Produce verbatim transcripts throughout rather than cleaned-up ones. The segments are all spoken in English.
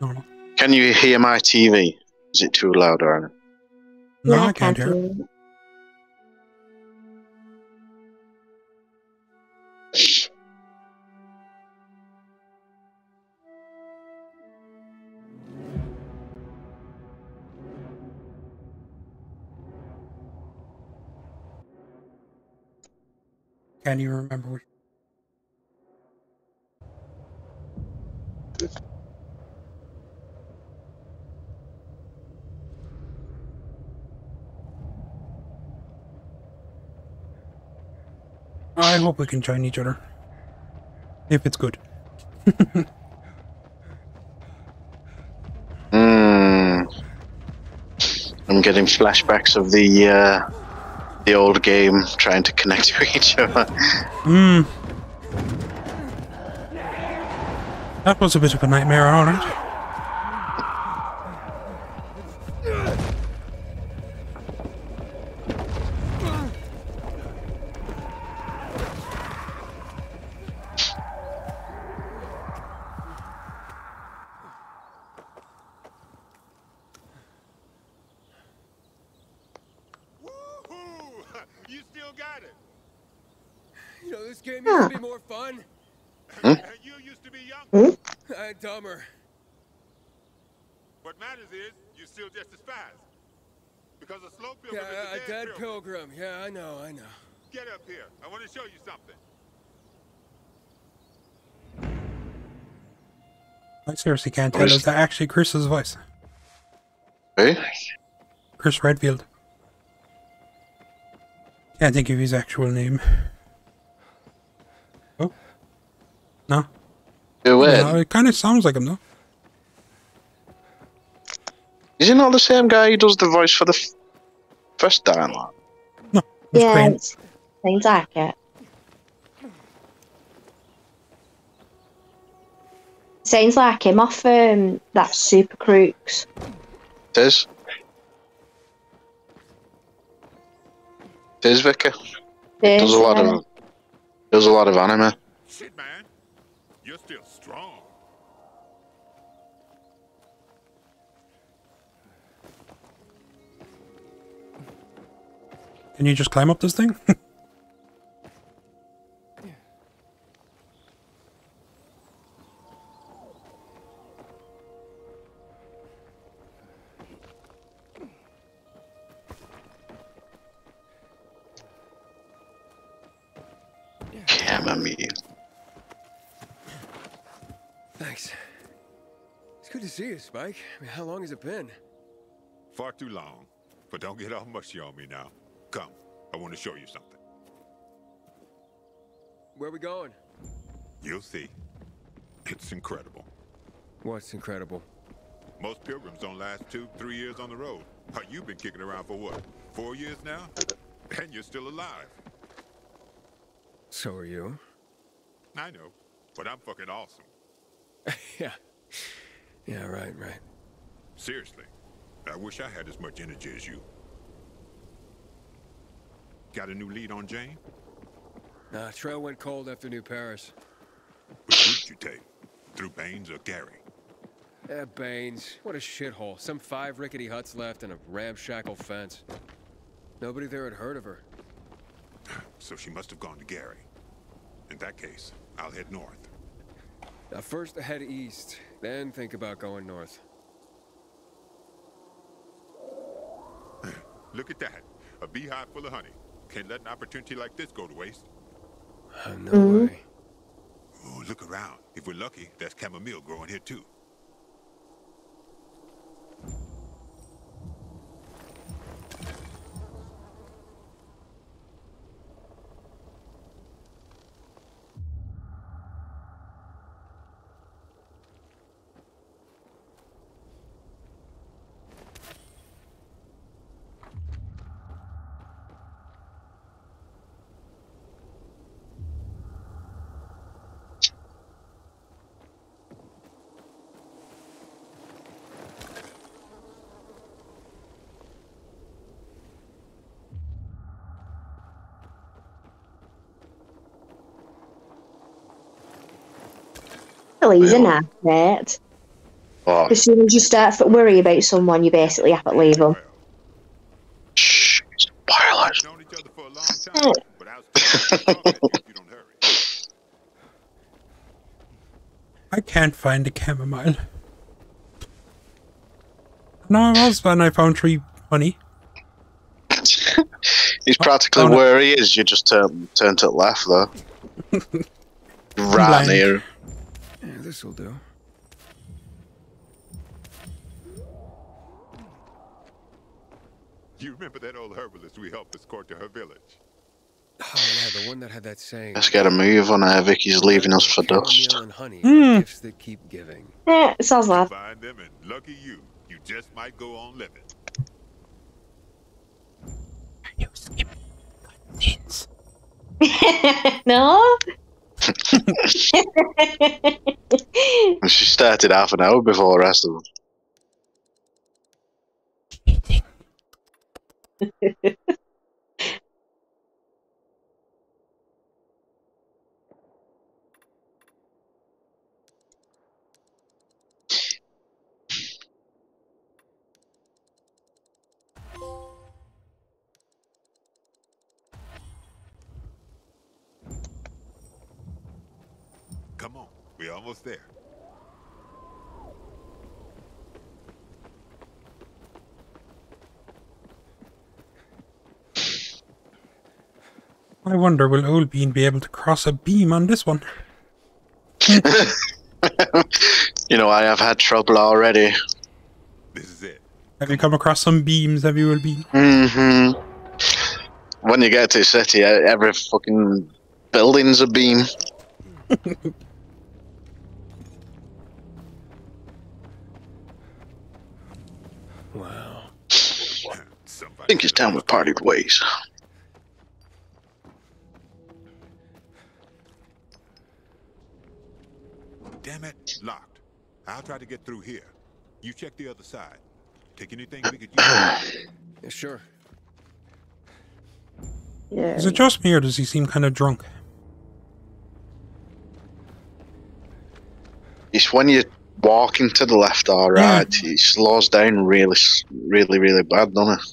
Normal. Can you hear my T V? Is it too loud, Aaron? No, no, I can't, can't hear it. Can you remember what? I hope we can join each other. If it's good. mm. I'm getting flashbacks of the uh, the old game, trying to connect to each other. Mm. That was a bit of a nightmare, alright. Seriously, can't tell. Is that actually Chris's voice? Hey? Chris Redfield. Can't think of his actual name. Oh, no. No, it kind of sounds like him, though. Is he not the same guy who does the voice for the f first Dying Light? No. It's yeah, Crane. It's Crane's accurate. Sounds like him off um, that Super Crooks. It is. It is, Vicky. It does a lot of does a lot of anime. Shit, man, you're still strong. Can you just climb up this thing? Thanks. It's good to see you, Spike. I mean, how long has it been? Far too long. But don't get all mushy on me now. Come, I want to show you something. Where are we going? You'll see. It's incredible. What's incredible? Most pilgrims don't last two, three years on the road. How you've been kicking around for what? Four years now? And you're still alive. So are you. I know, but I'm fucking awesome. yeah. Yeah, right, right. Seriously, I wish I had as much energy as you. Got a new lead on Jane? Nah, trail went cold after New Paris. Which route you take? Through Baines or Gary? Eh, Baines. What a shithole. Some five rickety huts left and a ramshackle fence. Nobody there had heard of her. So she must have gone to Gary. In that case, I'll head north. Now first head east, then think about going north. Look at that. A beehive full of honey. Can't let an opportunity like this go to waste. Oh, no mm-hmm. way. Oh, look around. If we're lucky, there's chamomile growing here too. He's an athlete. Fuck. As soon as you start to worry about someone, you basically have to leave them. Shh, it's wireless. I can't find the chamomile. No, I was when I found tree honey. He's practically oh, no. where he is. You just turn turn to the left, though. Right here. Yeah, this will do. You remember that old herbalist we helped escort to her village? Oh yeah, the one that had that saying. Let's get a move on her. Vicky's leaving us for dust. Hmm. Gifts that keep giving. Yeah, it sounds like. Find them and lucky you, you just might go on living. You skip cutscenes. No. She started half an hour before the rest of them. Cheating. Come on, we're almost there. I wonder, will old Bean be able to cross a beam on this one? You know, I have had trouble already. This is it. Have you come across some beams, have you, old Bean? Mm-hmm. When you get to the city, every fucking building's a beam. Wow. I think it's time we parted ways. Damn it, locked. I'll try to get through here. You check the other side. Take anything we could use. Yeah, sure. Yeah. Is it just me or does he seem kind of drunk? It's when you're walking to the left or right, yeah. It slows down really, really, really bad, doesn't it?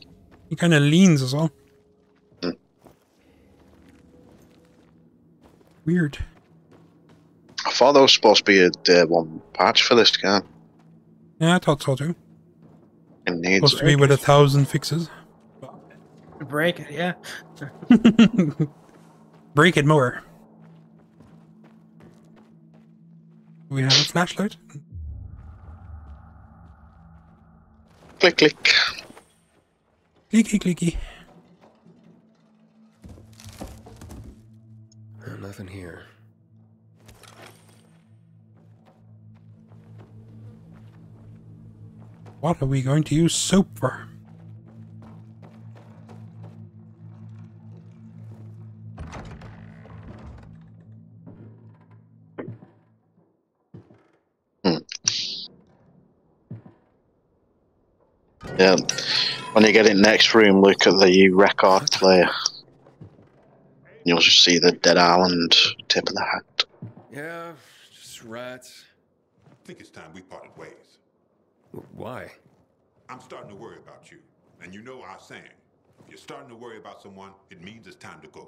He kind of leans as well. Mm. Weird. I thought there was supposed to be a uh, one patch for this guy. Yeah, I thought so too. It needs supposed to be with a thousand fixes. Break it, yeah. Break it more. We have a flashlight. Click, click. Clicky, clicky. There's nothing here. What are we going to use soap for? Yeah, when you get in next room, look at the record player. You'll just see the Dead Island tip of the hat. Yeah, just rats. I think it's time we parted ways. Why? I'm starting to worry about you, and you know our saying. If you're starting to worry about someone, it means it's time to go.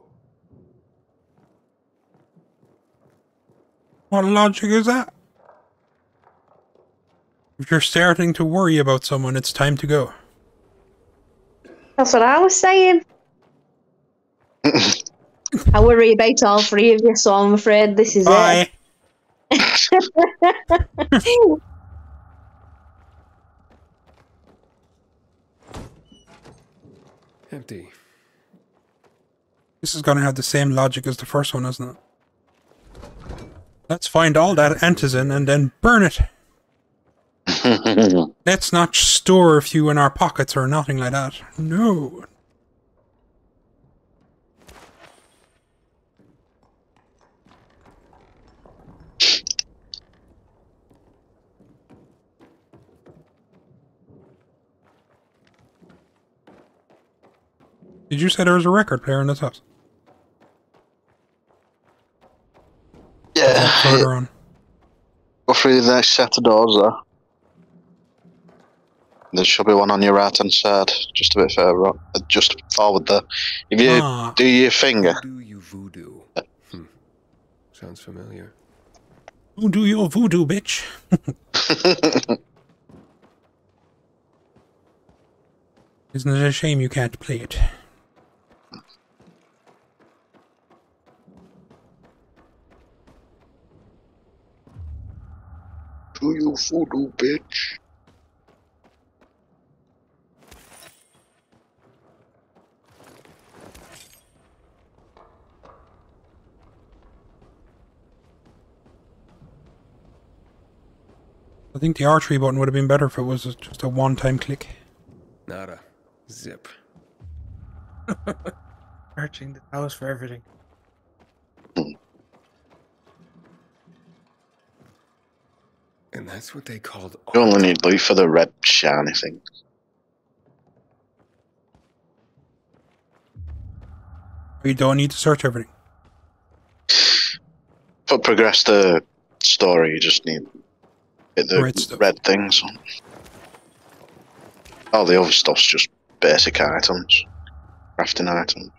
What logic is that? If you're starting to worry about someone, it's time to go. That's what I was saying. I worry about all three of you, so I'm afraid this is Bye. It. Empty. This is going to have the same logic as the first one, isn't it? Let's find all that antizin and then burn it. Let's not store a few in our pockets or nothing like that. No. Did you say there was a record player in this house? Yeah. Further on. Go through the next set of doors, though. There should be one on your right-hand side, just a bit further up, just forward there. If you ah, do your finger. Do you voodoo? Yeah. Hmm. Sounds familiar. Do your voodoo, bitch. Isn't it a shame you can't play it? Do you voodoo, bitch? I think the archery button would have been better if it was just a one-time click. Not a zip. Searching the house for everything. And that's what they called. You only need blue for the red shiny thing. You don't need to search everything. But progress the story, you just need the red, red things. All the other stuff's just basic items, crafting items.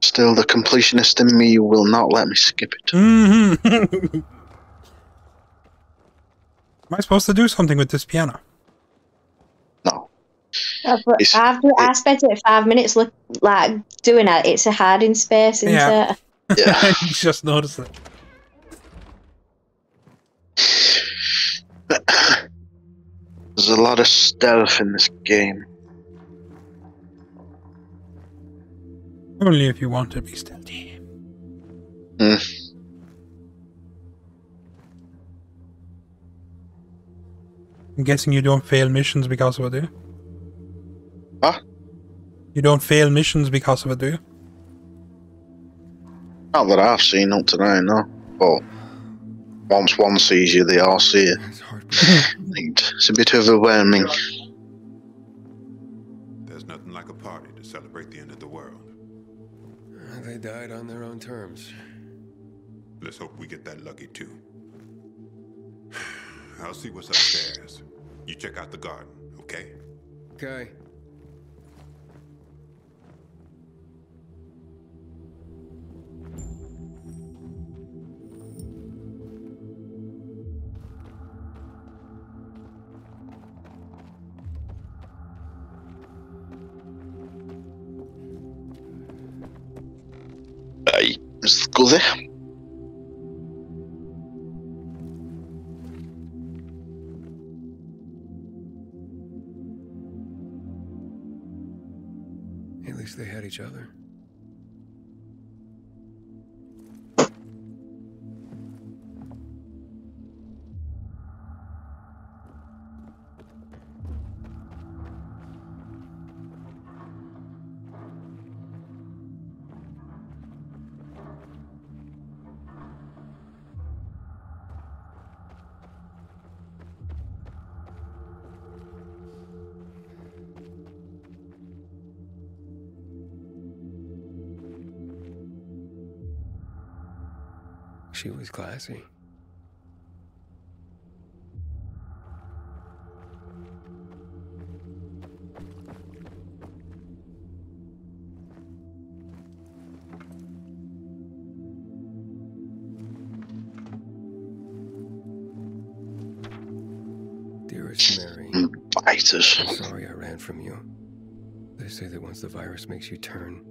Still, the completionist in me will not let me skip it. Mm-hmm. Am I supposed to do something with this piano? No. I've, I've I spent it five minutes look, like doing it. It's a hiding space, isn't yeah. it? Yeah. I just noticed it. There's a lot of stealth in this game. Only if you want to be stealthy. Mm. I'm guessing you don't fail missions because of it, do you? Huh? You don't fail missions because of it, do you? Not that I've seen up to now, no. But once one sees you, they all see it. It's a bit overwhelming. There's nothing like a party to celebrate the end of the world. They died on their own terms. Let's hope we get that lucky too. I'll see what's upstairs. You check out the garden, okay? Okay. There. At least they had each other. She was classy. Dearest Mary, I'm sorry I ran from you. They say that once the virus makes you turn,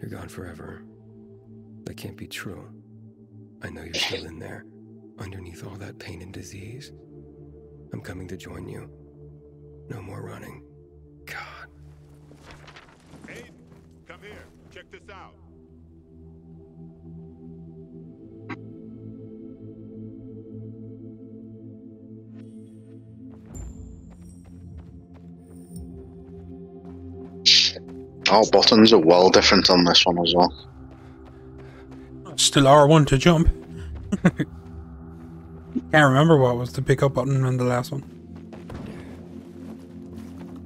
you're gone forever. That can't be true. I know you're still in there, underneath all that pain and disease. I'm coming to join you. No more running. God. Aiden, come here. Check this out. Our buttons are well different on this one as well. Still R one to jump. Can't remember what was the pick up button in the last one.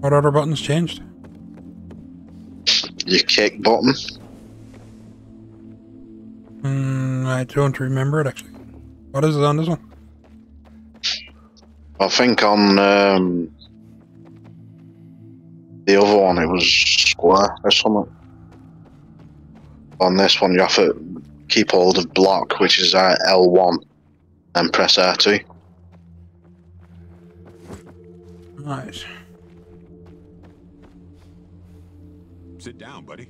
What other buttons changed? Your kick button. Mm, I don't remember it, actually. What is it on this one? I think on um, the other one it was square or something. On this one you have to keep hold of block, which is uh, L one, and press R two. Nice. Sit down, buddy.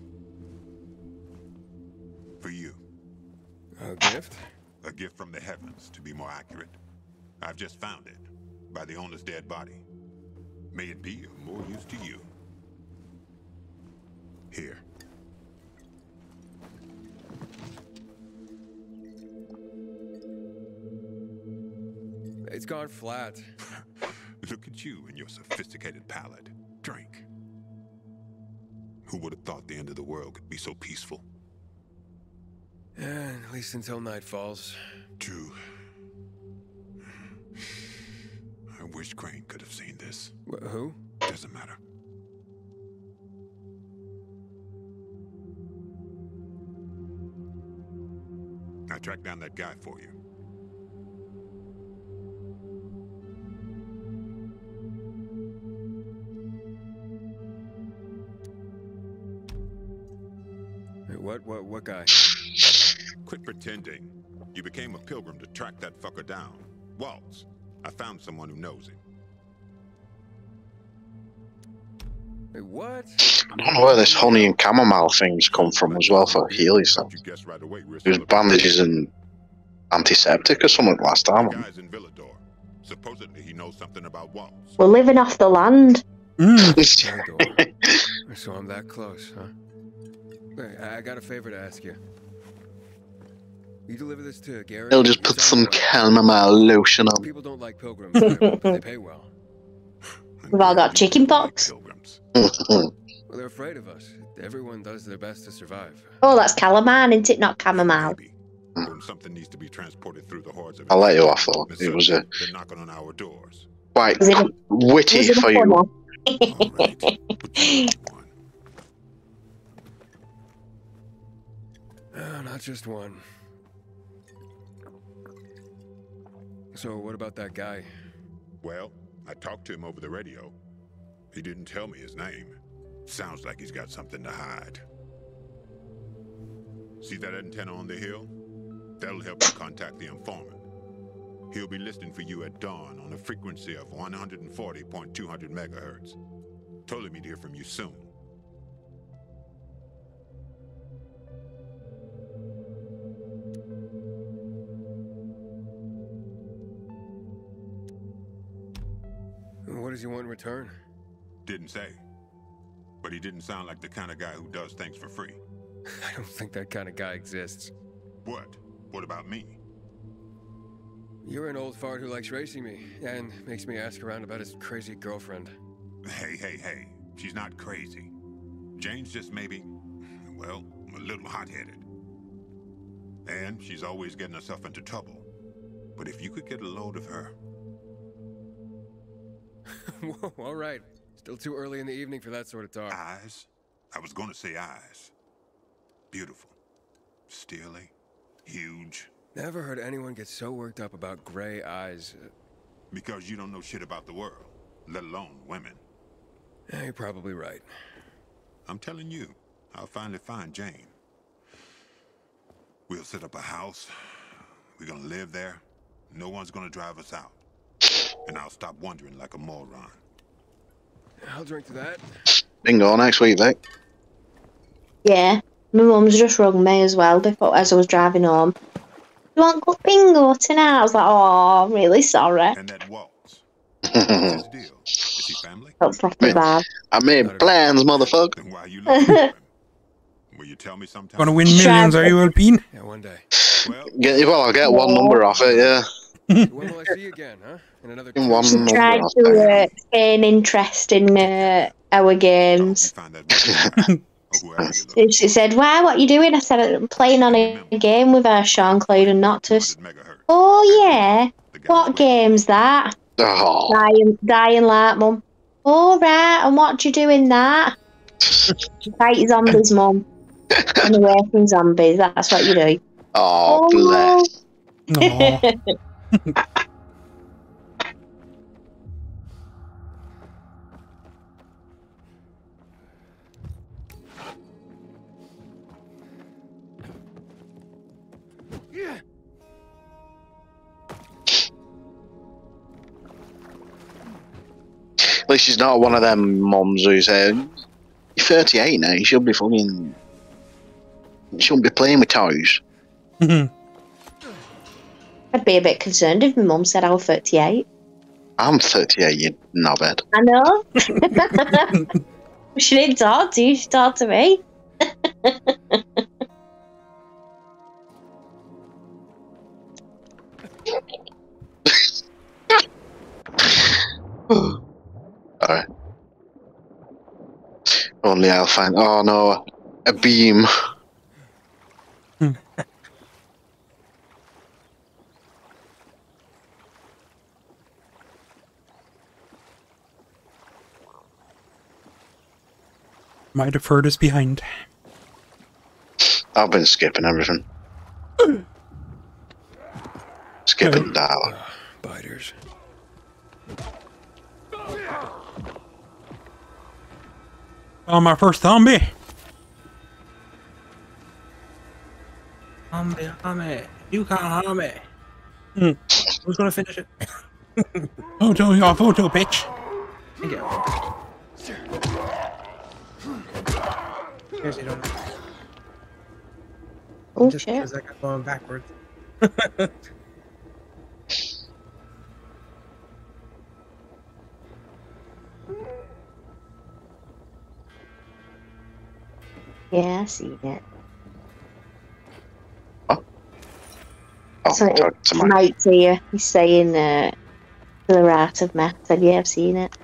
For you. A gift? A gift from the heavens, to be more accurate. I've just found it, by the owner's dead body. May it be of more use to you. Here. It's gone flat. Look at you and your sophisticated palate. Drink. Who would have thought the end of the world could be so peaceful? Yeah, at least until night falls. True. I wish Crane could have seen this. Wh who? Doesn't matter. I tracked down that guy for you. What, what, what guy? Quit pretending. You became a pilgrim to track that fucker down. Waltz. I found someone who knows him. Hey, what? I don't know where this honey and chamomile thing's come from as well for Helios. Right, there's bandages and antiseptic or something last time. Guy's in Villedor. Supposedly he knows something about Waltz. We're living off the land. Mm. So I'm that close, huh? I got a favor to ask you. You deliver this to Gary. They'll just put some chamomile lotion on. People don't like pilgrims. But they pay well. We've all got chicken pox. Well, they're afraid of us. Everyone does their best to survive. Oh, that's calamine, isn't it? Not chamomile. Something needs to be transported through the hordes of. I'll let you off though. It was a knocking on our doors. Quite witty for you. Uh, not just one. So what about that guy? Well, I talked to him over the radio. He didn't tell me his name. Sounds like he's got something to hide. See that antenna on the hill? That'll help you contact the informant. He'll be listening for you at dawn on a frequency of one forty point two hundred megahertz. Told him he'd hear from you soon. What does he want in return? Didn't say. But he didn't sound like the kind of guy who does things for free. I don't think that kind of guy exists. What? What about me? You're an old fart who likes racing me, and makes me ask around about his crazy girlfriend. Hey, hey, hey. She's not crazy. Jane's just maybe, well, a little hot-headed. And she's always getting herself into trouble. But if you could get a load of her... Whoa, all right. Still too early in the evening for that sort of talk. Eyes? I was going to say eyes. Beautiful. Steely. Huge. Never heard anyone get so worked up about gray eyes. Because you don't know shit about the world, let alone women. Yeah, you're probably right. I'm telling you, I'll finally find Jane. We'll set up a house. We're going to live there. No one's going to drive us out. And I'll stop wondering like a moron. I'll drink to that. Bingo, next week, Vic. Yeah, my mum's just rung me as well before as I was driving home. You want to go bingo tonight? I was like, oh, I'm really sorry. And that Waltz. What's his deal? Is he family? That's not too bad. I made plans, motherfucker. Why you looking? Will you tell me sometime? Gonna win millions, are you, Alpine? Yeah, one day. Well, get, well I'll get one number off it, yeah. When will I see you again, huh? In another game. She tried to gain uh, interest in uh, our games. She said, why, what are you doing? I said, I'm playing on a game with her, Sean, Cloud and Noctis. Oh, yeah. What game's that? Oh. Dying, Dying Light, Mum. All right, and what do you do in that? You fight zombies, Mum. Run away from zombies, that's what you do. Oh, bless. At least she's not one of them moms who say, you're thirty-eight now, you should be fucking... You shouldn't be playing with toys. I'd be a bit concerned if my mum said I was thirty-eight. I'm thirty-eight, you knobhead. I know. She didn't talk to you, she talked to me. Alright. Only I'll find. Oh no, a beam. Might have heard us behind. I've been skipping everything. Skipping dialogue. Uh, biters. Oh, my first zombie! Zombie, zombie. You can't harm me. Mm. Who's gonna finish it? Photo your photo, bitch! Take it off. Guess you don't know. Oh, just shit. Just because I got going backwards. Yeah, I see that. Huh? Oh, so it Mike's here. He's saying uh, the right of math. Have you ever seen it?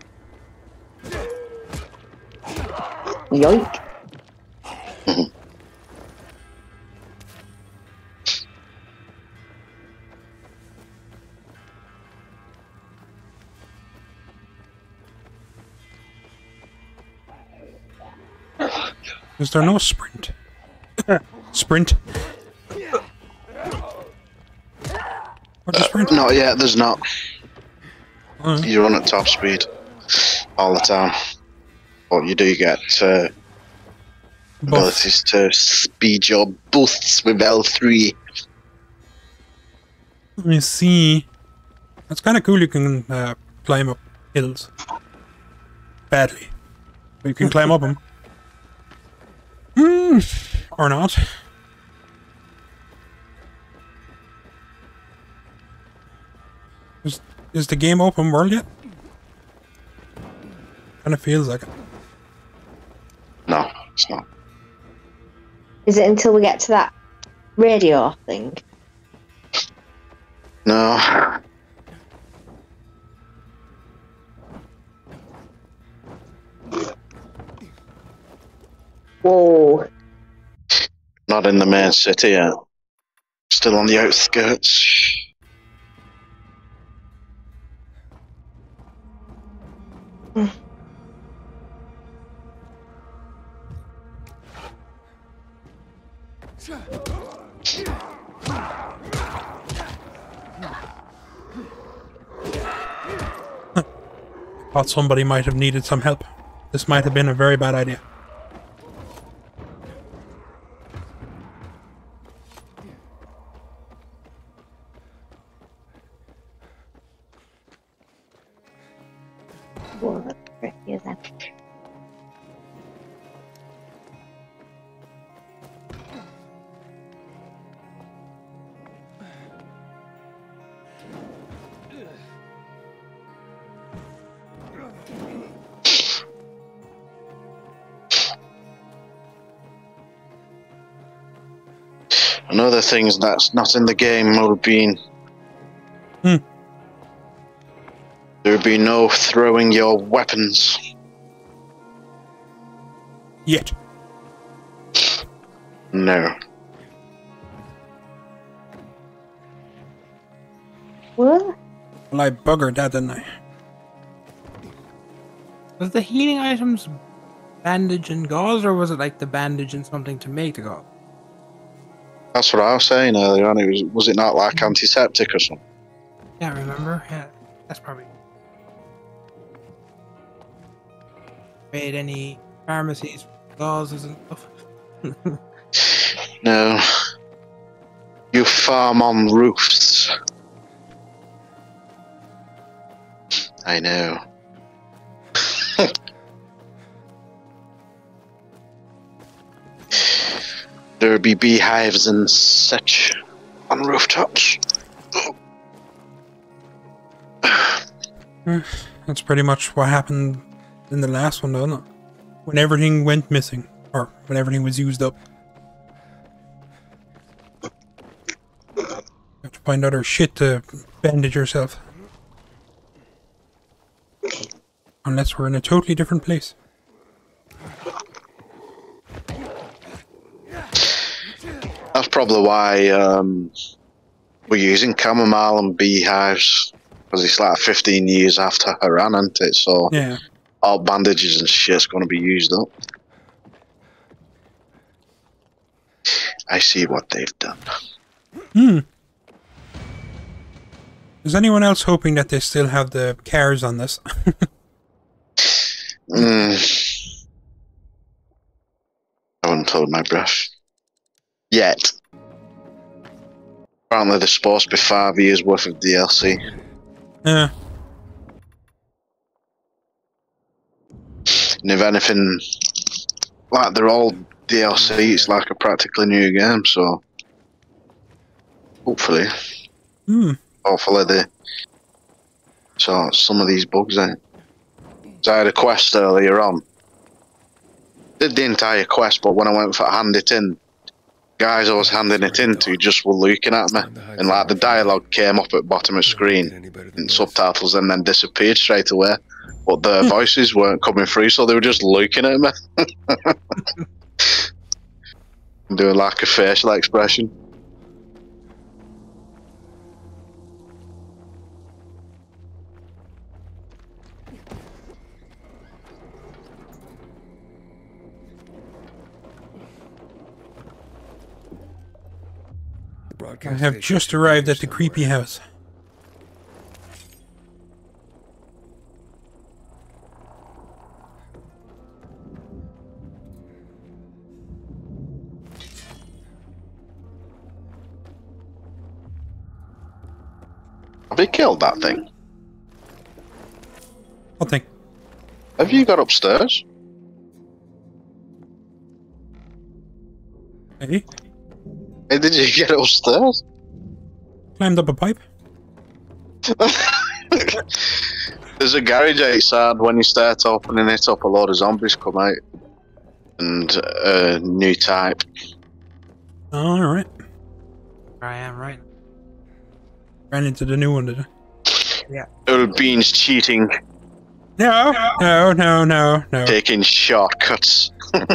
Yoink. Is there no sprint? Sprint? What's uh, sprint? Not yet, there's not. Uh, you run at top speed all the time. But you do get uh, abilities to speed your boosts with L three. Let me see. That's kind of cool, you can uh, climb up hills. Badly. But you can climb up them. Mm, or not. Is, is the game open world yet? Kind of feels like it. No, it's not. Is it until we get to that radio thing? No. Whoa. Not in the main city yet. Still on the outskirts. Mm. Thought somebody might have needed some help. This might have been a very bad idea. Another things that's not in the game would have been hmm. there would be no throwing your weapons yet. No. What? Well, I buggered that, didn't I? Was the healing items bandage and gauze, or was it like the bandage and something to make the gauze? That's what I was saying earlier on. It was, was it not like antiseptic or something? Yeah, I remember. Yeah, that's probably made any pharmacies, gauses and stuff. No. You farm on roofs. I know. There be beehives and such on rooftops. That's pretty much what happened in the last one, doesn't it? When everything went missing, or when everything was used up. You have to find other shit to bandage yourself. Unless we're in a totally different place. That's probably why um, we're using chamomile and beehives, because it's like fifteen years after Haran, isn't it? So yeah. All bandages and shit's going to be used up. I see what they've done. Hmm. Is anyone else hoping that they still have the cars on this? mm. I wouldn't hold my breath. Yet. Apparently there's supposed to be five years worth of D L C. Yeah. And if anything, like they're all D L C, it's like a practically new game, so hopefully. Hmm. Hopefully they sort some of these bugs out. So I had a quest earlier on. Did the entire quest, but when I went for hand it in, guys I was handing it in to just were looking at me, and like the dialogue came up at the bottom of the screen and subtitles and then disappeared straight away, but their voices weren't coming through, so they were just looking at me. I'm doing like a facial expression. I have just arrived at the creepy house. Have you killed that thing? What thing? Have you got upstairs? Maybe. Did you get upstairs? Climbed up a pipe. There's a garage outside. When you start opening it up, a lot of zombies come out. And a uh, new type. Alright. Here I am, right? Ran into the new one, did I? Yeah. Old Bean's cheating. No! No, no, no, no. Taking shortcuts. I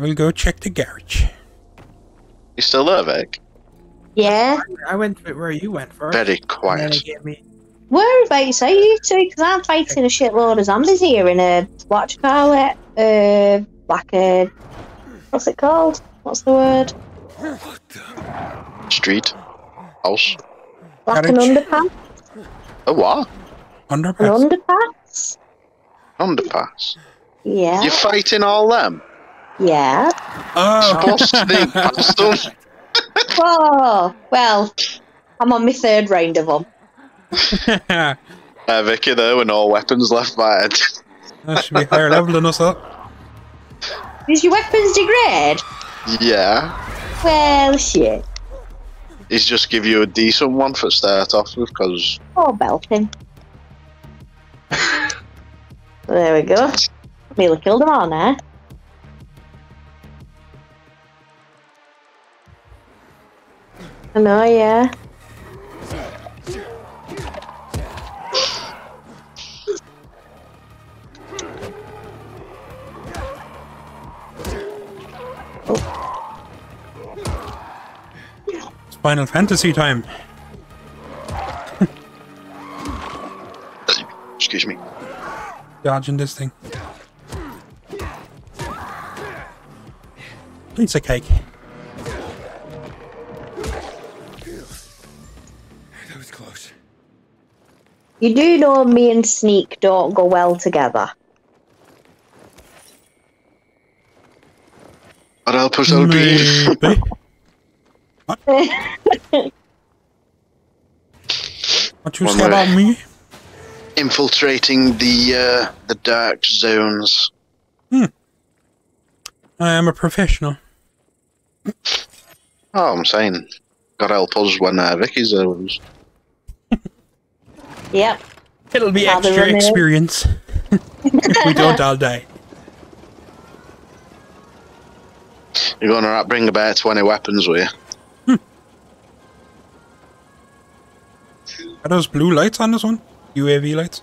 will go check the garage. You still there, Vic? Yeah. I went to it where you went first. Very quiet. Whereabouts are you two? Because I'm fighting a shitload of zombies here in a watch pallet. Uh, like a. What's it called? What's the word? Street. House. Like an underpass. A what? Underpass. An underpass. Underpass. Yeah. You're fighting all them? Yeah. Oh, to oh, well, I'm on my third round of them. uh, Vicky, though, with no weapons left by it. That should be higher level than us, though. Does your weapons degrade? Yeah. Well, shit. He's just give you a decent one for start off with, because... Oh, belting. There we go. Mila killed them all now. I know, yeah. Oh. It's Final Fantasy time. Excuse me. Dodging this thing. It's a cake. You do know me and Sneak don't go well together. Or I'll push out Bean. What? What you say about me? Infiltrating the uh, the dark zones. Hmm. I am a professional. Oh, I'm saying, God help us when uh, Vicky's there with us. Yep. It'll be Another extra experience. If we don't, I'll die. You're going to bring about twenty weapons with you. Hmm. Are those blue lights on this one? U A V lights?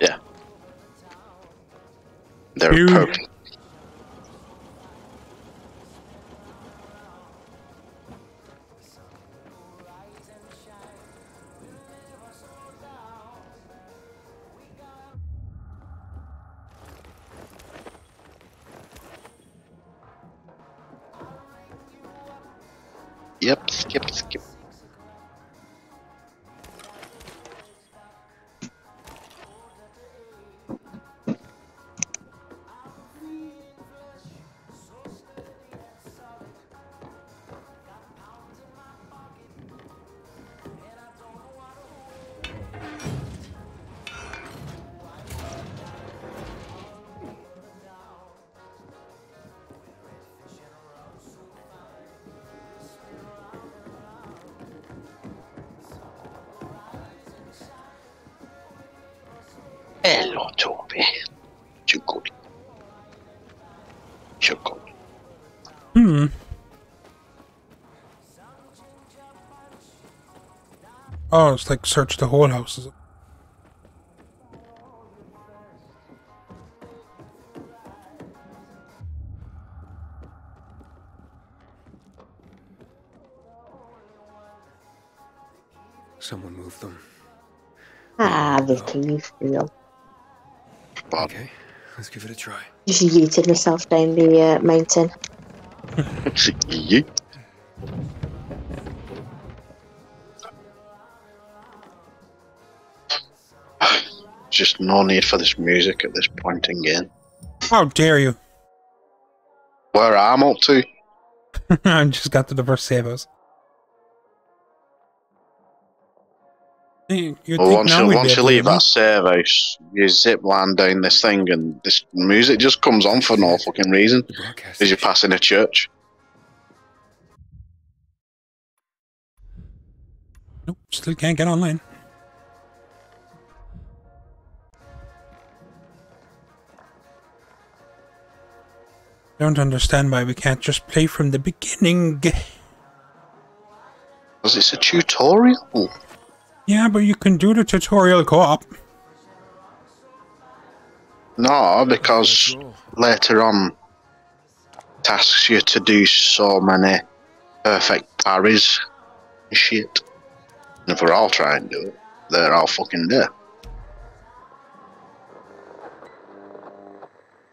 Yeah. They're blue. Potent. Yep, skip, skip. Hello, Toby. Too good. Too good. Hmm. Oh, it's like search the whole house, is it? Someone moved them. Ah, Vicky, you feel. Bob. Okay, let's give it a try. Just yeeted myself down the uh, mountain. Yeet. Just no need for this music at this point in game. How dare you? Where I'm up to? I just got to the first save us. You, well, once you, once you leave that serve house, you zip line down this thing, and this music just comes on for no fucking reason. As you're passing a church. Nope, still can't get online. Don't understand why we can't just play from the beginning. Because it's a tutorial. Yeah, but you can do the tutorial co-op. No, because later on tasks you to do so many perfect parries and shit. And if we're all trying to do it, they're all fucking there.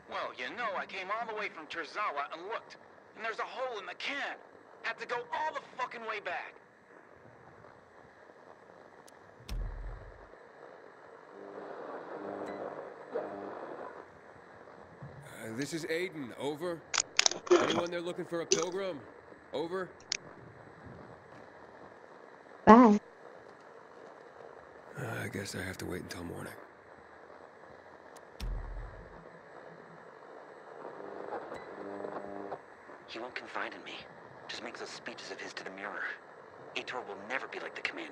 Well, you know, I came all the way from Terzawa and looked, and there's a hole in the can. Had to go all the fucking way back. This is Aiden, over. Anyone there looking for a pilgrim? Over. Bye. Uh, I guess I have to wait until morning. He won't confide in me. Just make those speeches of his to the mirror. Ator will never be like the commander.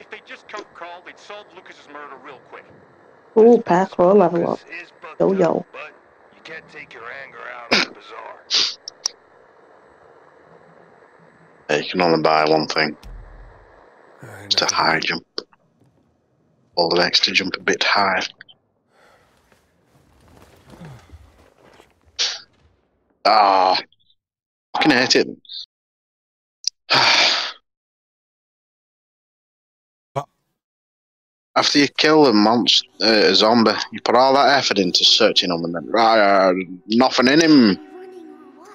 If they just come call, they'd solve Lucas's murder real quick. Ooh, pass for a level up. Yo, yo. But you can't take your anger out of the bazaar. Hey, you can only buy one thing. It's to high jump. All the extra jump a bit high. Ah, I can hate it. After you kill a monster, uh, a zombie, you put all that effort into searching him, and then right, uh, nothing in him.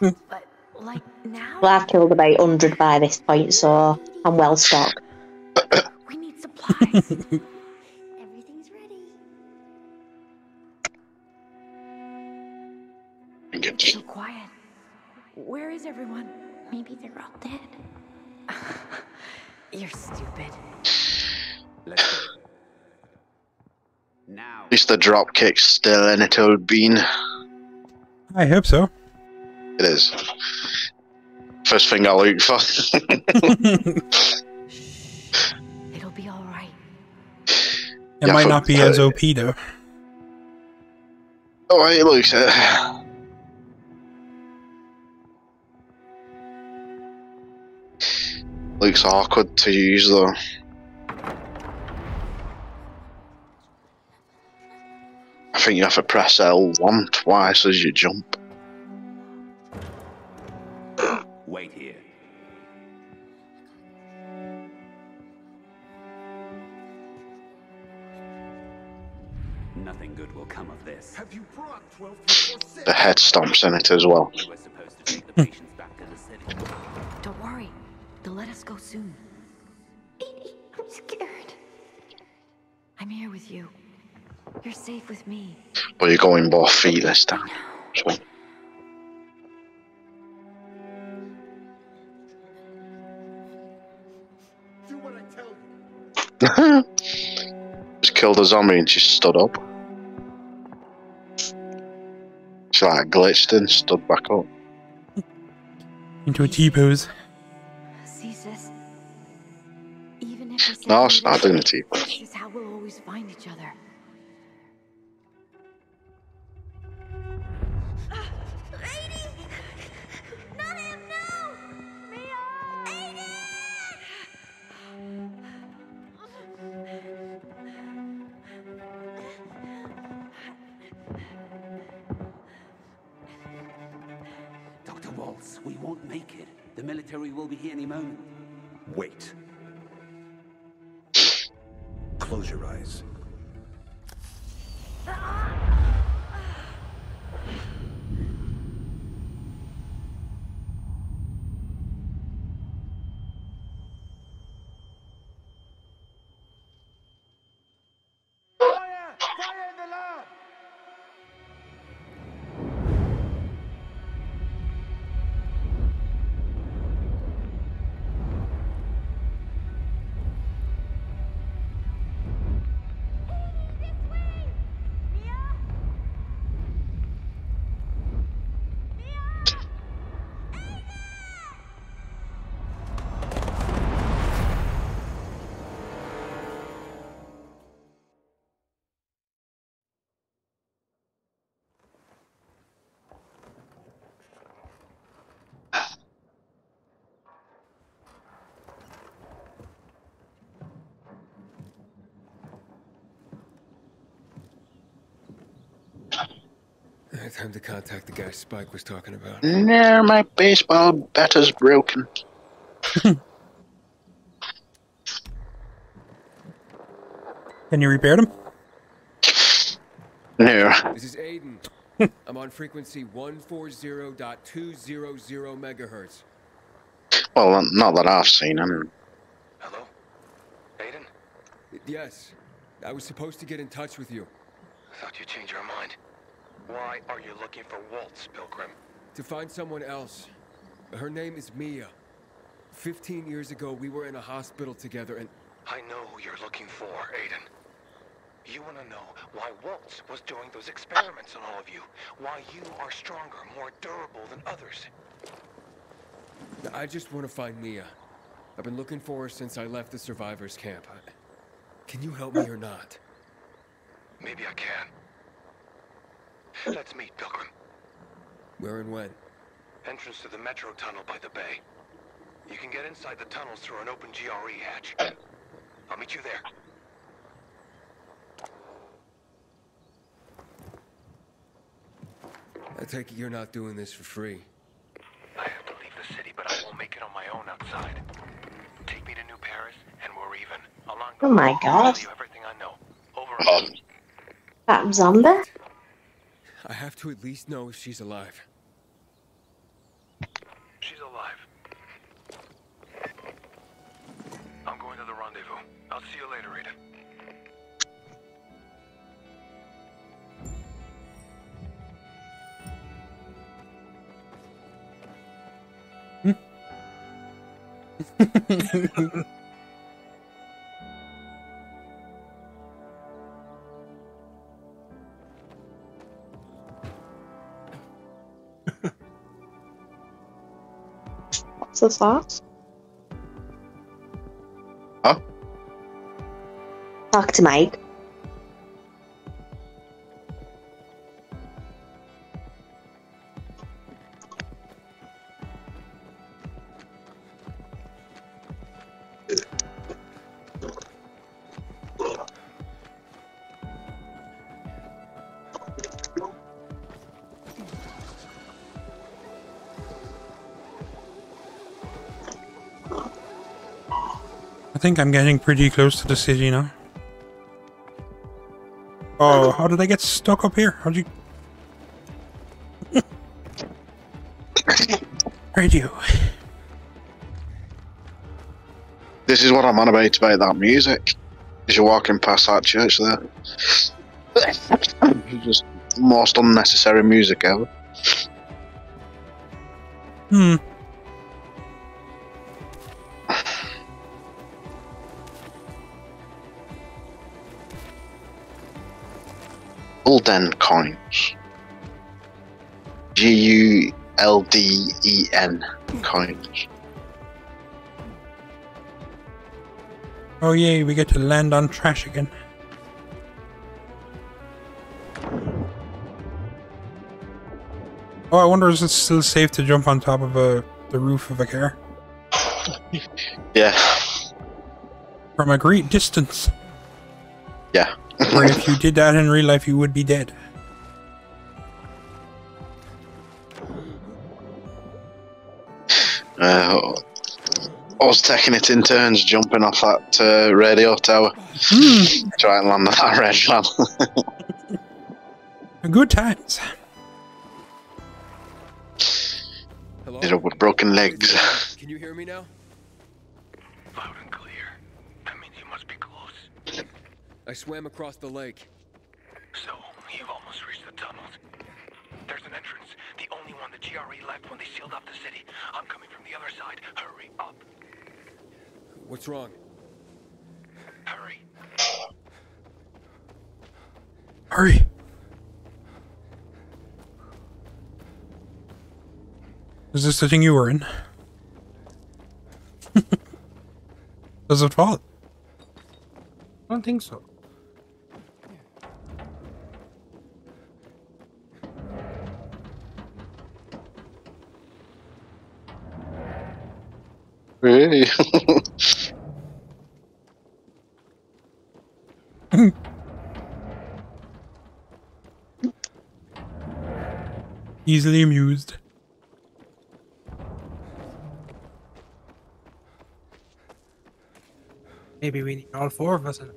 But Like now? Well, I've killed about a hundred by this point, so I'm well stocked. We need supplies. Everything's ready. It's so quiet. Where is everyone? Maybe they're all dead. You're stupid. Let's go. Now. At least the drop kick's still in it, old Bean. I hope so. It is. First thing I'll look for. Shh. It'll be alright. It yeah, might not be as O P though. Alright, it looks it. Looks awkward to use though. I think you have to press L one twice as you jump. Wait here. Nothing good will come of this. Have you brought twelve? The head stomps in it as well. We were supposed to take the patients back to the city. Don't worry. They'll let us go soon. Edie, I'm scared. I'm here with you. You're safe with me. Well, you're going both feet this time. So. Do what I tell you. Just killed a zombie and she stood up. She like glitched and stood back up. Into a T-pose. Ceases. Even if it's no, it's not doing a T-pose. This is how we'll always find each other. Will be here any moment. Wait. Close your eyes. Time to contact the guy Spike was talking about. No, my baseball bat is broken. Can you repair him? No. This is Aiden. I'm on frequency one forty point two hundred megahertz. Well, not that I've seen. I mean. Hello? Aiden? Yes. I was supposed to get in touch with you. I thought you'd change your mind. Why are you looking for Waltz, Pilgrim? To find someone else. Her name is Mia. Fifteen years ago, we were in a hospital together and... I know who you're looking for, Aiden. You want to know why Waltz was doing those experiments on all of you. Why you are stronger, more durable than others. I just want to find Mia. I've been looking for her since I left the survivors' camp. I... Can you help me or not? Maybe I can. Let's meet, Pilgrim. Where and when? Entrance to the Metro Tunnel by the bay. You can get inside the tunnels through an open G R E hatch. I'll meet you there. I take it you're not doing this for free. I have to leave the city, but I won't make it on my own outside. Take me to New Paris, and we're even. Along the oh my God! Everything I know. Over. That zombie? I have to at least know if she's alive. I'll see you later, Aiden. What's the sauce? Huh? Talk to Mike. I think I'm getting pretty close to the city now. Oh, how did I get stuck up here? How'd you... Radio. This is what I'm on about, about that music. As you're walking past that church there. Just the most unnecessary music ever. Hmm. Gulden coins. G U L D E N coins. Oh yay, we get to land on trash again. Oh, I wonder if it's still safe to jump on top of a, the roof of a car. Yeah. From a great distance. Yeah. Or if you did that in real life, you would be dead. Uh, I was taking it in turns, jumping off that uh, radio tower. Mm. Try and land on that red one. Good times. Hello? Did it with broken legs. Can you hear me now? Loud and clear. That means you must be close. I swam across the lake. So, you've almost reached the tunnels. There's an entrance, the only one the G R E left when they sealed up the city. I'm coming from the other side. Hurry up. What's wrong? Hurry. Hurry. Is this the thing you were in? Does it fall? I don't think so. Hey. Easily amused. Maybe we need all four of us in.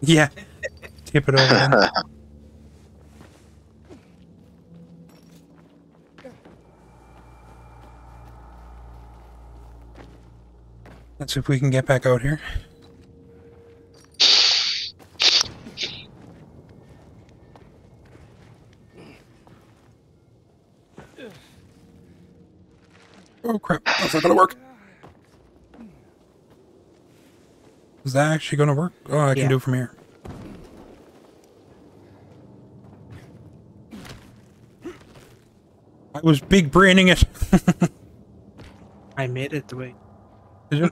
Yeah. Tip it over. Let's see if we can get back out here. Oh crap, that's not gonna work. Is that actually going to work? Oh, I can yeah. do it from here. I was big braining it. I made it the way. Did you?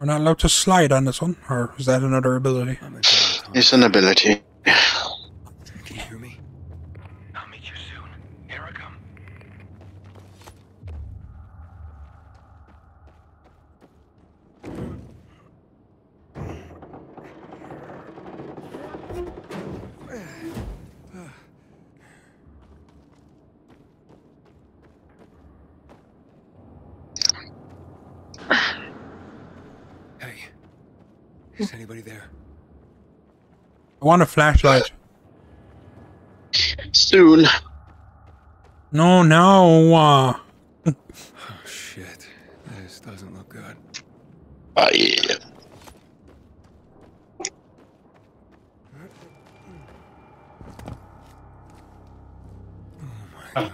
We're not allowed to slide on this one, or is that another ability? It's an ability. Can you hear me? I'll meet you soon. Here I come. Is anybody there? I want a flashlight. Soon. No, no. Uh... oh, shit. This doesn't look good. Uh, yeah. Oh, my God.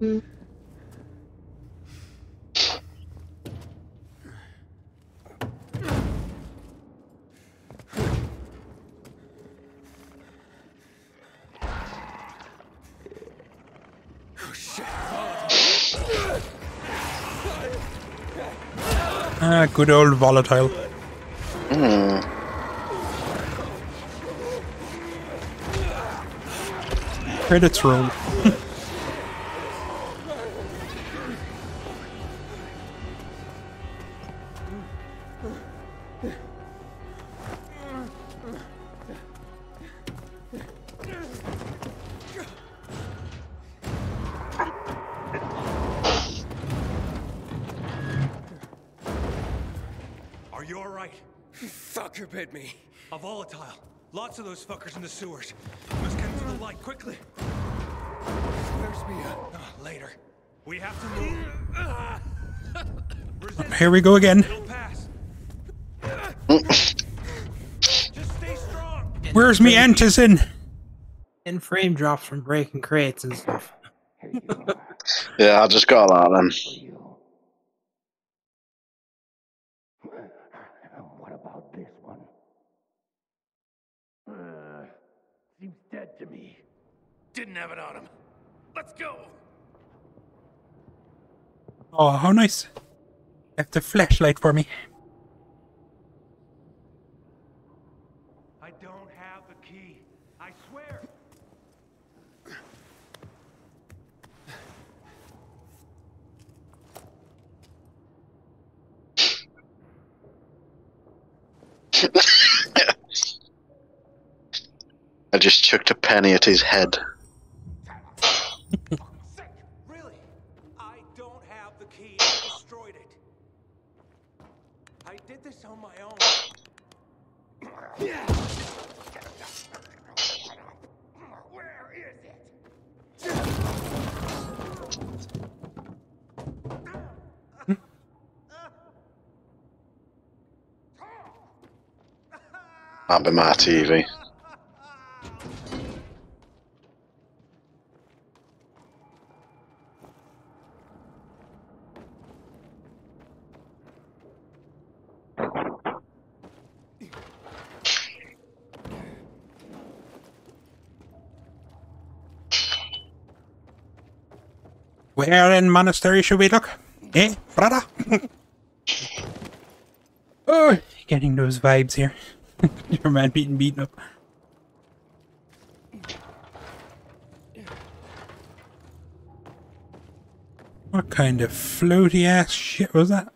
Mm. Ah, good old volatile. Mm. Credits roll. Lots of those fuckers in the sewers. We must get into the light quickly. Where's Mia? Oh, later. We have to move. Here we go again. Just stay strong. Where's me Antison? And frame drops from breaking crates and stuff. Yeah, I just got a lot of them. To me. Didn't have it on him. Let's go. Oh, how nice. Left the flashlight for me. I don't have the key. I swear. I just chucked a penny at his head. Sick, really? I don't have the key. I destroyed it. I did this on my own. Where is it? I'll be my T V. Where in monastery should we look? Eh, brother? Oh, getting those vibes here. Your man beating beaten up. What kind of floaty ass shit was that?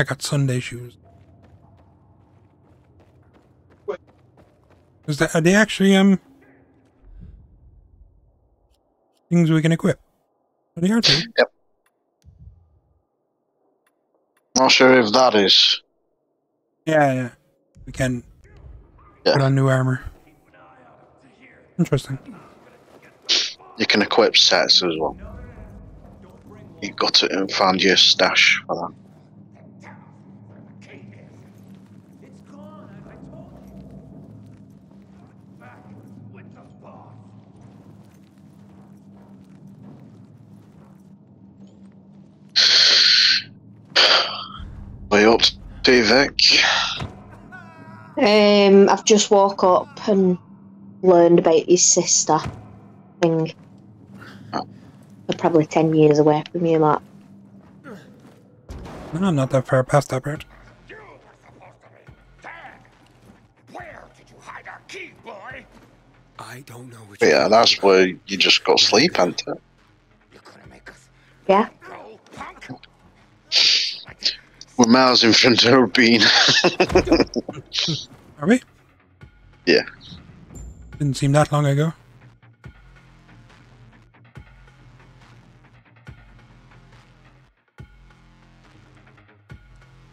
I got Sunday shoes. What? Is that, are they actually, um, things we can equip? Are they are too? Yep. Not sure if that is. Yeah, yeah. We can yeah. put on new armor. Interesting. You can equip sets as well. You've got to find your stash for that. Up to you, Vic. Um, I've just woke up and learned about his sister thing. Oh. They're probably ten years away from you, Matt. No, I'm not that far past that part. You were supposed to be dead. Where did you hide our key, boy? I don't know. Which yeah, that's where you just got sleep, ain't it? You couldn't make us. Yeah. We're miles in front of our Bean. Are we? Yeah. Didn't seem that long ago.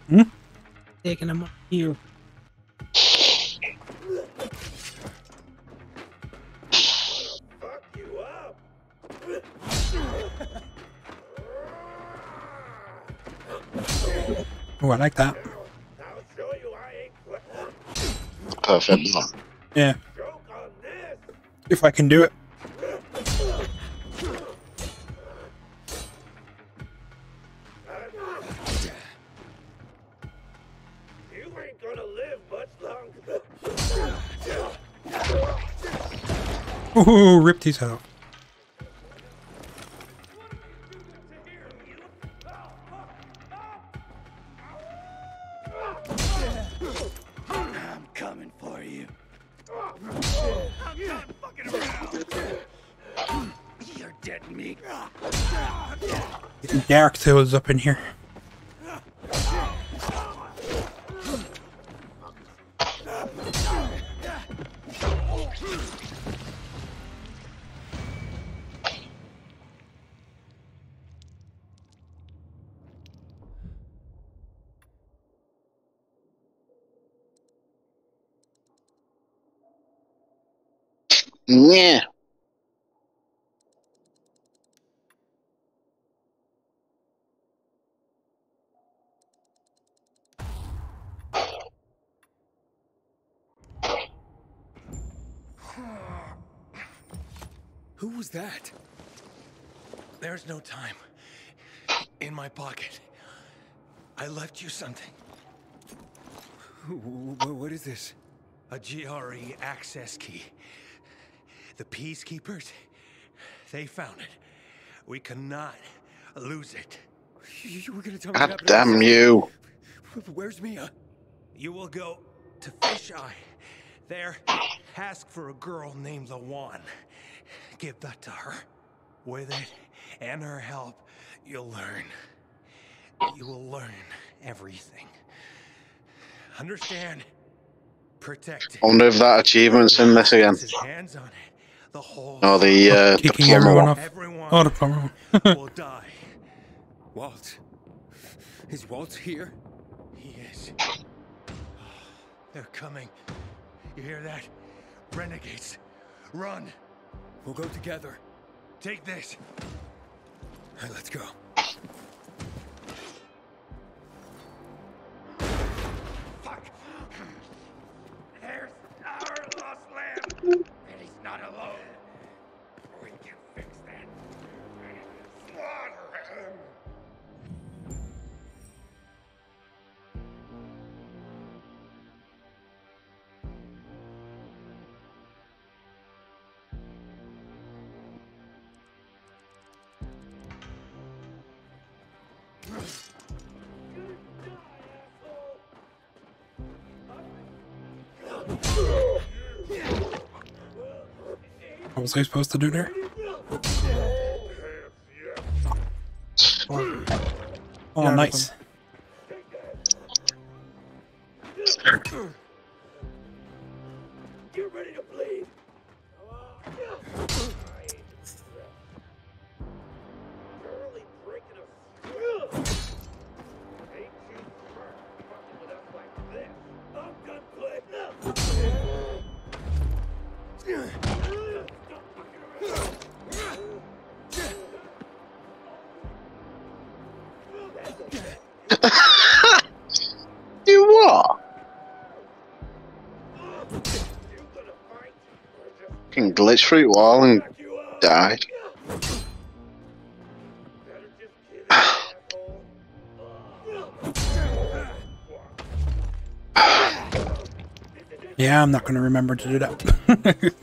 Hmm? Taking them up here. Oh, I like that. Perfect. Yeah. If I can do it. You ain't gonna live much longer. Ooh, ripped his head off. Dark Tales up in here. Yeah. Who was that? There's no time. In my pocket. I left you something. What is this? A G R E access key. The peacekeepers, they found it. We cannot lose it. You were gonna tell me God damn you. Where's Mia? You will go to Fish Eye. There, ask for a girl named Lawan. Give that to her. With it and her help, you'll learn. You will learn everything. Understand? Protect it. I wonder if that achievement's in this again. Hands on it. The whole oh, the, uh, the plumber one. Everyone oh, the plumber will die. Waltz. Is Waltz here? He is. They're coming. You hear that? Renegades. Run. We'll go together. Take this. All right, let's go. Fuck. There's our lost lamb. And he's not alone. We can fix that. Slaughter him. What was I supposed to do there? Oh, oh nice. You're ready to bleed. Glitch through wall and died. Yeah, I'm not going to remember to do that.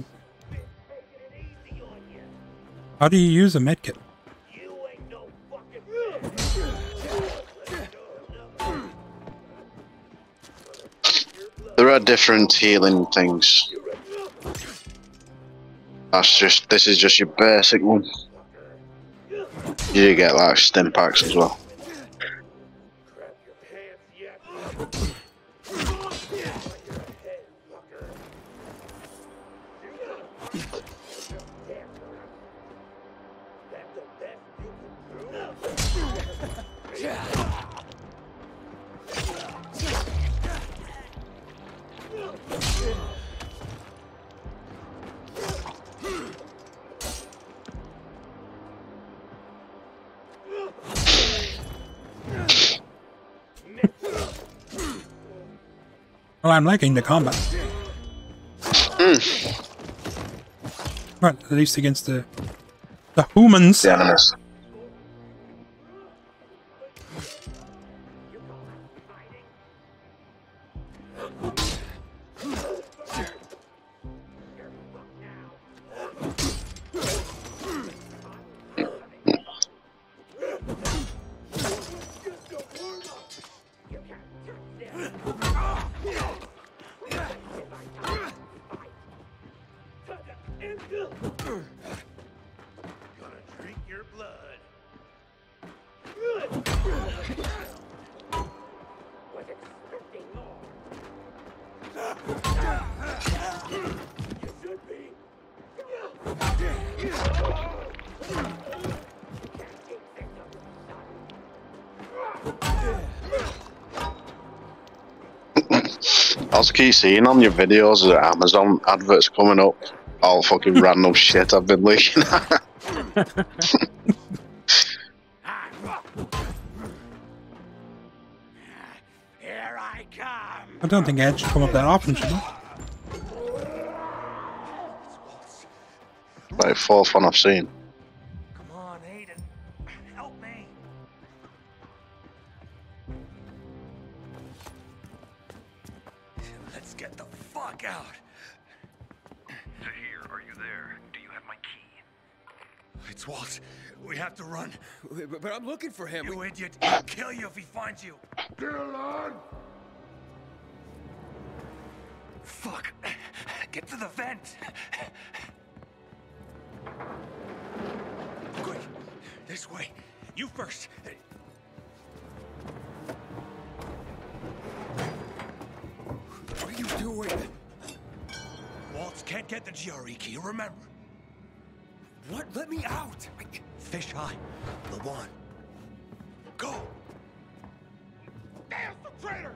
How do you use a medkit? There are different healing things. That's just, this is just your basic one. You do get like stim packs as well. Grab your pants Oh, I'm liking the combat. Mm. Well, at least against the the humans. The animals. Keep seeing on your videos the Amazon adverts coming up, all fucking random shit I've been looking at. Here I come. I don't think Ed should come up that often, should I? Like fourth one I've seen. Come on, Aiden, help me. Let's get the fuck out. Zahir, are you there? Do you have my key? It's Waltz. We have to run. But I'm looking for him. You we... idiot. He'll kill you if he finds you. Dylan! Fuck. Get to the vent. Quick. This way. You first. What are you doing? Waltz can't get the G R E key, remember? What? Let me out! I... Fish Eye, the one. Go! Damn the traitor!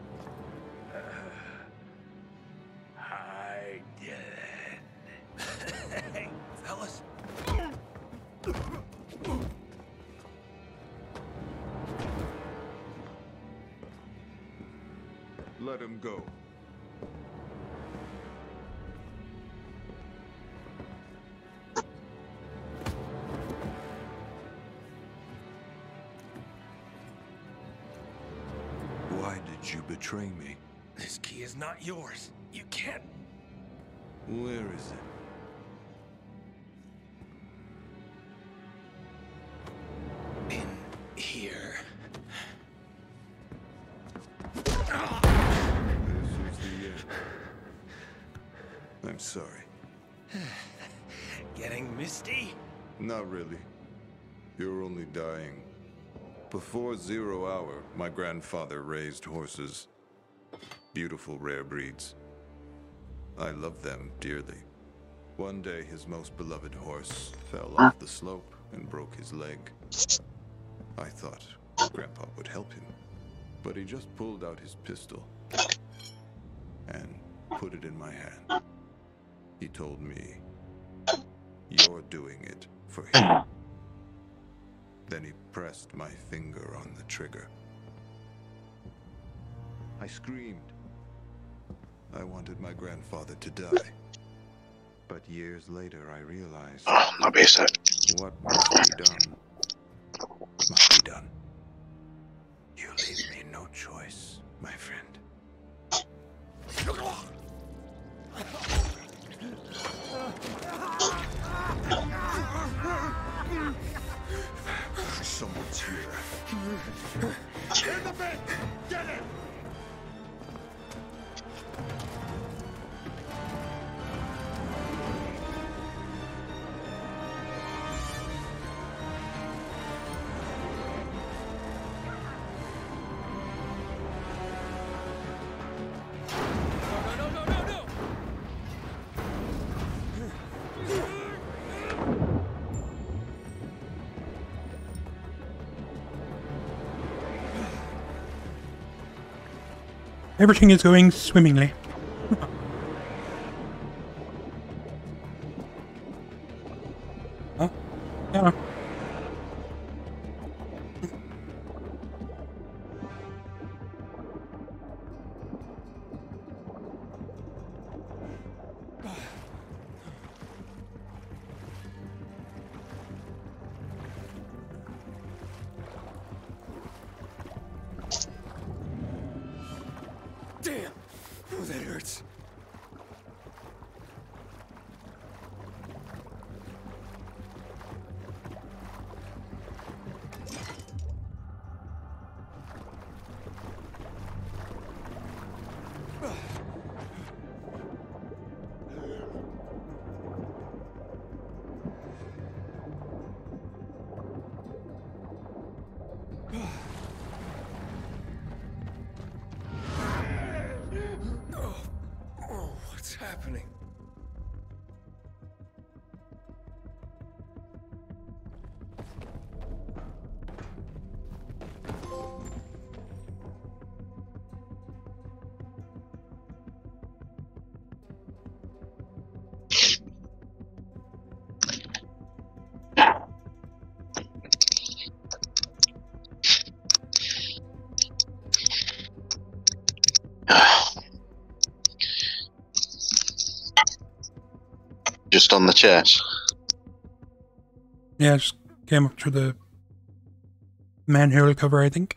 Uh, I did it. Hey, fellas. Let him go. You betray me. This key is not yours. You can't. Where is it? In here. This is the end. I'm sorry. Getting misty? Not really. You're only dying. Before zero hour, my grandfather raised horses. Beautiful rare breeds. I love them dearly. One day, his most beloved horse fell off the slope and broke his leg. I thought Grandpa would help him, but he just pulled out his pistol and put it in my hand. He told me, "You're doing it for him." Then he pressed my finger on the trigger. I screamed. I wanted my grandfather to die. But years later, I realized... Oh, my what must be done, must be done. You leave me no choice, my friend. Someone's here. In the bed! Get it! Everything is going swimmingly. Huh? Yeah. Just on the chest. Yeah, I just came up through the manhole cover, I think.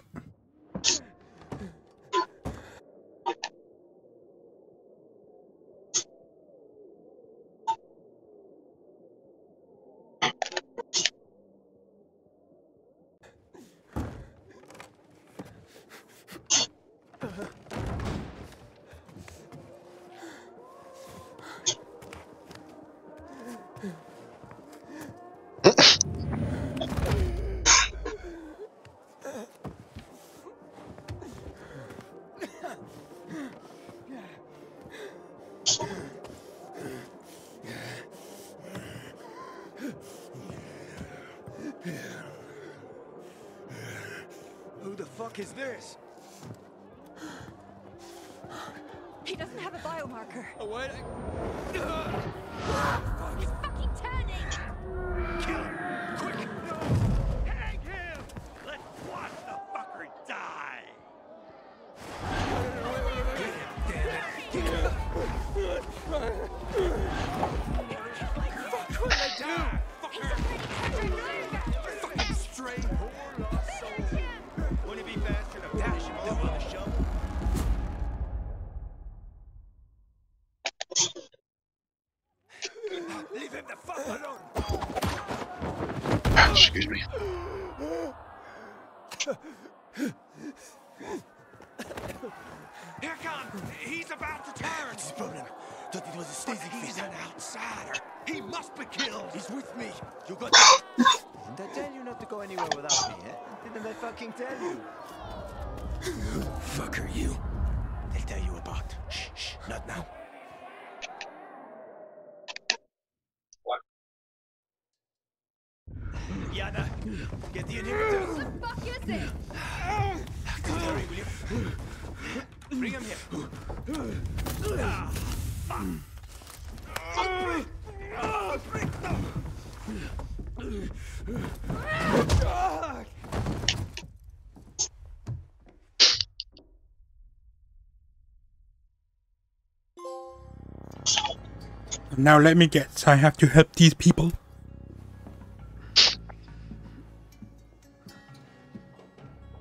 Now let me guess, I have to help these people.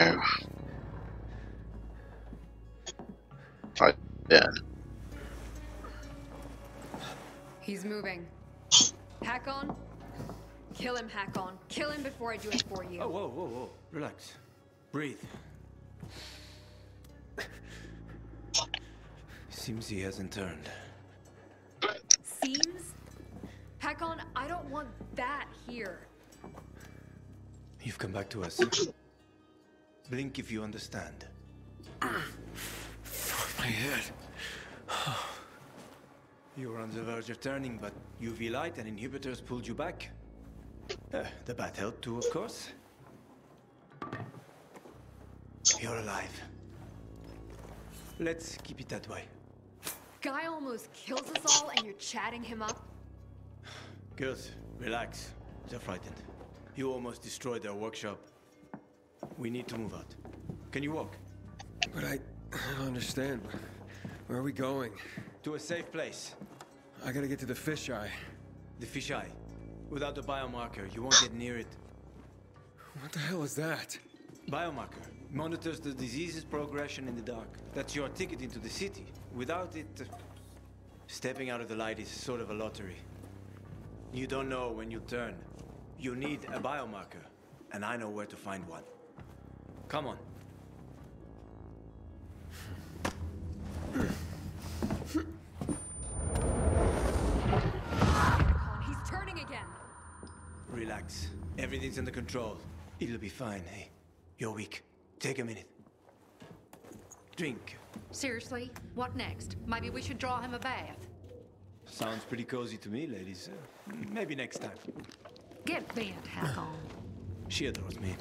Oh. I, yeah. He's moving. Hakon? Kill him, Hakon. Kill him before I do it for you. Oh, whoa, whoa, whoa. Relax. Breathe. Seems he hasn't turned. Seems? Hakon, I don't want that here. You've come back to us. Blink if you understand. My head. You were on the verge of turning, but U V light and inhibitors pulled you back. Uh, the bat helped too, of course. You're alive. Let's keep it that way. Guy almost kills us all and you're chatting him up? Girls, relax. They're frightened. You almost destroyed their workshop. We need to move out. Can you walk? But I... I don't understand. Where are we going? To a safe place. I gotta get to the Fish Eye. The Fish Eye? Without the biomarker, you won't get near it. What the hell is that? Biomarker monitors the disease's progression in the dark. That's your ticket into the city. Without it, uh, stepping out of the light is sort of a lottery. You don't know when you turn. You need a biomarker, and I know where to find one. Come on. He's turning again. Relax. Everything's under control. It'll be fine, hey? You're weak. Take a minute. Drink. Seriously? What next? Maybe we should draw him a bath. Sounds pretty cozy to me, ladies. Uh, maybe next time. Get bent, Hakon. She adores me.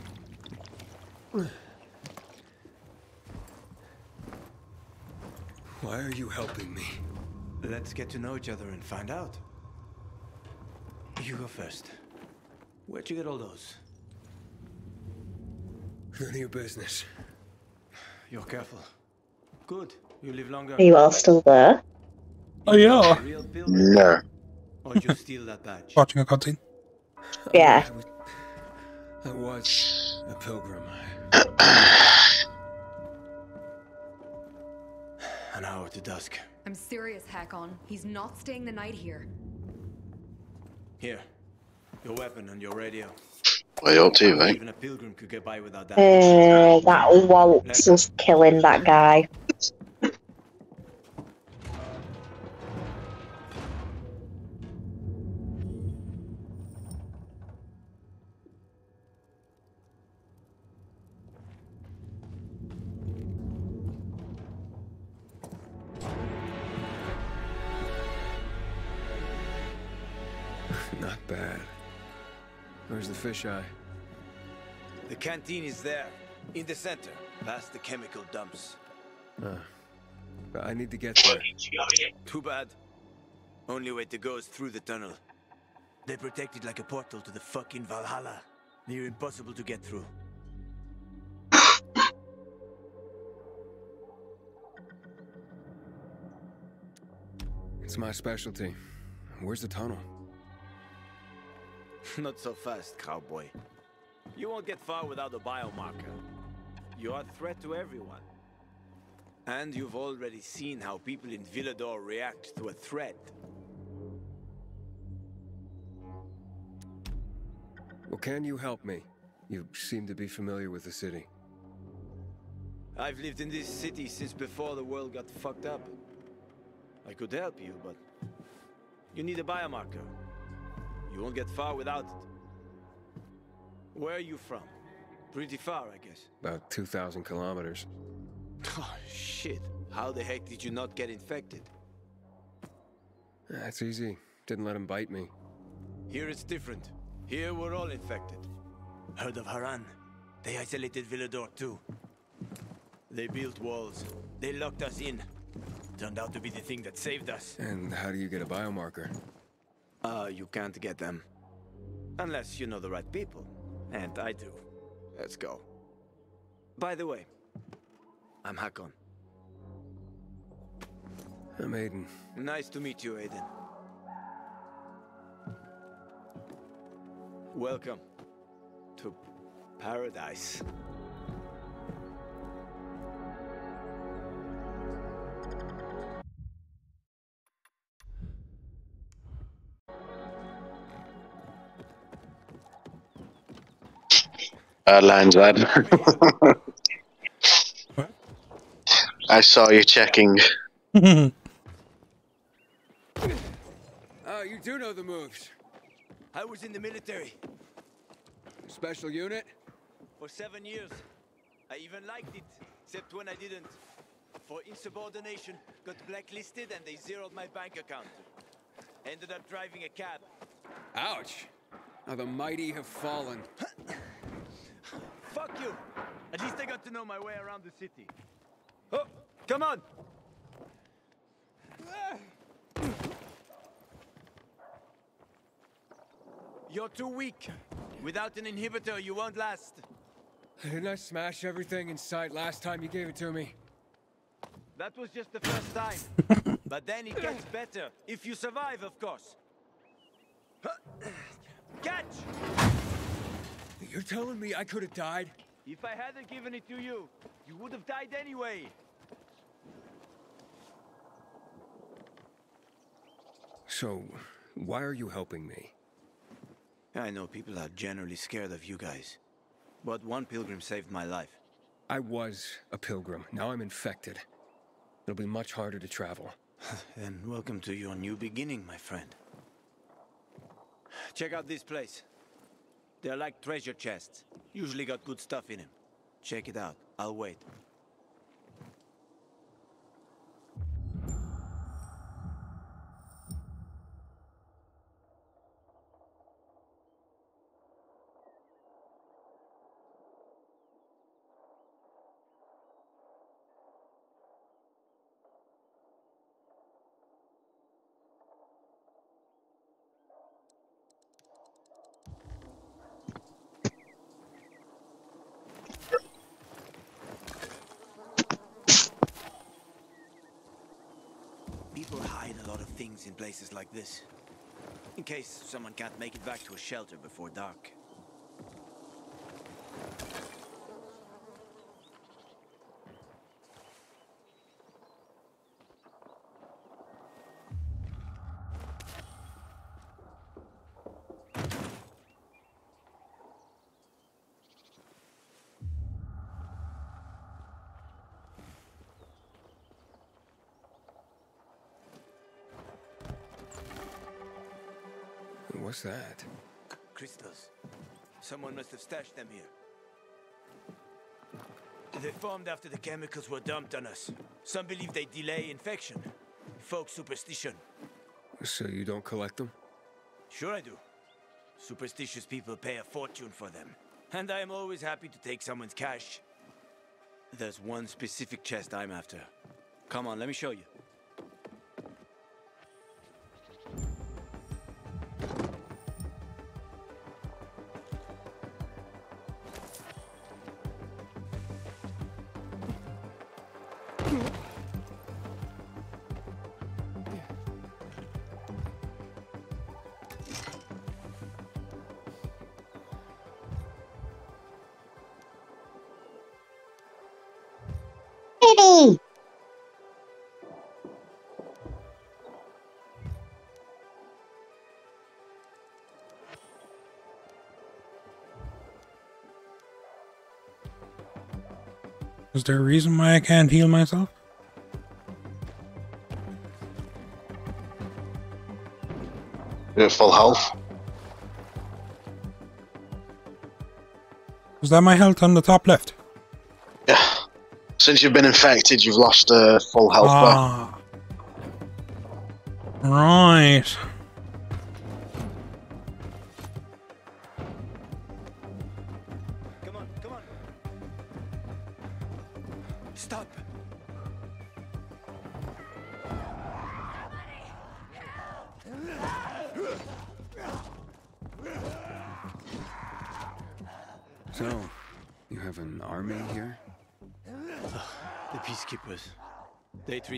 Why are you helping me? Let's get to know each other and find out. You go first. Where'd you get all those? None of your business. You're careful. Good. You live longer. Are you all still there? Oh yeah. No. Or you steal that badge. Watching a cutscene. Yeah. I was, I was a pilgrim. An hour to dusk. I'm serious, Hakon. He's not staying the night here. Here, your weapon and your radio. Well, you're too, mate. Even a pilgrim could get by without that. Uh, that Waltz is killing that guy. Not bad. Where's the Fish Eye? The canteen is there, in the center, past the chemical dumps. Uh, but I need to get there. Too bad. Only way to go is through the tunnel. They protect it like a portal to the fucking Valhalla. Near impossible to get through. It's my specialty. Where's the tunnel? Not so fast, cowboy. You won't get far without a biomarker. You are a threat to everyone. And you've already seen how people in Villedor react to a threat. Well, can you help me? You seem to be familiar with the city. I've lived in this city since before the world got fucked up. I could help you, but you need a biomarker. You won't get far without it. Where are you from? Pretty far, I guess. About two thousand kilometers. Oh, shit. How the heck did you not get infected? That's easy. Didn't let him bite me. Here it's different. Here we're all infected. Heard of Haran? They isolated Villedor too. They built walls. They locked us in. Turned out to be the thing that saved us. And how do you get a biomarker? Uh, you can't get them. Unless you know the right people. And I do. Let's go. By the way, I'm Hakon. I'm Aiden. Nice to meet you, Aiden. Welcome to paradise. Uh, lines, lad. I saw you checking. Oh, you do know the moves. I was in the military. Special unit? For seven years. I even liked it, except when I didn't. For insubordination, got blacklisted and they zeroed my bank account. Ended up driving a cab. Ouch. Now the mighty have fallen. Fuck you! At least I got to know my way around the city. Oh, Come on! You're too weak. Without an inhibitor, you won't last. Didn't I smash everything in sight last time you gave it to me? That was just the first time. But then it gets better. If you survive, of course. Catch! You're telling me I could have died? If I hadn't given it to you, you would have died anyway. So, why are you helping me? I know people are generally scared of you guys. But one pilgrim saved my life. I was a pilgrim. Now I'm infected. It'll be much harder to travel. And welcome to your new beginning, my friend. Check out this place. They're like treasure chests. Usually got good stuff in them. Check it out. I'll wait. In places like this, in case someone can't make it back to a shelter before dark. What's that? Crystals. Someone must have stashed them here. They formed after the chemicals were dumped on us. Some believe they delay infection. Folk superstition. So you don't collect them? Sure I do. Superstitious people pay a fortune for them. And I am always happy to take someone's cash. There's one specific chest I'm after. Come on, let me show you. Is there a reason why I can't heal myself? You're full health. Is that my health on the top left? Yeah. Since you've been infected, you've lost uh, full health ah. bar. Right.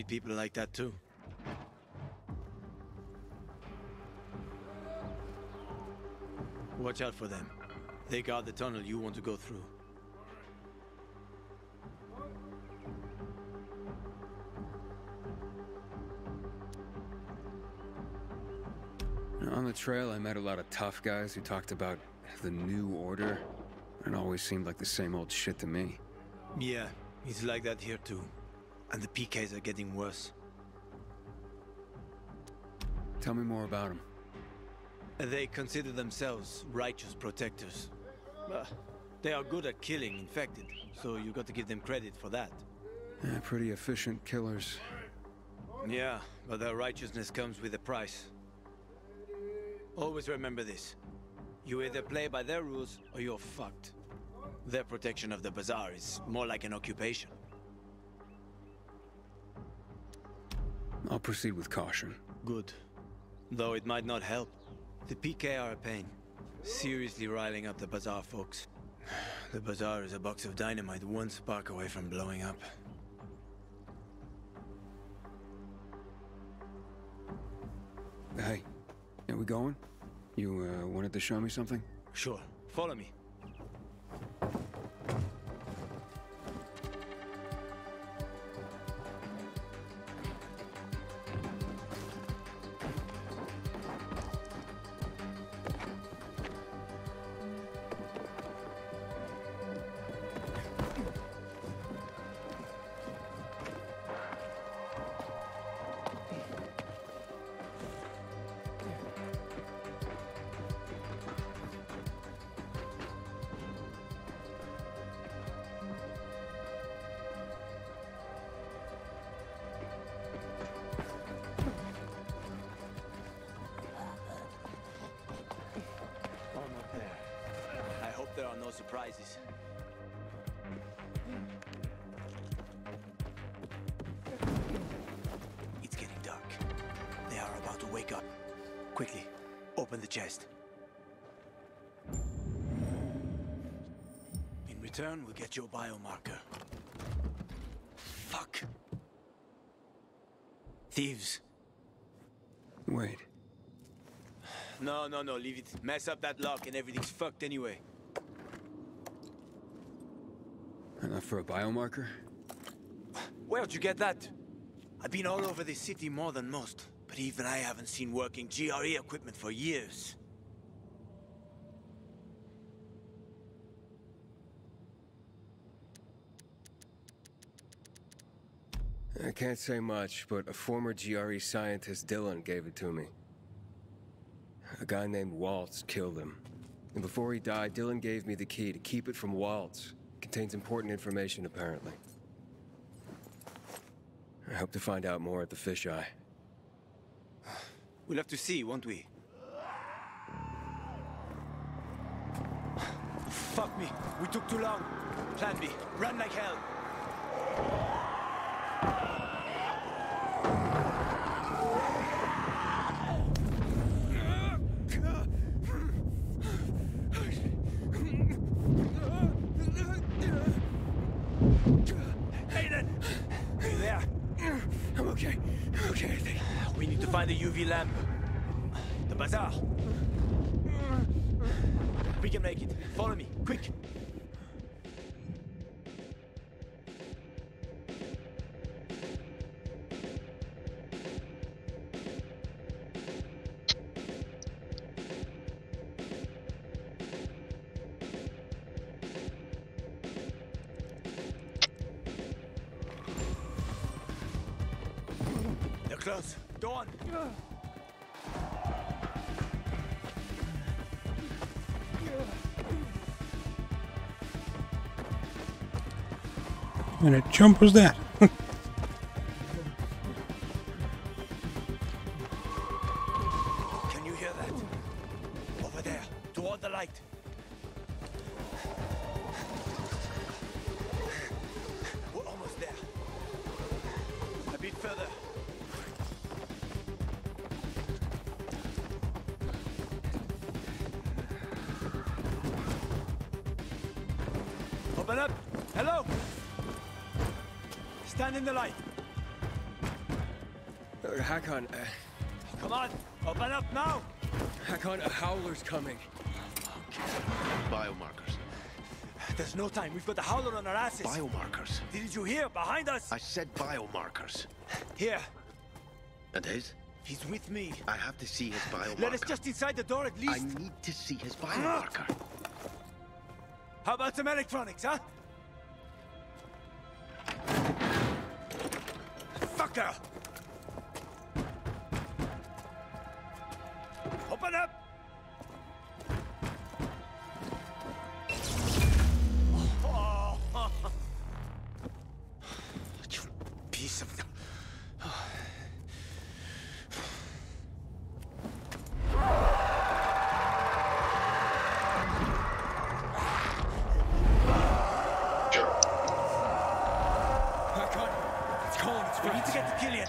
People like that too. Watch out for them. They guard the tunnel you want to go through. On the trail, I met a lot of tough guys who talked about the new order, and always seemed like the same old shit to me. Yeah, it's like that here too. And the P Ks are getting worse. Tell me more about them. They consider themselves righteous protectors. Uh, they are good at killing infected, so you got to give them credit for that. Yeah, pretty efficient killers. Yeah, but their righteousness comes with a price. Always remember this. You either play by their rules or you're fucked. Their protection of the bazaar is more like an occupation. I'll proceed with caution. Good. Though it might not help. The P K are a pain. Seriously riling up the bazaar folks. The bazaar is a box of dynamite one spark away from blowing up. Hey, are we going? You uh, wanted to show me something? Sure. Follow me. Surprises. It's getting dark. They are about to wake up. Quickly, open the chest. In return, we'll get your biomarker. Fuck. Thieves. Wait. No, no, no, leave it. Mess up that lock and everything's fucked anyway. Enough for a biomarker? Where'd you get that? I've been all over this city more than most, but even I haven't seen working G R E equipment for years. I can't say much, but a former G R E scientist, Dylan, gave it to me. A guy named Waltz killed him. And before he died, Dylan gave me the key to keep it from Waltz. Contains important information, apparently. I hope to find out more at the Fish Eye. We'll have to see, won't we? Fuck me! We took too long! Plan B, run like hell! Find the U V lamp. The bazaar. We can make it. Follow me, quick. They're close. Go on! What a jump was that? Can you hear that? Over there, toward the light. We're almost there. A bit further. Open up! Hello! Stand in the light! Uh, Hakon, uh... Come on! Open up now! Hakon, a howler's coming. Okay. Biomarkers. There's no time. We've got the howler on our asses. Biomarkers. Didn't you hear? Behind us! I said biomarkers. Here. And his? He's with me. I have to see his biomarker. Let us just inside the door at least. I need to see his biomarker. Ah. How about some electronics, huh? Fucker! Open up! Oh. You piece of... Oh. We need to get to Killian.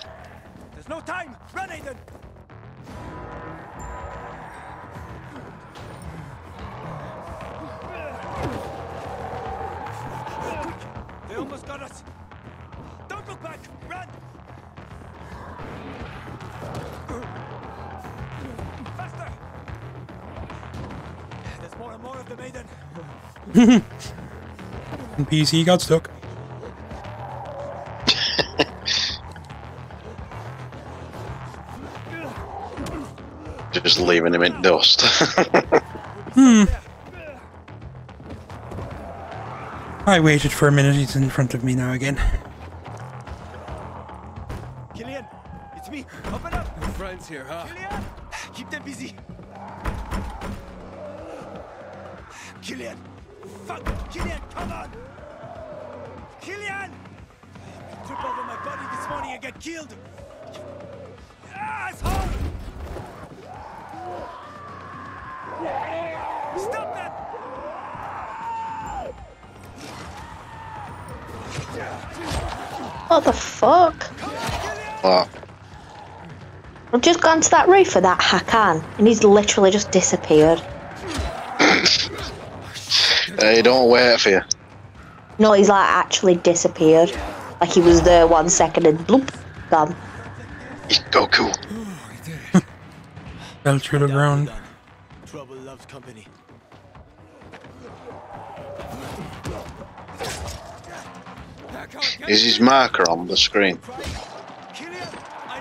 eliminated! They almost got us! Don't look back! Run! Faster! There's more and more of the maiden! P C got stuck. Just leaving him in dust. hmm. I waited for a minute, he's in front of me now again. Killian, it's me. Open up. Your friends here, huh? Killian, keep them busy. Killian, fuck, Killian, come on. Killian! I trip over my body this morning and get killed. Asshole! Stop that! What the fuck? What? I've just gone to that roof of that Hakon, and he's literally just disappeared. They don't wait for you. No, he's like actually disappeared. Like he was there one second and bloop, gone. He's Goku. Fell through the ground. Trouble loves company. Is his marker on the screen?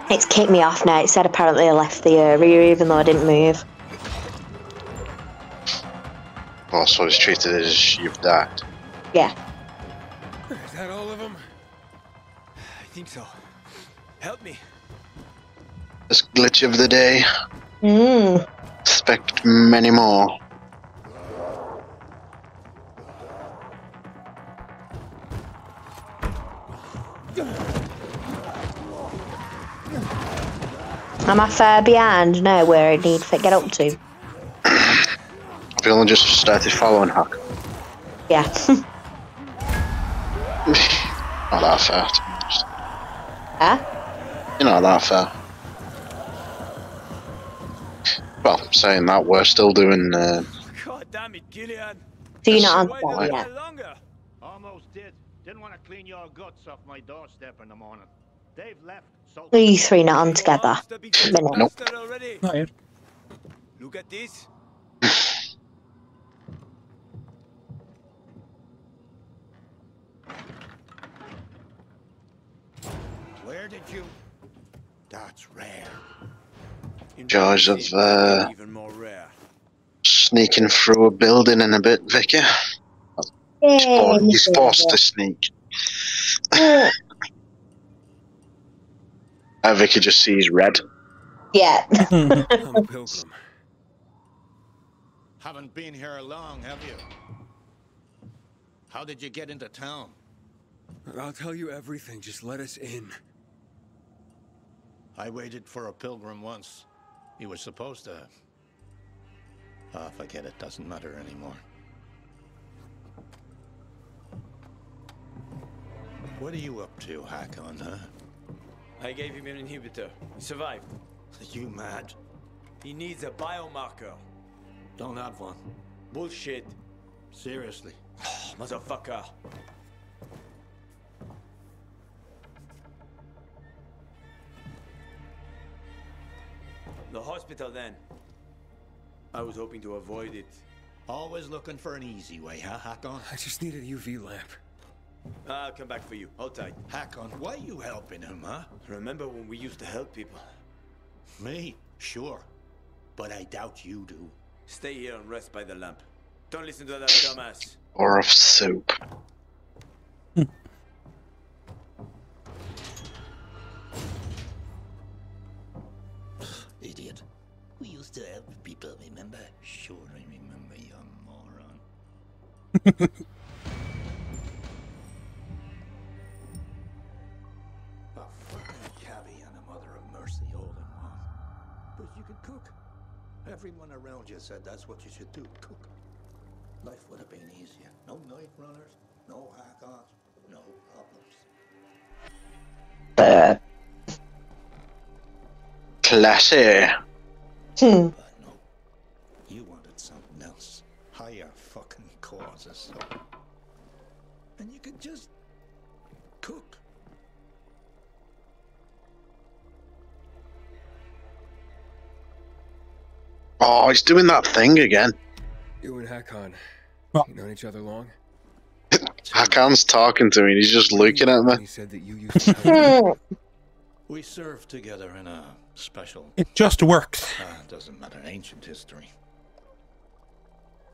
It's kicked me off now. It said apparently I left the area even though I didn't move. Oh, so it's treated as you've died. Yeah. Is that all of them? I think so. Help me. This glitch of the day. Mmm. Expect many more. Am I far behind now where I need to get up to? I've only just started following Huck. Yeah. Not that far, to be honest. Huh? You're not that far. Well, saying that, we're still doing. Uh, God damn it, Killian! Do you not answer yet? Almost did. Didn't want to clean your guts off my doorstep in the morning. They've left. So you three not on together? Nope. Not yet. Look at this. Where did you? That's rare. In charge of uh, sneaking through a building in a bit, Vicky. Yeah, he's, born, he's forced yeah. to sneak. Yeah. uh, Vicky just sees red. Yeah. I'm a pilgrim. Haven't been here long, have you? How did you get into town? I'll tell you everything. Just let us in. I waited for a pilgrim once. He was supposed to... Ah, forget it, doesn't matter anymore. What are you up to, Hakon, huh? I gave him an inhibitor. He survived. Are you mad? He needs a biomarker. Don't have one. Bullshit. Seriously. Motherfucker. The hospital, then. I was hoping to avoid it. Always looking for an easy way, huh, Hakon? I just need a U V lamp. I'll come back for you. Hold tight. Hakon, why are you helping him, huh? Remember when we used to help people? Me? Sure. But I doubt you do. Stay here and rest by the lamp. Don't listen to that dumbass. Or of soap. Idiot. We used to help people, remember? Sure, I remember, you moron. A fucking cabby and a mother of mercy all in one. But you could cook. Everyone around you said that's what you should do, cook. Life would have been easier. No knife runners, no hack-ons, no problems. Classy. Hmm. You wanted something else. Higher fucking causes. And you could just cook. Oh, he's doing that thing again. You and Hakon. Oh. You known each other long? Hakon's talking to me. He's just looking at me. He said that you used to we served together in a special. It just works. Uh, doesn't matter. Ancient history.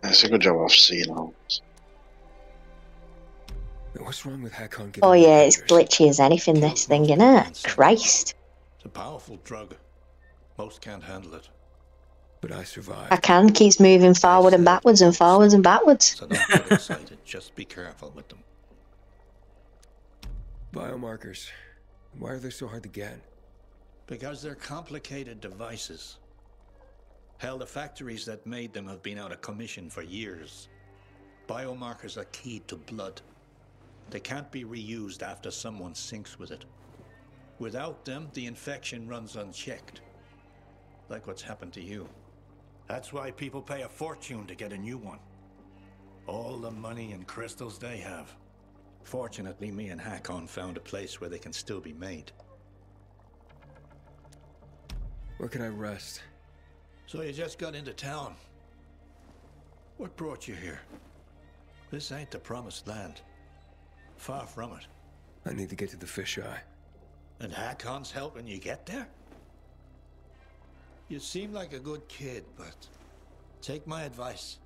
That's a good job I've seen. What's wrong with Hakon? Oh yeah, it's glitchy as anything. This thing, innit? Christ. It's a powerful drug. Most can't handle it. But I survived. I can keeps moving forward and backwards and forwards and backwards. So don't get excited. Just be careful with them. Biomarkers. Why are they so hard to get? Because they're complicated devices. Hell, the factories that made them have been out of commission for years. Biomarkers are keyed to blood. They can't be reused after someone sinks with it. Without them, the infection runs unchecked. Like what's happened to you. That's why people pay a fortune to get a new one. All the money and crystals they have. Fortunately, me and Hakon found a place where they can still be made. Where can I rest? So you just got into town. What brought you here? This ain't the promised land. Far from it. I need to get to the Fish Eye. And Hakon's helping you get there? You seem like a good kid, but take my advice.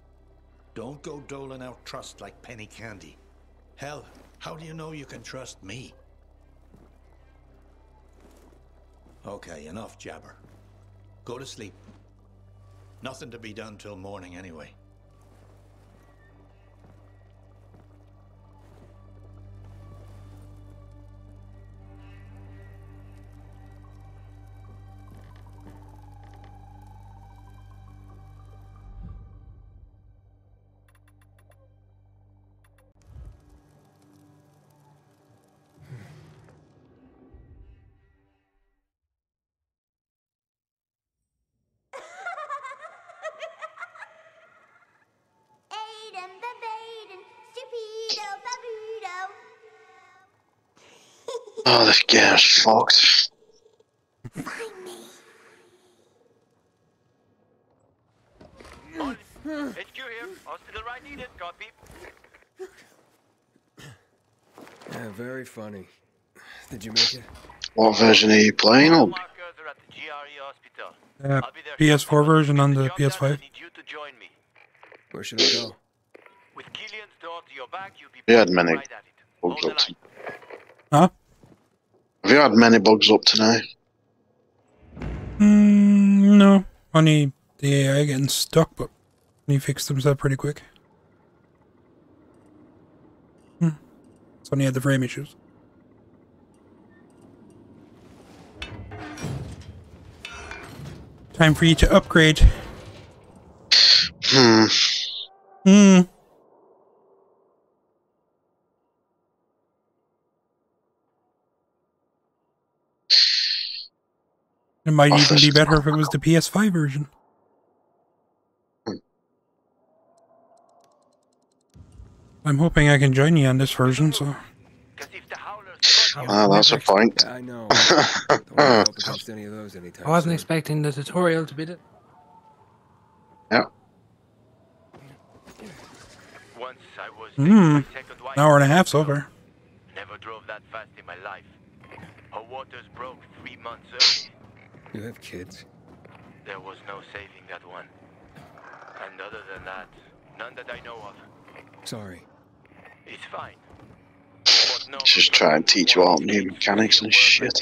Don't go doling out trust like penny candy. Hell, how do you know you can trust me? Okay, enough jabber. Go to sleep. Nothing to be done till morning anyway. Oh, this game is fucked. Find me. H Q here. Hospital right needed. Copy. Yeah, very funny. Did you make it? What version are you playing on? Uh, P S four version on the P S five. Where should I go? With Killian's door to your back, you'll be right at it. Hold the line. Huh? Have you had many bugs up tonight? Mm, no. Only the A I getting stuck, but he fixed himself pretty quick. Hmm. It's only had the frame issues. Time for you to upgrade. Hmm. Hmm. It might even be better if it was the P S five version. I'm hoping I can join you on this version, so... Ah, that's a point. I know. I wasn't expecting the tutorial to be that. Yeah. Hmm. An hour and a half so far. Never drove that fast in my life. Her waters broke three months early. You have kids? There was no saving that one. And other than that, none that I know of. Sorry. It's fine. No, just try and teach you all new mechanics and shit.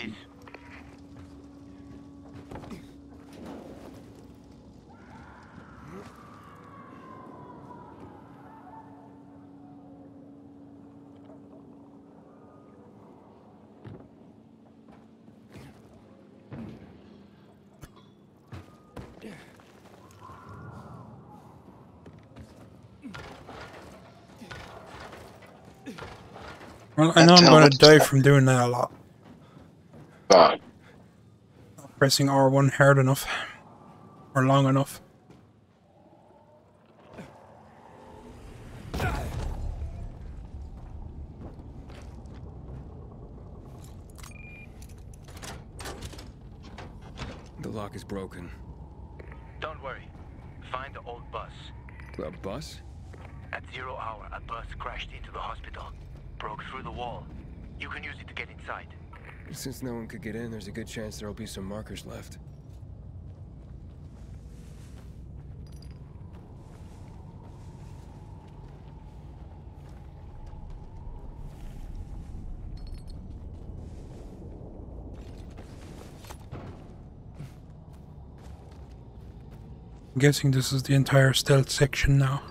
Well, I know I'm gonna die from doing that a lot. But pressing R one hard enough or long enough. The lock is broken. Don't worry. Find the old bus. The bus? At zero hour, a bus crashed into the hospital. Broke through the wall. You can use it to get inside. Since no one could get in, there's a good chance there'll be some markers left. I'm guessing this is the entire stealth section now.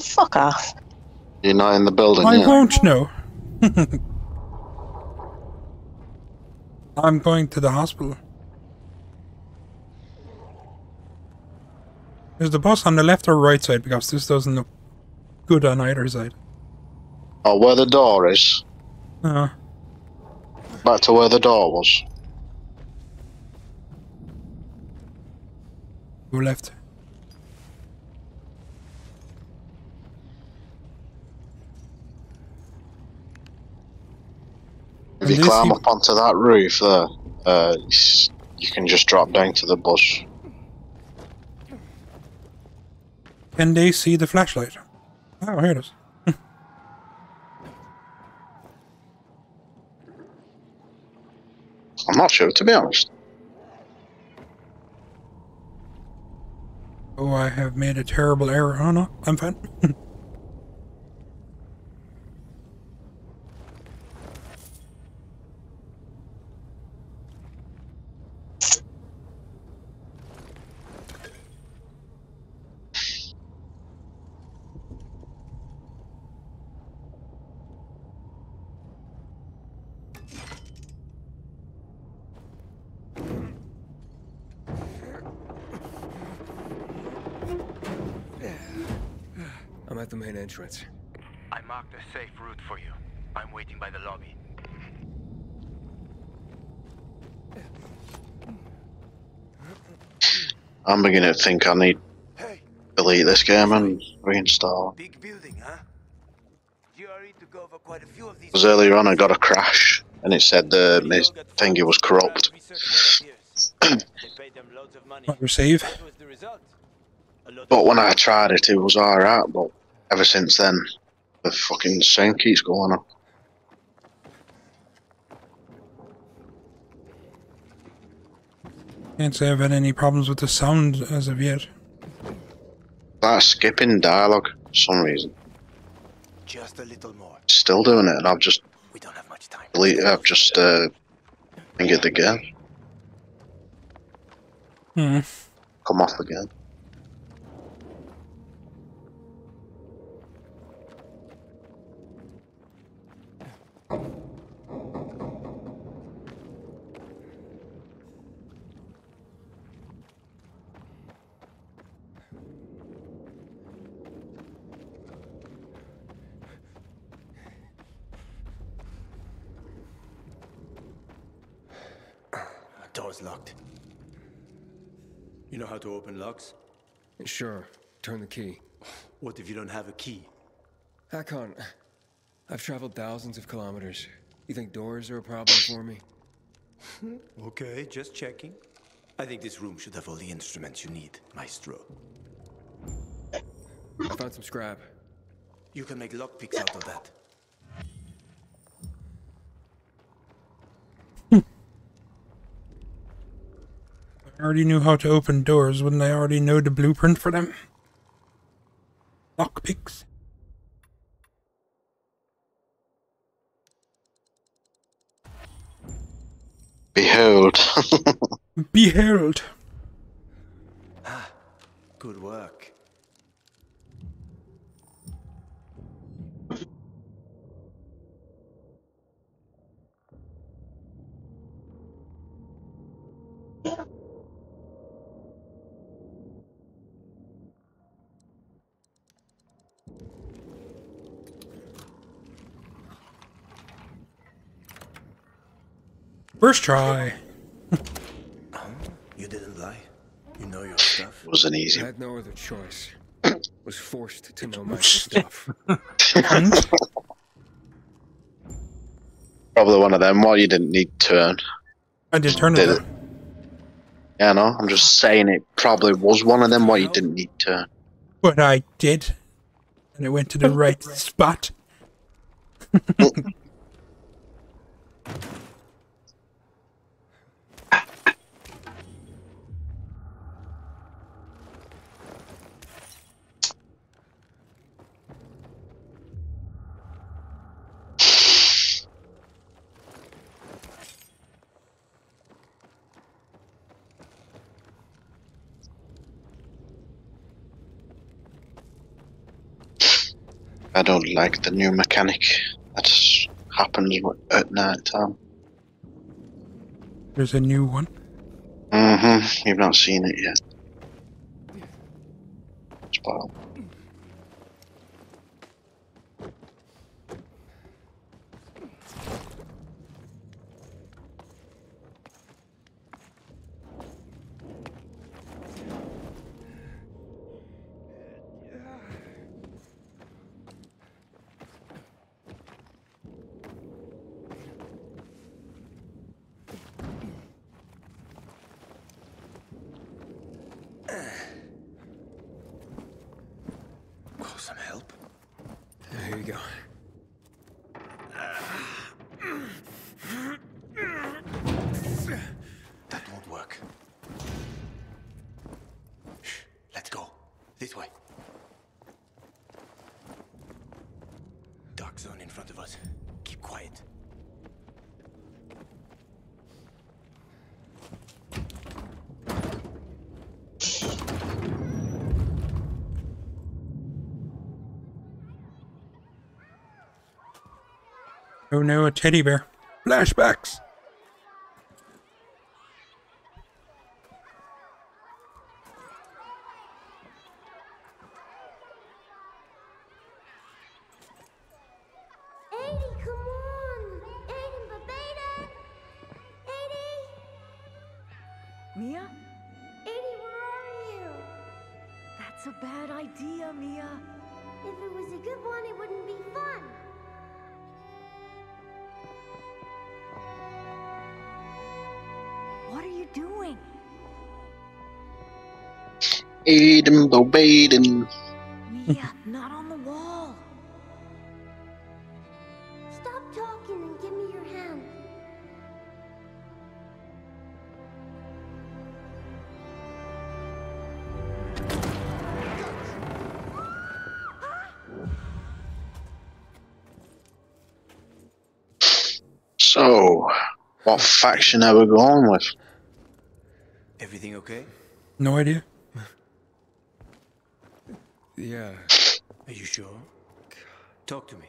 Fuck off. You're not in the building I yet. Won't know. I'm going to the hospital. Is the bus on the left or right side? Because this doesn't look good on either side. Oh, where the door is? Uh. Back to where the door was. Go left. If you climb up onto that roof there, uh, you can just drop down to the bus. Can they see the flashlight? Oh, here it is. I'm not sure, to be honest. Oh, I have made a terrible error. Oh no, I'm fine. Entrance. I marked a safe route for you. I'm waiting by the lobby. I'm beginning to think I need hey. to delete this game and reinstall. Big building, huh? G R E took over quite a few of these. Because earlier on I got a crash and it said the thingy was corrupt. Receive. But when I tried it, it was alright, but ever since then, the fucking sound keeps going up. Can't say I've had any problems with the sound as of yet. That skipping dialogue, for some reason. Just a little more. Still doing it, and I've just. We don't have much time. Delete, I've just. Uh, get the game. Hmm. Come off again. Locked. You know how to open locks? Sure. Turn the key. What if you don't have a key? Hakon, I've traveled thousands of kilometers. You think doors are a problem for me? Okay, just checking. I think this room should have all the instruments you need, Maestro. I found some scrap. You can make lockpicks out of that. I already knew how to open doors, wouldn't I already know the blueprint for them? Lockpicks. Behold. Behold. Ah, good work. First try. Oh, you didn't lie. You know your stuff. It wasn't easy. I had no other choice. Was forced to know my stuff. Probably one of them. Well, you didn't need to turn. I did turn did it. Yeah, no, I'm just saying it probably was one of them. Well, you didn't need to turn. But I did. And it went to the right spot. I don't like the new mechanic that happens at night time. There's a new one? Mm-hmm. You've not seen it yet. Spoiled. Oh no, a teddy bear. Flashbacks! Edie, come on! Aiden, but Beta! Edie! Mia? Edie, where are you? That's a bad idea, Mia. If it was a good one, it wouldn't be fun. Doing? Aiden, oh Baden. Mia, not on the wall. Stop talking and give me your hand. So, what faction are we going with? Everything okay? No idea. Yeah. Are you sure? God. Talk to me.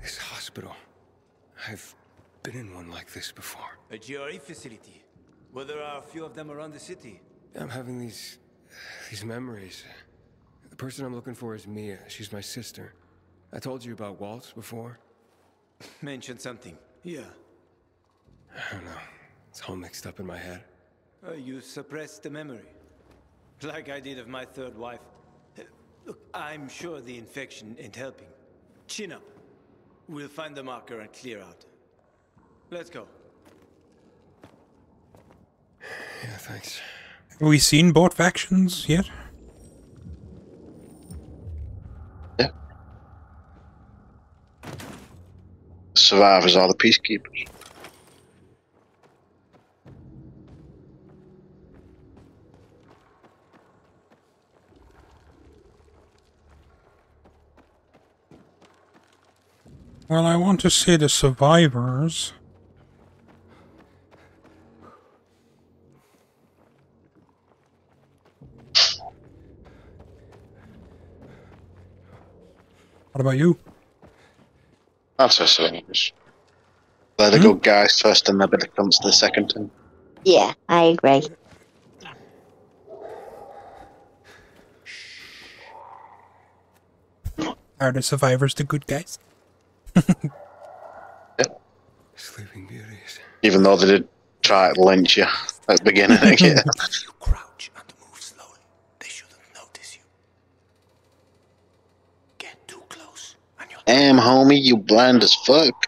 This hospital. I've been in one like this before. A G R E facility. Well, there are a few of them around the city. I'm having these... these memories. The person I'm looking for is Mia. She's my sister. I told you about Waltz before. Mention something. Yeah. I don't know. It's all mixed up in my head. Uh, you suppressed the memory. Like I did of my third wife. Uh, look, I'm sure the infection ain't helping. Chin up. We'll find the marker and clear out. Let's go. Yeah, thanks. Have we seen both factions yet? Survivors are the peacekeepers. Well, I want to say the survivors. What about you? That's a strange. They're the hmm? good guys first and they're the cunts the second time. Yeah, I agree. Are the survivors the good guys? Yep. Sleeping beauties. Even though they did try to lynch you at the beginning. Yeah. If you crouch and move slowly, they shouldn't notice you. Get too close and you'll... Damn, homie, you blind as fuck.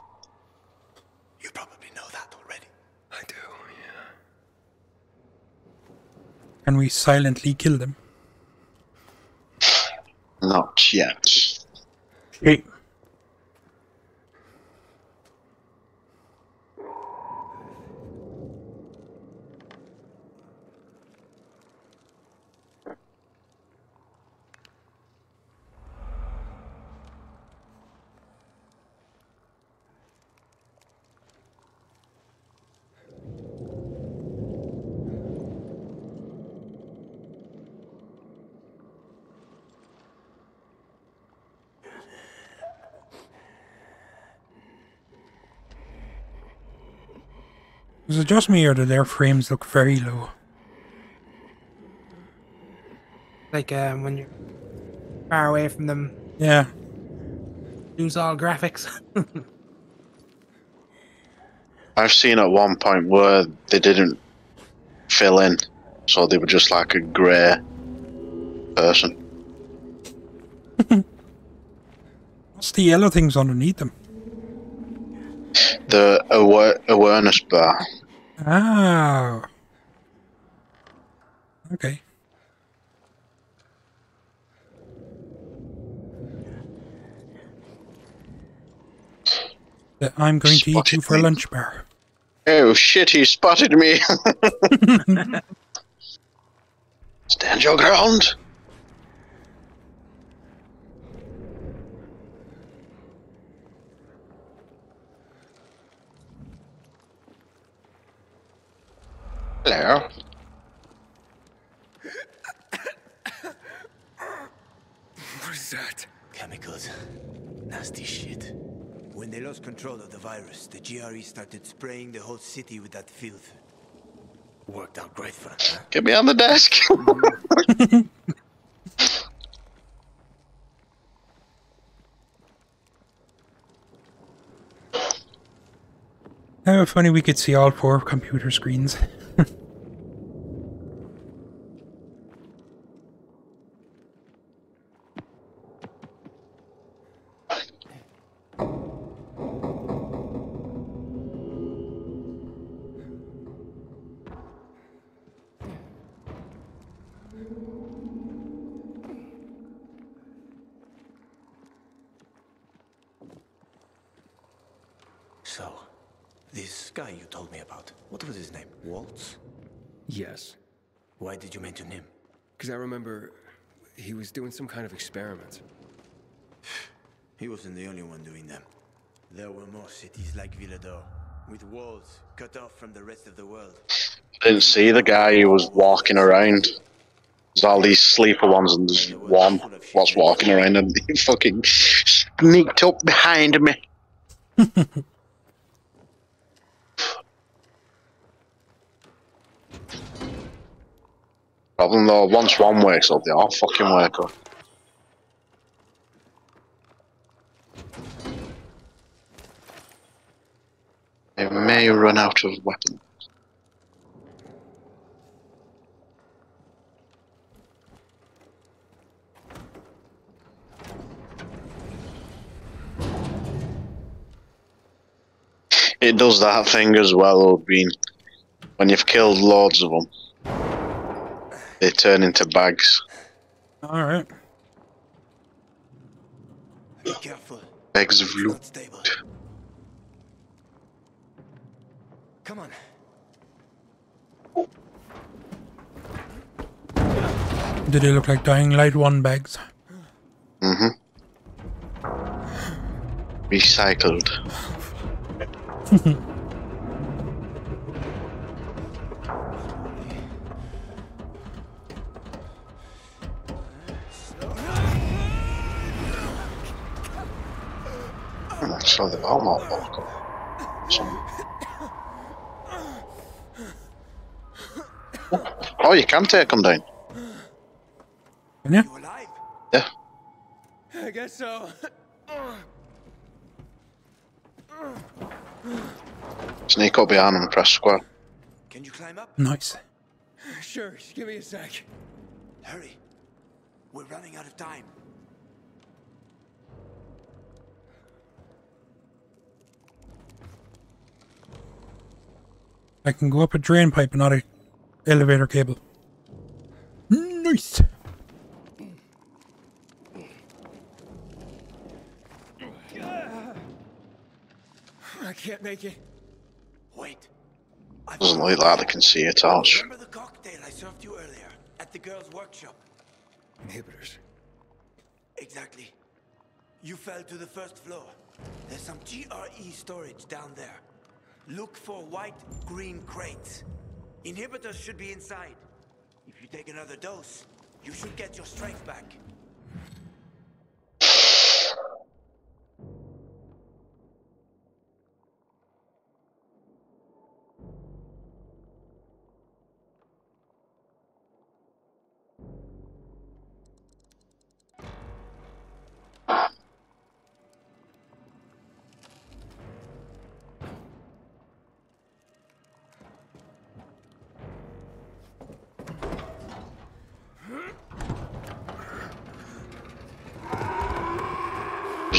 You probably know that already. I do, yeah. Can we silently kill them? Not yet. Hey. Is it just me or do their frames look very low? Like um, when you're far away from them. Yeah. Lose all graphics. I've seen at one point where they didn't fill in, so they were just like a grey person. What's the yellow things underneath them? The aware awareness bar. Oh. Okay. The I'm going spotted to eat you for me. Lunch bar. Oh shit, he spotted me. Stand your ground. Hello. What is that? Chemicals. Nasty shit. When they lost control of the virus, the G R E started spraying the whole city with that filth. Worked out great for us. Get me on the desk. How funny we could see all four computer screens. Why did you mention him? Because I remember he was doing some kind of experiment. He wasn't the only one doing them. There were more cities like Villedor, with walls cut off from the rest of the world. I didn't see the guy who was walking around. There's all these sleeper ones and there's one was walking around and he fucking sneaked up behind me. Problem though, once one wakes up, they all fucking wake up. They may run out of weapons. It does that thing as well, old Bean. When you've killed loads of them, they turn into bags. Alright. Be careful. Bags of loot. Come on. Oh. Do they look like Dying Light one bags? Mm-hmm. Recycled. So they've all not woke up. Some... Oh, you can take them down. Yeah. Yeah. I guess so. Sneak up behind him and press square. Can you climb up? Nice. Sure, just give me a sec. Hurry. We're running out of time. I can go up a drain pipe and not a elevator cable. Nice. I can't make it. Wait. Doesn't look like I can see a torch. Remember the cocktail I served you earlier at the girls' workshop? Inhibitors. Exactly. You fell to the first floor. There's some G R E storage down there. Look for white, green crates. Inhibitors should be inside. If you take another dose, you should get your strength back.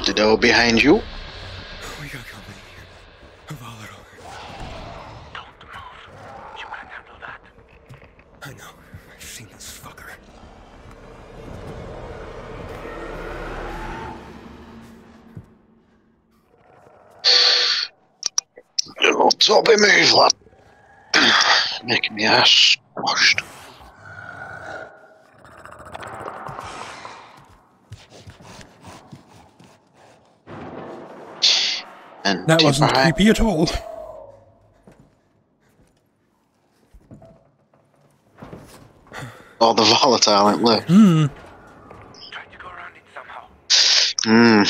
The door behind you. We got company here. I'm volatile. Don't move. You can't handle that. I know. I've seen this fucker. Little toppy move, lad. Making me ass squashed. And that wasn't creepy at all. Oh, the volatile, ain't Luke? Hmm. Tried to go around it somehow. Hmm.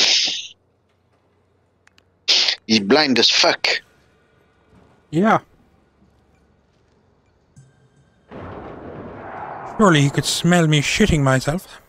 He's blind as fuck. Yeah. Surely he could smell me shitting myself.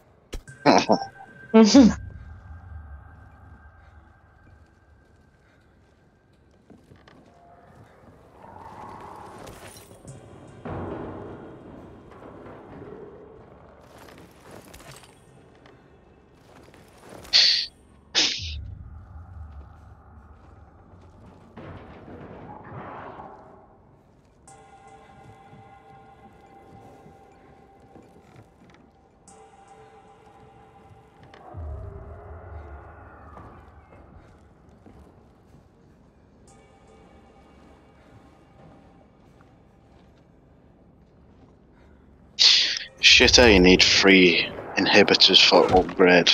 Shit, you need three inhibitors for upgrade.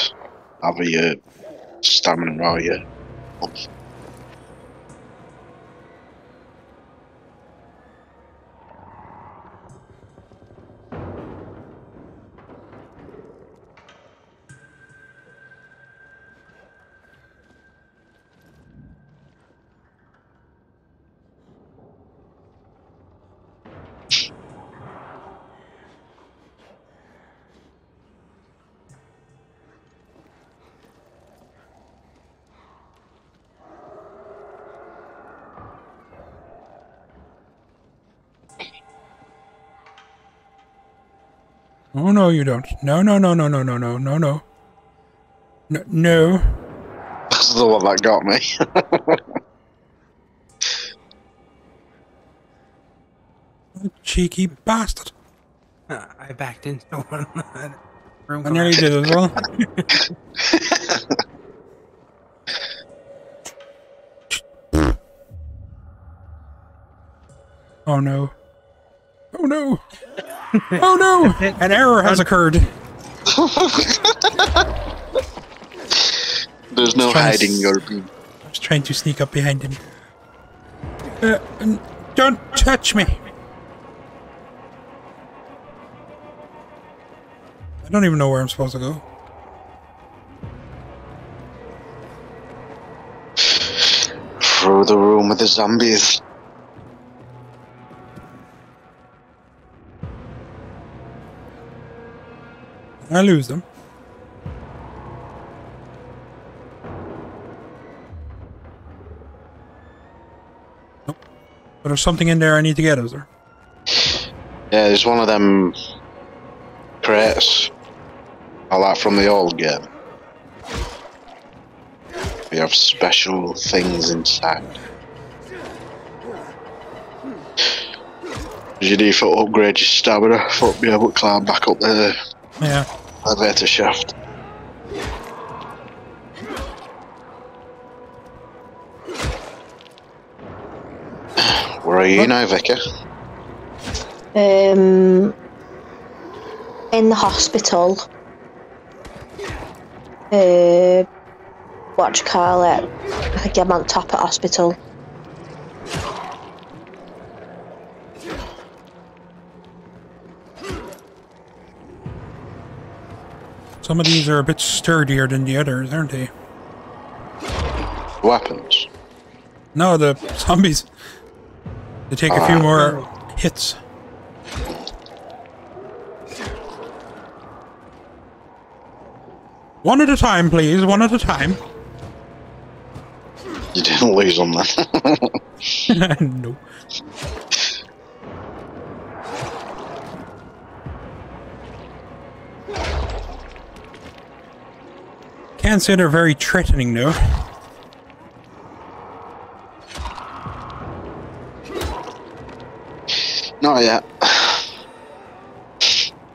Either your stamina or your health. Oh no, you don't. No, no, no, no, no, no, no, no, no. No, no. That's the one that got me. Cheeky bastard. Uh, I backed into one. I nearly did as well. Oh no. Oh no. Oh no! An error has occurred. There's no hiding your beam. I was trying to sneak up behind him. Uh, don't touch me! I don't even know where I'm supposed to go. Through the room with the zombies. I lose them. But there's something in there I need to get, is there? Yeah, there's one of them crates. A lot from the old game. We have special things inside. You need for upgrade your stamina, for being able to climb back up the yeah. elevator shaft. Where are you now, Vicky? Um, in the hospital. Uh, what do you call it? I think I'm on top at hospital. Some of these are a bit sturdier than the others, aren't they? Weapons? No, the zombies. They take ah. a few more hits. One at a time, please. One at a time. You didn't lose on that. No. Can't say they're very threatening, though. Not yet.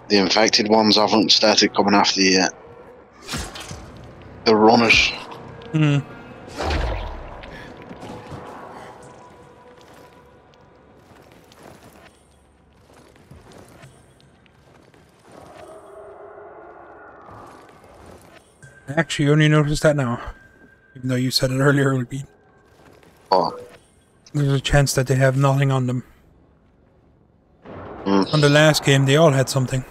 The infected ones haven't started coming after you yet. The runners. Hmm. Actually, you only noticed that now, even though you said it earlier, it would be. Oh. There's a chance that they have nothing on them. Mm. On the last game, they all had something.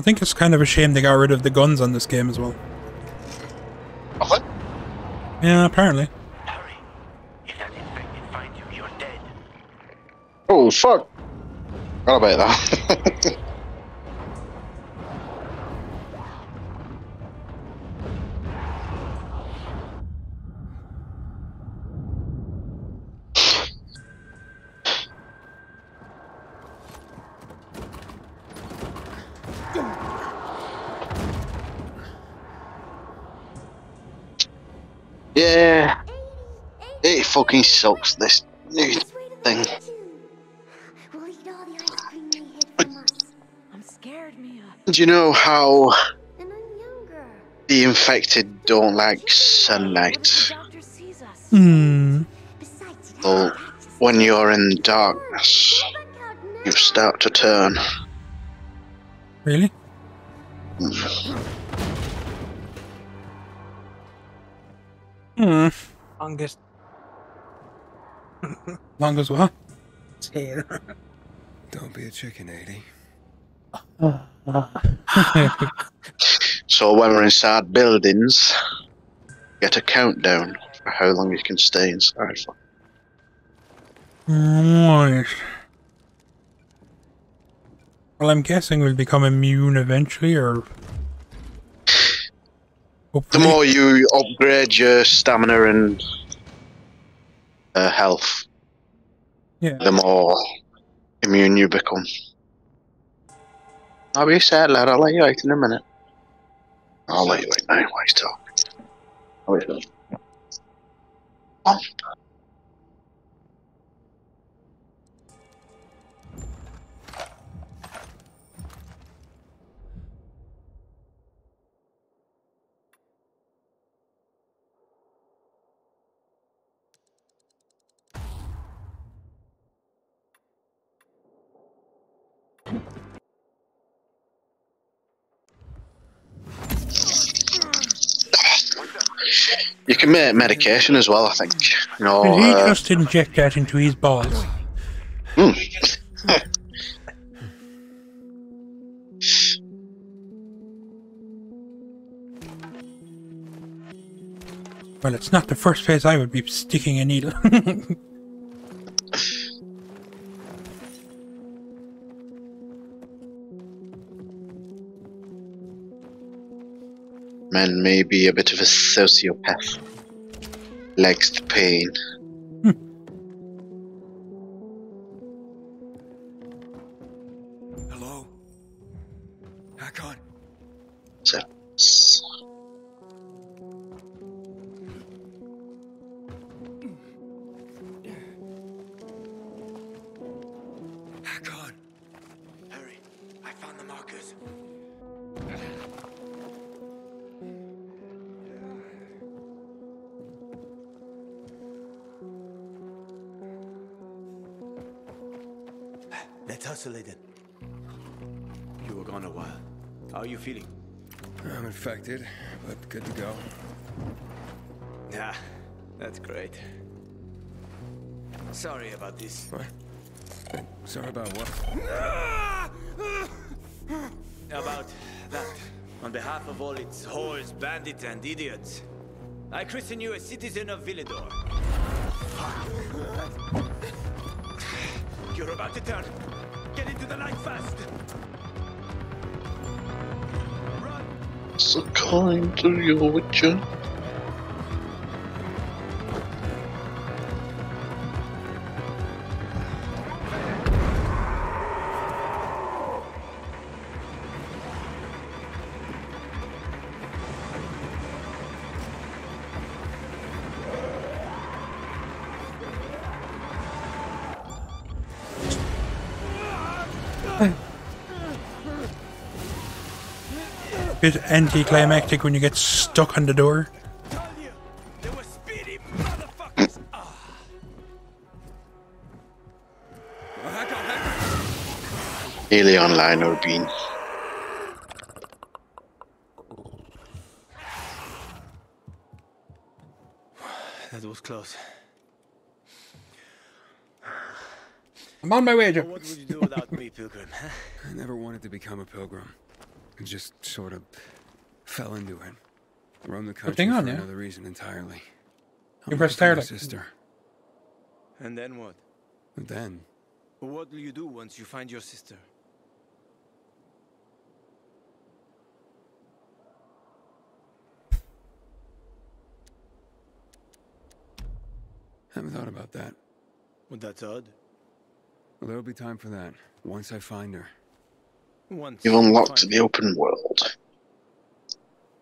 I think it's kind of a shame they got rid of the guns on this game as well. What? Yeah, apparently. Hurry. If that infected finds you, you're dead. Oh fuck! Forgot about that. Yeah, it fucking sucks, this new thing. Do you know how the infected don't like sunlight? Hmm. Well, when you're in darkness, you start to turn. Really? Mm. Hmm. Longest. Longest what? Here. Don't be a chicken, Edie. So when we're inside buildings, get a countdown for how long you can stay inside for. Right. Well, I'm guessing we'll become immune eventually, or... Hopefully. The more you upgrade your stamina and uh, health, yeah, the more immune you become. I'll be sad, lad. I'll let you out in a minute. I'll let you out now. Why he's talking? I'll let you out. You can make medication as well, I think. You know, did he uh, just inject that into his balls? Mm. Well, it's not the first place I would be sticking a needle. Man may be a bit of a sociopath. Likes the pain. Hmm. Hello? Hakon? So, so. Hakon! Hurry, I found the markers. Let's hustle, Aiden. You were gone a while. How are you feeling? I'm infected, but good to go. Yeah, that's great. Sorry about this. What? Sorry about what? About that. On behalf of all its whores, bandits, and idiots, I christen you a citizen of Villedor. You're about to turn. Get into the light fast. Run. So kind to you, Witcher. It's anticlimactic when you get stuck on the door. There were speedy motherfuckers. Daily online or Bean. That was close. I'm on my way, Joe. What would you do without me, Pilgrim? Huh? I never wanted to become a pilgrim. Just sort of fell into it. Roamed the country on, for yeah. another reason entirely. You press tired, sister. And then what? And then. What will you do once you find your sister? Haven't thought about that. Well, that's odd. Well, there'll be time for that once I find her. Once You've unlocked the open world.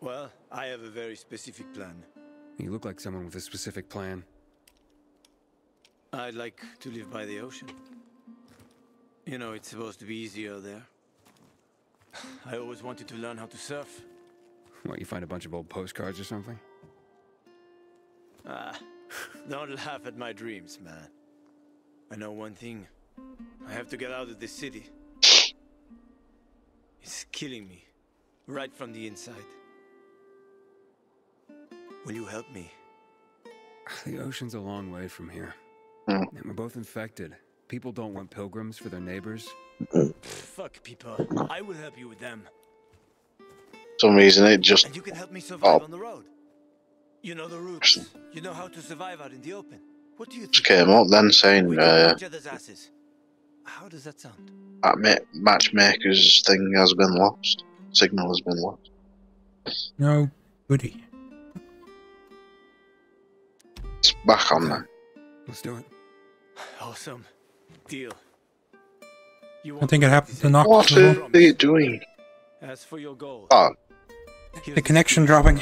Well, I have a very specific plan. You look like someone with a specific plan. I'd like to live by the ocean. You know, it's supposed to be easier there. I always wanted to learn how to surf. What, you find a bunch of old postcards or something? Ah, don't laugh at my dreams, man. I know one thing. I have to get out of this city. It's killing me, right from the inside. Will you help me? The ocean's a long way from here. And we're both infected. People don't want pilgrims for their neighbors. Fuck people. I will help you with them. For some reason it just... And you can help me survive oh. on the road. You know the routes. You know how to survive out in the open. What do you think? Just came up then saying... Uh, how does that sound? That matchmaker's thing has been lost. Signal has been lost. No goody. It's back on now. Let's do it. Awesome. Deal. You I think it happened to Noctis. What are they doing? As for your goal. Oh. The connection dropping.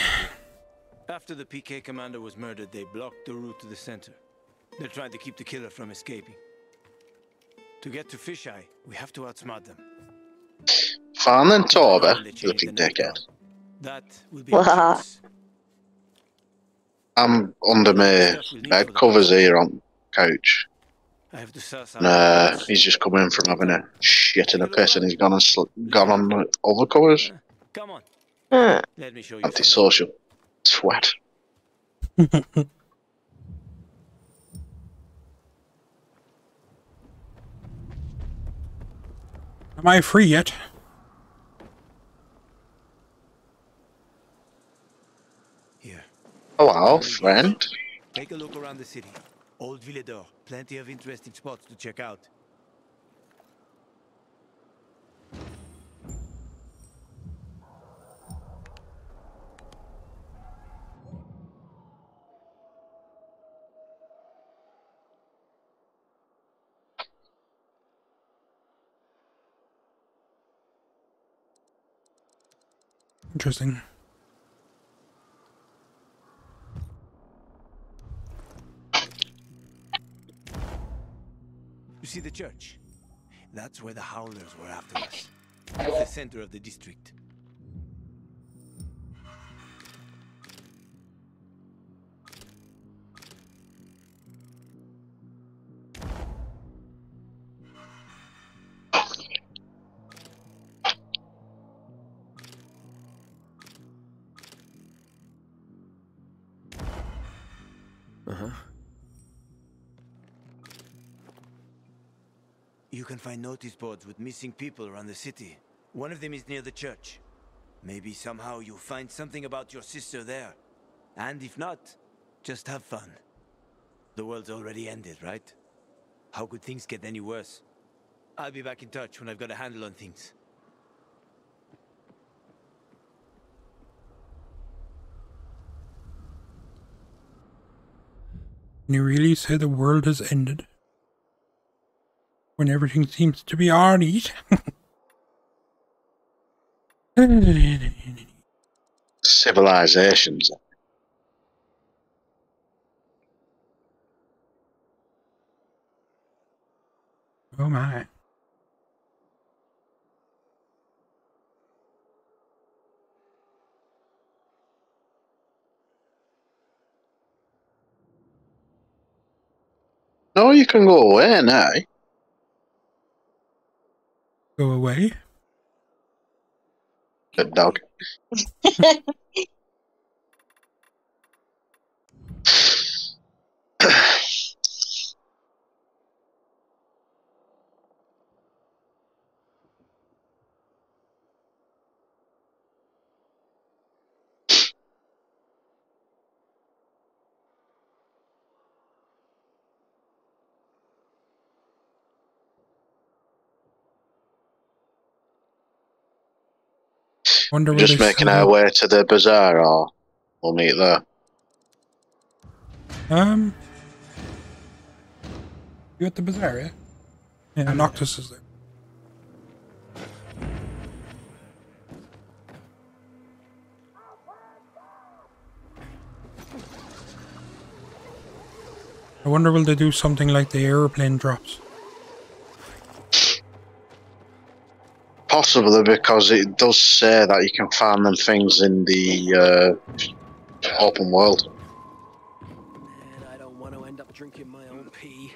After the P K commander was murdered, they blocked the route to the center. They're trying to keep the killer from escaping. To get to Fish Eye, we have to outsmart them. Fan and Torba, looking dickhead. That will be I'm under my bed covers here on couch. I have to nah, he's just come in from having a shit and a piss and he's gone, and sl gone on the other covers. Come on. Uh, Let me show you antisocial. Sweat. Am I free yet? Here. Hello, friend. Take a look around the city. Old Villedor. Plenty of interesting spots to check out. Interesting. You see the church? That's where the howlers were after us. It's the center of the district. You can find notice boards with missing people around the city. One of them is near the church. Maybe somehow you'll find something about your sister there. And if not, just have fun. The world's already ended, right? How could things get any worse? I'll be back in touch when I've got a handle on things. Can you really say the world has ended? When everything seems to be alright. Civilizations. Oh my. No, you can go away now. Go away. Good dog. We're just making our way to the bazaar, or we'll meet there. Um, you at the bazaar, yeah? Yeah, Noctis is there. I wonder will they do something like the aeroplane drops? Possibly, because it does say that you can find them things in the uh, open world. Man, I don't want to end up drinking my own pee.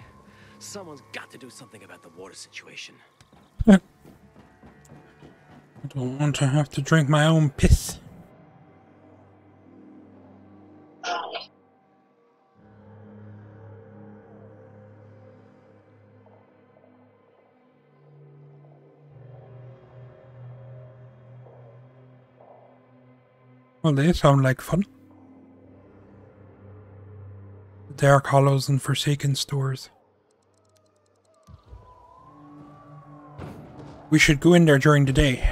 Someone's got to do something about the water situation. I don't want to have to drink my own piss. Well, they sound like fun. Dark hollows and forsaken stores. We should go in there during the day.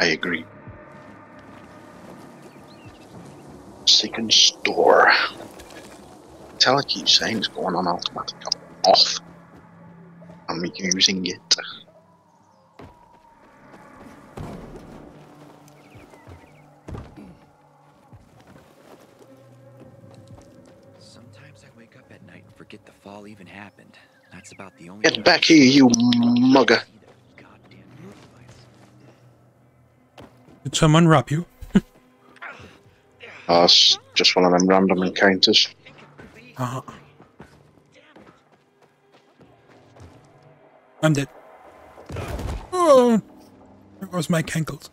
I agree. Forsaken store. Tell I keep saying it's going on automatic. I'm off. I'm using it. Even happened. That's about the only Get back here, you mugger. Did someone rob you? Oh, it's just one of them random encounters. Uh-huh. I'm dead. Oh, there goes my cankles.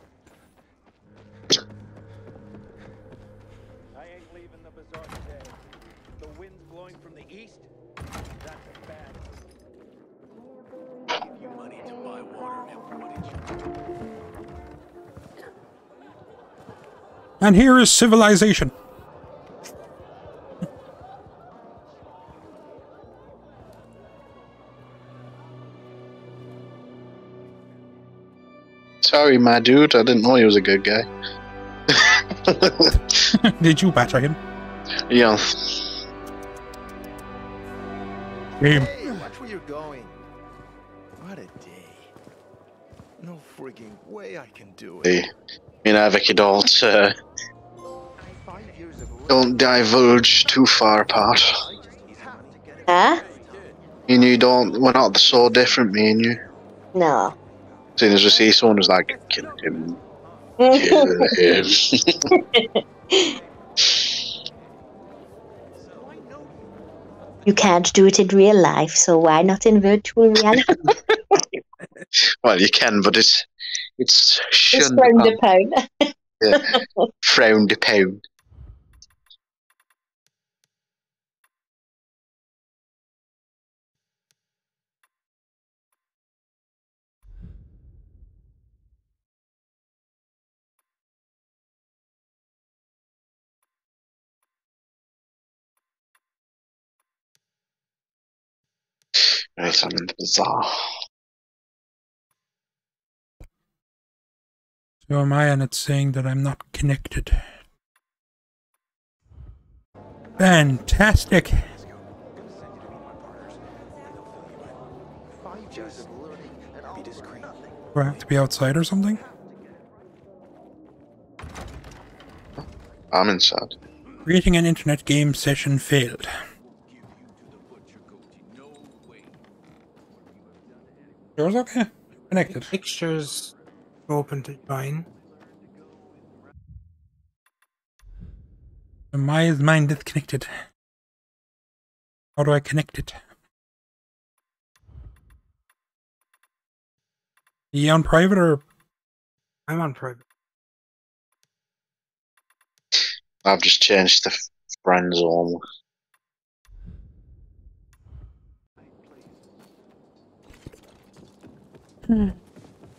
And here is civilization. Sorry, my dude. I didn't know he was a good guy. Did you batter him? Yeah. Game. Hey, watch where you're going. What a day. No frigging way I can do it. Hey. You know, Vicky, don't, uh, don't divulge too far apart. Huh? You know, you don't, we're not so different, me and you. No. As soon as we see someone who's like, kill him, kill him. You can't do it in real life, so why not in virtual reality? Well, you can, but it's it's shunned upon. Yeah. Frowned upon. Right, I'm in the bazaar. So am I, and it's saying that I'm not connected. Fantastic! Do I have to be outside or something? I'm inside. Creating an internet game session failed. Yours okay? Connected. Pictures... open to mine. My is mine disconnected. How do I connect it? Are you on private or? I'm on private. I've just changed the friend zone. Hmm.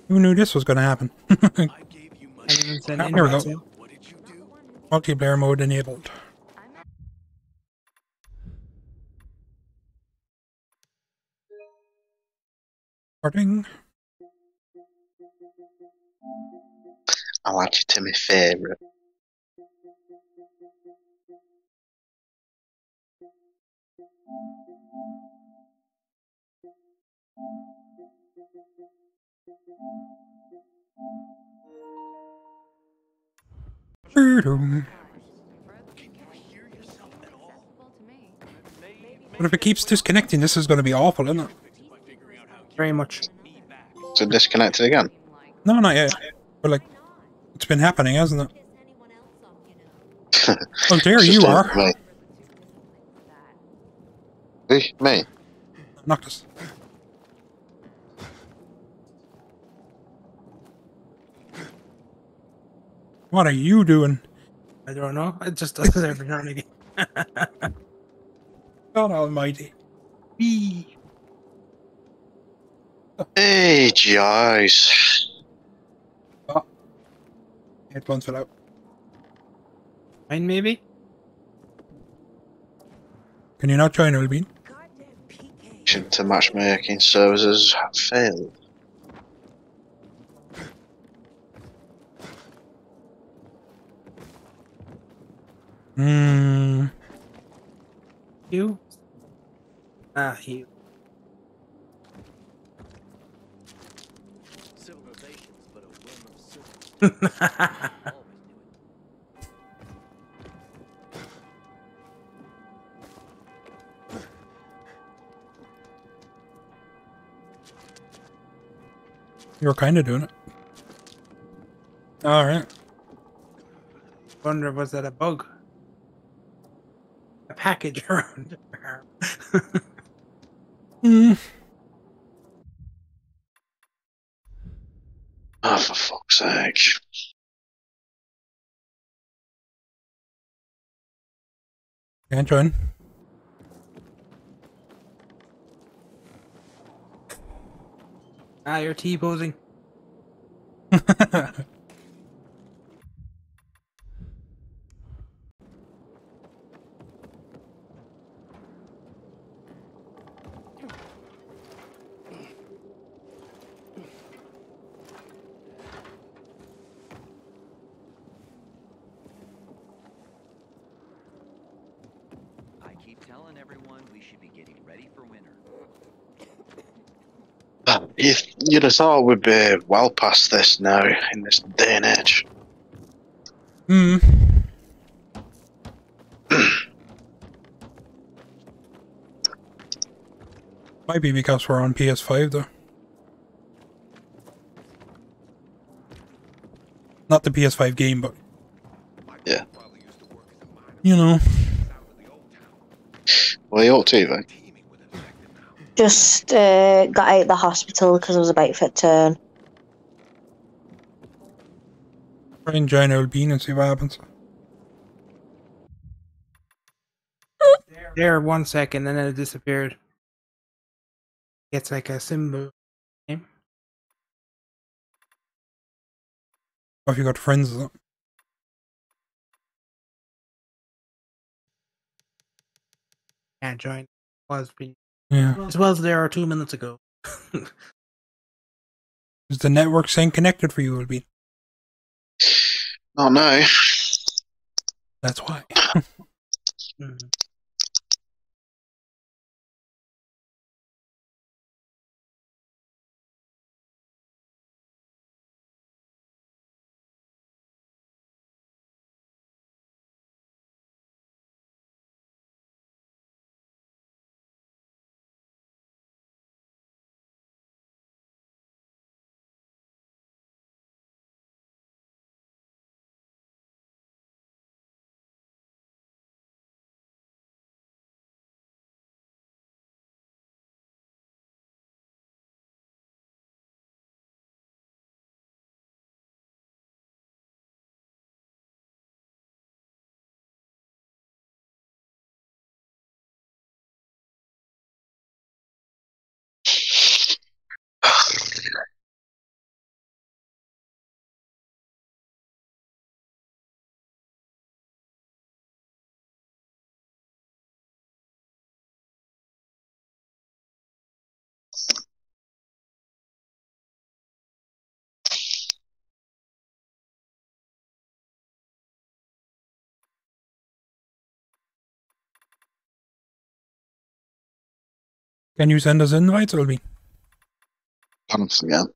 Who knew this was going to happen? I gave you my oh, there we go. What did you do? Multiplayer mode enabled. Starting. I'll add you to my favorite. What if it keeps disconnecting? This is going to be awful, isn't it? Very much. So disconnected again? No, not yet. But like, it's been happening, hasn't it? Oh, there you are. Me. Me. Noctis. What are you doing? I don't know. It just does it every now and again. God almighty. Wee. Hey, guys. Oh. Headphones fell out. Mine, maybe? Can you not join, Bean? To matchmaking services failed. Hmm. You? Ah, you. Civilization's but a worm of silver. You're kind of doing it. All right. Wonder, was that a bug? Package around her. mm. Oh, for fuck's sake. Can't join. Ah, you're T-posing. should be getting ready for winter. You you'd have thought we'd be well past this now in this day and age. Hmm. Might be because we're on P S five though. Not the P S five game, but yeah, you know. Well, you ought to, though. Just uh, got out of the hospital because I was about for a turn. Try and join old Bean and see what happens. There, one second, and then it disappeared. It's like a symbol. Have you got friends? Though? Can't join. Was being yeah. As well as there are two minutes ago. Is the network saying connected for you, will be? Oh no. That's why. mm. Can you send us invites, Olby? Hans again.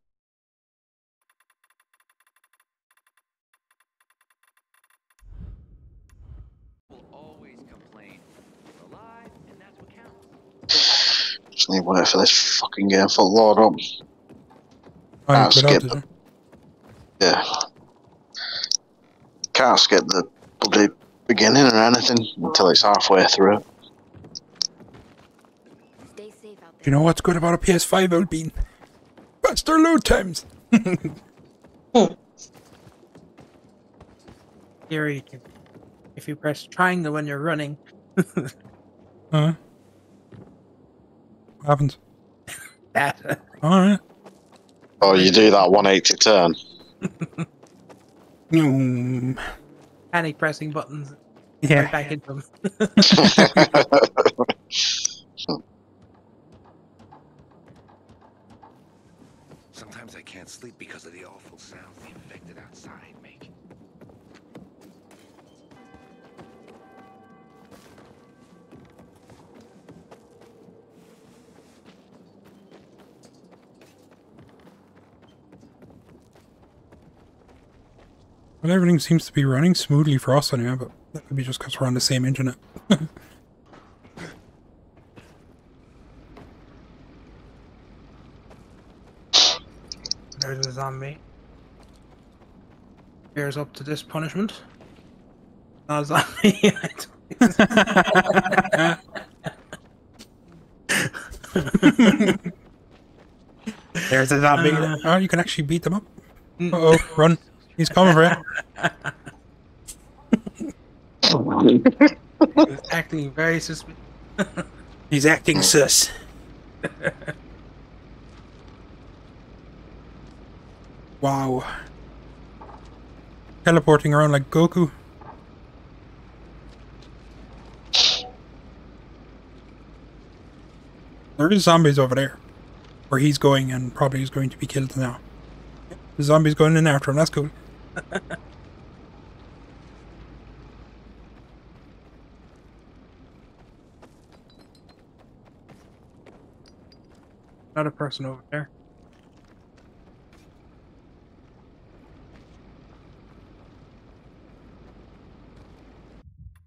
We'll always complain. We're alive, and that's what counts. Just need work for this fucking game for Lord up. Can't skip the... Yeah. Can't skip the bloody beginning or anything until it's halfway through. You know what's good about a P S five, old Bean? Faster load times! oh. Here you can, if you press triangle when you're running. Huh? What happens? That. Alright. Oh, you do that one eighty turn. mm. Panic pressing buttons. Yeah. Right back into them. Sometimes I can't sleep because of the awful sounds the infected outside make. Well, everything seems to be running smoothly for us anyway, but that could be just because we're on the same internet. There's a zombie. Here's up to this punishment. Not a zombie yet. There's a zombie. Uh, oh, you can actually beat them up. Uh oh, run. He's coming for you. He's acting very suspicious. He's acting sus. Wow. Teleporting around like Goku. There is zombies over there. Where he's going and probably is going to be killed now. The zombie's going in after him, that's cool. Another person over there.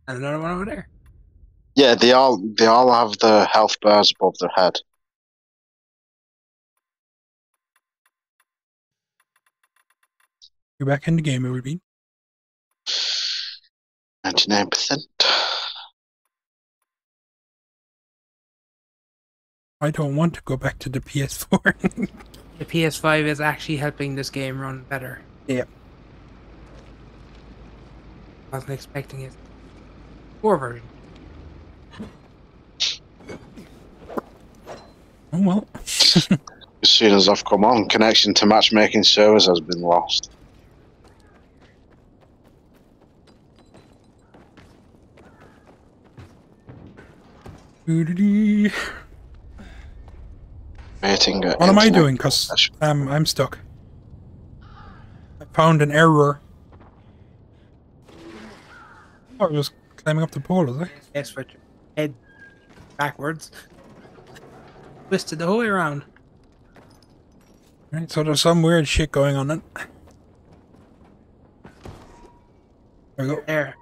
And another one over there. Yeah, they all they all have the health bars above their head. You're back in the game, it would be. Ninety-nine percent. I don't want to go back to the P S four. The P S five is actually helping this game run better. Yep. I wasn't expecting it. Poor version. Oh well. As soon as I've come on, connection to matchmaking servers has been lost. Mating what am I doing? Cause um, I'm stuck. I found an error. Oh, I was climbing up the pole, is it? Yes, but head backwards. Twisted the whole way around. Right, so there's some weird shit going on then. There we go. There.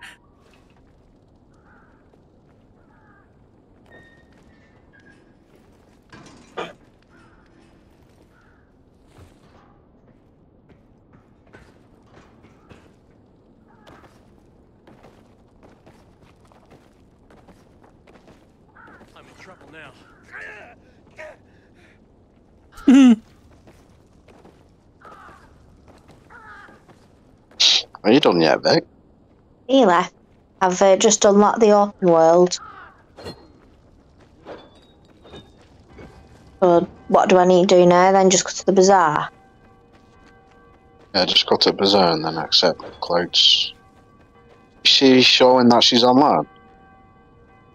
I'm in trouble now. Are you done yet, Vic? Really? I've uh, just unlocked the open world. So what do I need to do now then? Just go to the bazaar? Yeah, just go to the bazaar and then accept clouds. Is she showing that she's online?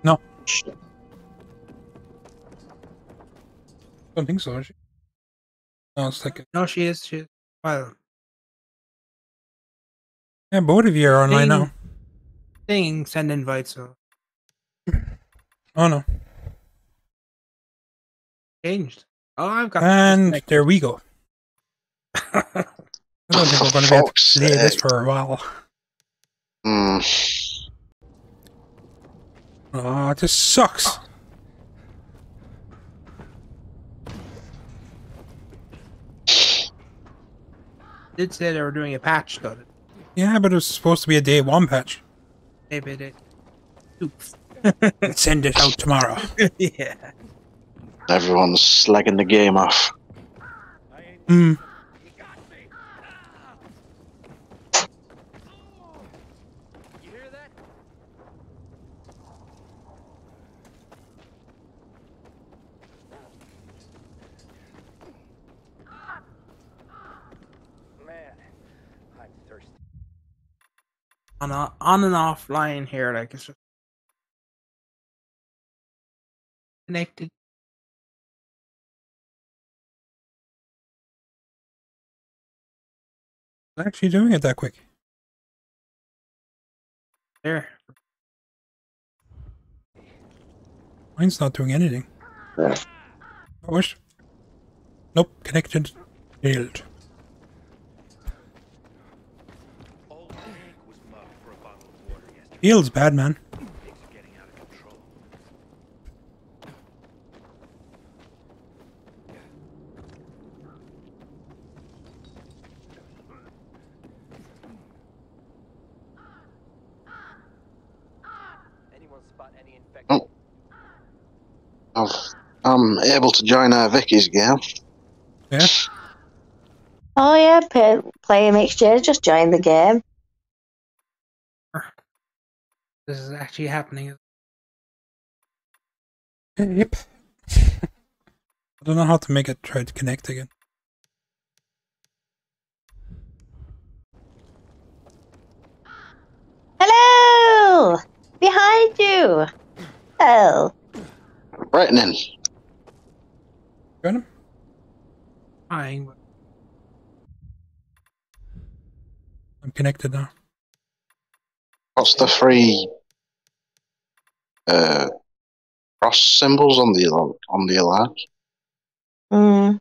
No. I don't think so, is she? No, it's like a... no, she is. She is. Well, yeah, both of you are online now. Thing, send invites. So. Oh no, changed. Oh, I've got. And there we go. I don't think we're going to be able to play this for a while. Mm. Oh, it just sucks. Did say they were doing a patch, though. Yeah, but it was supposed to be a day one patch. Maybe they. Oops. Send it out tomorrow. Yeah. Everyone's slagging the game off. Hmm. On, a, on and off line here, like it's just connected. I'm actually doing it that quick. There. Mine's not doing anything. I wish. Nope, connected. Failed. Feels bad, man. Oh, I've, I'm able to join uh, Vicky's game. Yeah. Oh yeah, play, play a mixture. Just join the game. This is actually happening. Yep. I don't know how to make it try to connect again. Hello! Behind you! Oh. Right then. Got him? Hi. I'm connected now. What's the three uh, cross symbols on the on the alarm? Mm.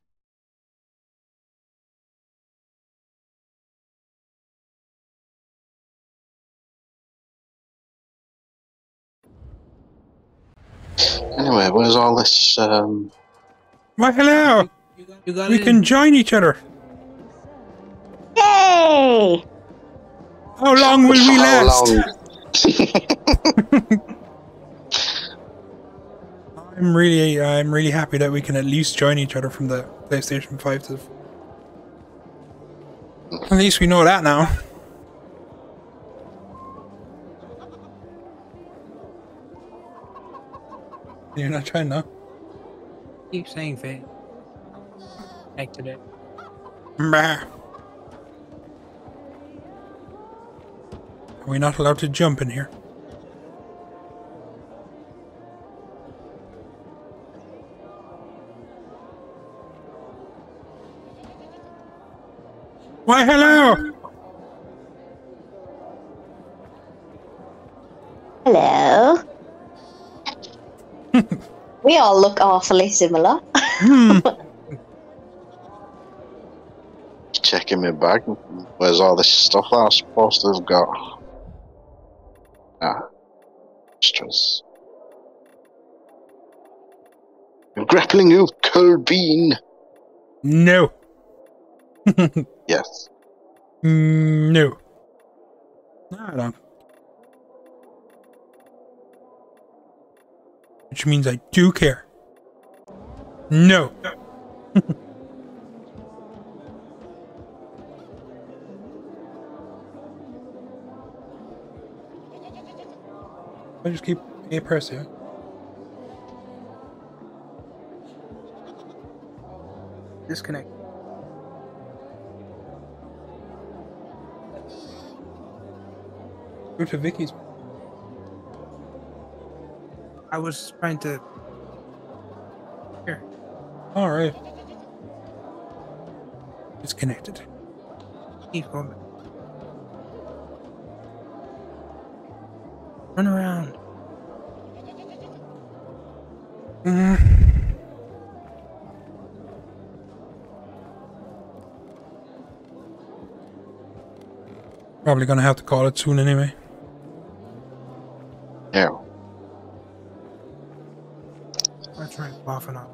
Anyway, what is all this? Um... Why, hello! You, you got we in. Can join each other. Yay! How long will we last? I'm really, I'm really happy that we can at least join each other from the PlayStation five to. At least we know that now. You're not trying now. Keep saying fake. Back to that. Bah. Are we not allowed to jump in here? Why, hello! Hello. We all look awfully similar. Hmm. Checking my bag. Where's all this stuff I was supposed to have got? Ah. Extras. I'm grappling you, cold bean. No. Yes. Mm, no. No, I don't. Which means I do care. No. I just keep a press here. Disconnect. Go to Vicky's. I was trying to. Here. All right. It's connected. Keep going. Run around. Mm. Probably gonna have to call it soon anyway. Yeah. That's right, buffing up.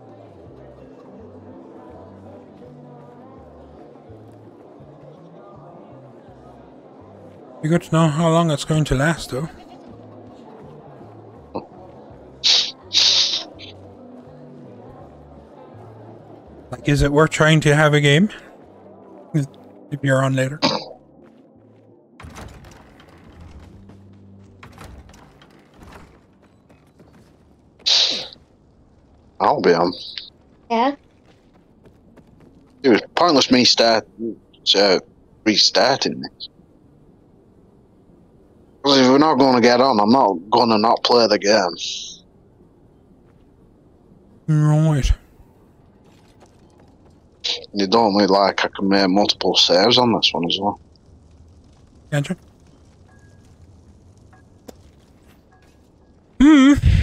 Be good to know how long it's going to last, though. Like, is it worth trying to have a game? If you're on later. I'll be on. Yeah. It was pointless me start uh, restarting this. Because if we're not going to get on, I'm not going to not play the game. Right. You don't look like I can make multiple saves on this one as well. Can't you? Hmm.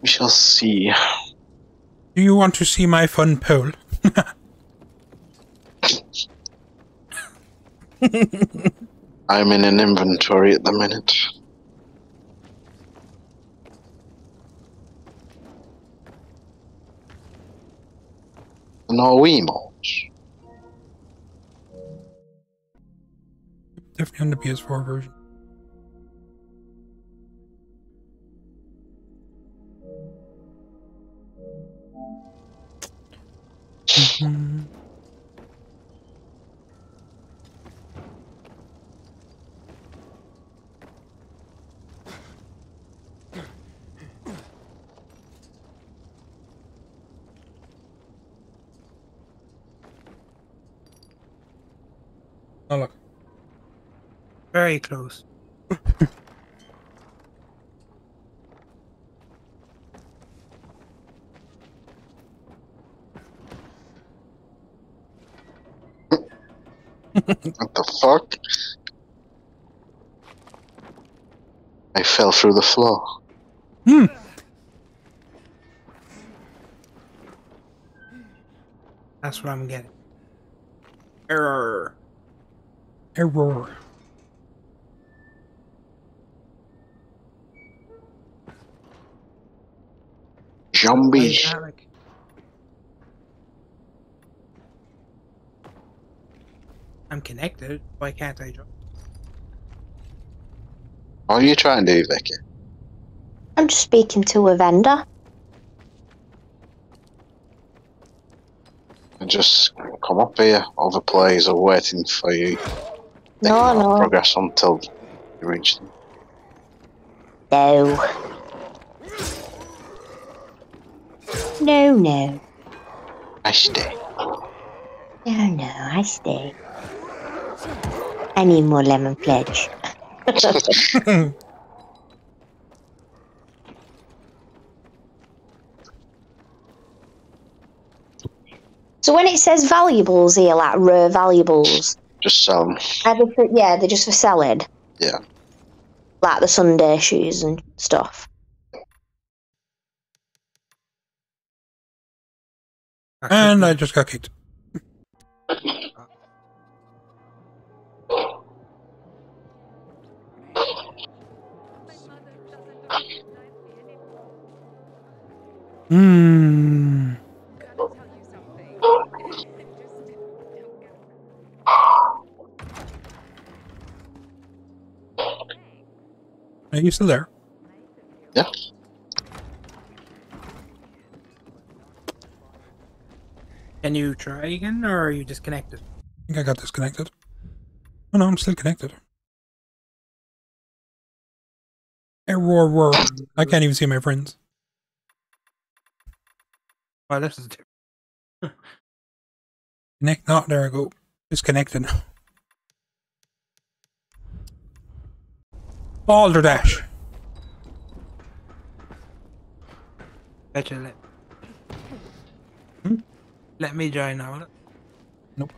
We shall see. Do you want to see my fun poll? I'm in an inventory at the minute. No emotes. Definitely on the P S four version. Mm-hmm. Oh, look. Very close. What the fuck? I fell through the floor. Hmm. That's what I'm getting. Error. Error. Zombies. I'm connected. Why can't I jump? What are you trying to do, Vicky? I'm just speaking to a vendor. And just come up here. Other players are waiting for you. They no, no. Progress until you reach them. No. No, no. I stay. No, no, I stay. I need more lemon pledge. So when it says valuables here, like rare valuables, just sell them. Yeah, they're just for selling. Yeah. Like the Sunday shoes and stuff. And I just got kicked. Hmm. Are you still there? Yeah. Can you try again, or are you disconnected? I think I got disconnected. Oh no, I'm still connected. Error, roar. I can't even see my friends. Well, this is different. Connect. No, there I go. Disconnected. Balderdash. Actually. Hmm? Let me join now. Nope.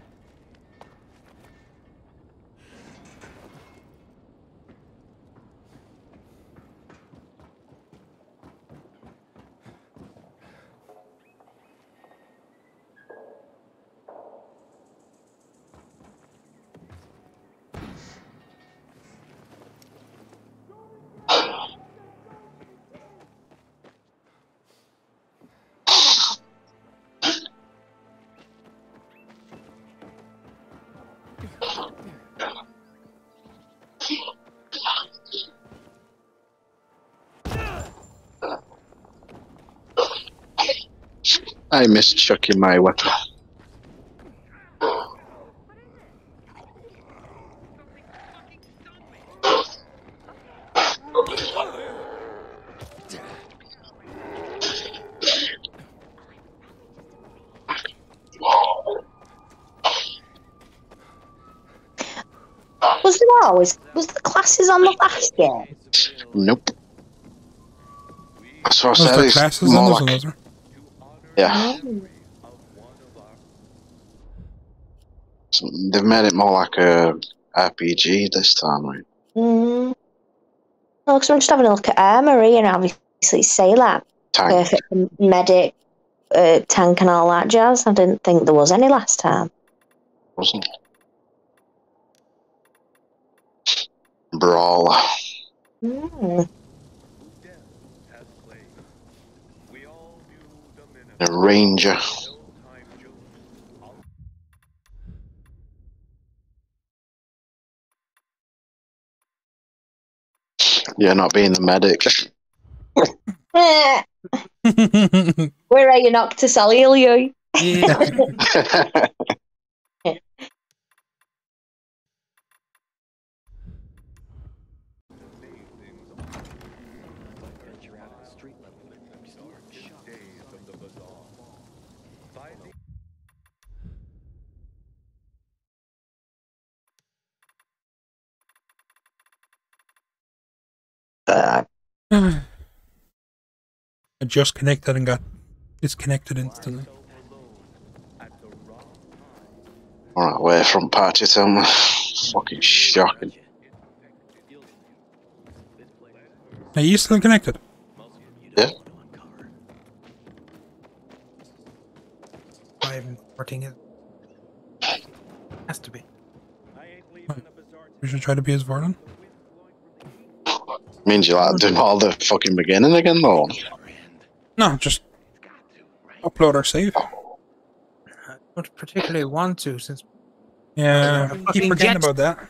I missed chucking my weapon. Was there always was the classes on the last game? Nope. That's what I said. The classes more on like... Yeah. So they've made it more like a R P G this time, right? Mm. Well, because we're just having a look at armory and obviously say that. Tank. Perfect medic, uh, tank and all that jazz. I didn't think there was any last time. Wasn't it? Brawl. Mm. A ranger. You're not being the medic. Where are you, Noctis? I'll heal you. I just connected and got disconnected instantly. Alright, we're from party town. Fucking shocking. Are you still connected? Yeah. I haven't working it. Has to be. Wait, we should try to be as Varden. Means you'll have to do all the fucking beginning again, though. No, just upload or save. I don't particularly want to, since. Yeah, I'm keep forgetting about that.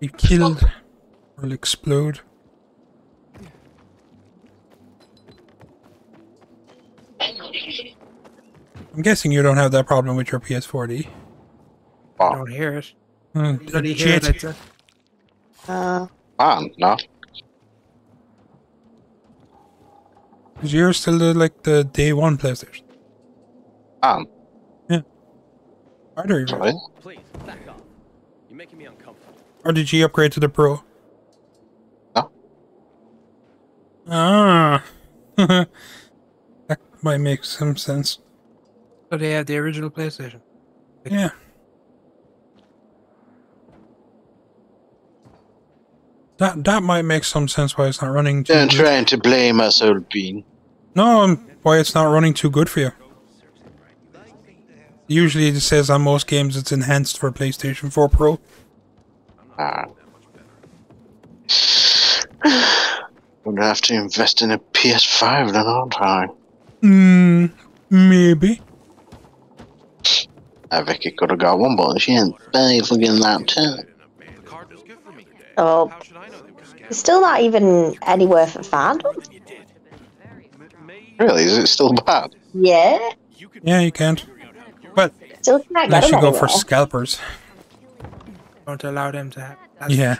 Be killed or explode. I'm guessing you don't have that problem with your P S four D. I don't hear it. Mm, uh, hear it uh, uh, man, no. Because you're still the, like the day one PlayStation. Um. Yeah. Are there even? Please, back up. You're making me uncomfortable. Or did you upgrade to the Pro? No. Ah. That might make some sense. So they have the original PlayStation. Yeah. That that might make some sense why it's not running too Don't good. Trying to blame us, old Bean. No, why it's not running too good for you. Usually it says on most games it's enhanced for PlayStation four Pro. Ah. We're gonna have to invest in a P S five then, aren't I? Hmm, maybe. I Vicky could have got one, but she ain't barely forgetting that too. Oh, it's still not even anywhere for fandom. Really? Is it still bad? Yeah. Yeah, you can't. But still can't unless you go for scalpers. Don't allow them to have. That's yeah.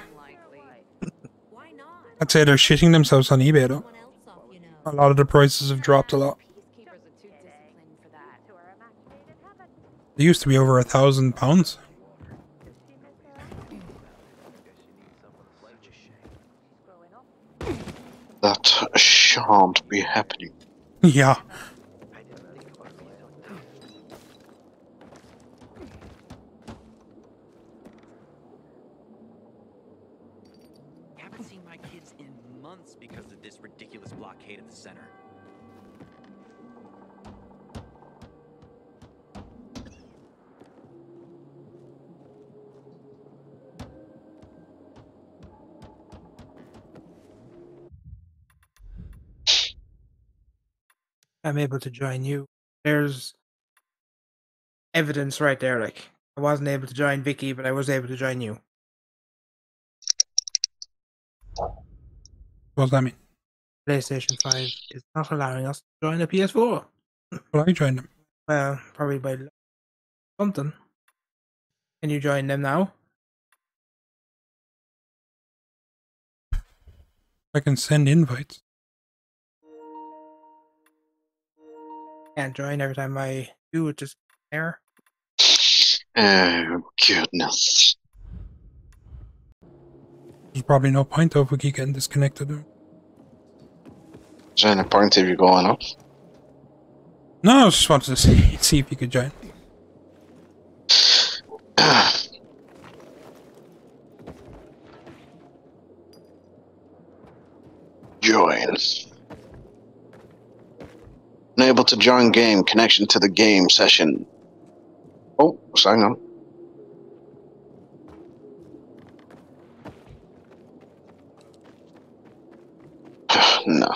I'd say they're shitting themselves on eBay though. A lot of the prices have dropped a lot. They used to be over a thousand pounds. That shan't be happening. Yeah. Haven't seen my kids in months because of this ridiculous blockade of the center. I'm able to join you. There's evidence right there, like I wasn't able to join Vicky, but I was able to join you. What does that mean? PlayStation five is not allowing us to join the P S four. Well, I joined them. Well, probably by something. Can you join them now? I can send invites. Can't join every time I do, it just error. Oh goodness! There's probably no point though if we keep getting disconnected. Is there any point if you're going up? No, I just wanted to see, see if you could join. Join. Unable to join game, connection to the game session. Oh, hang on. No.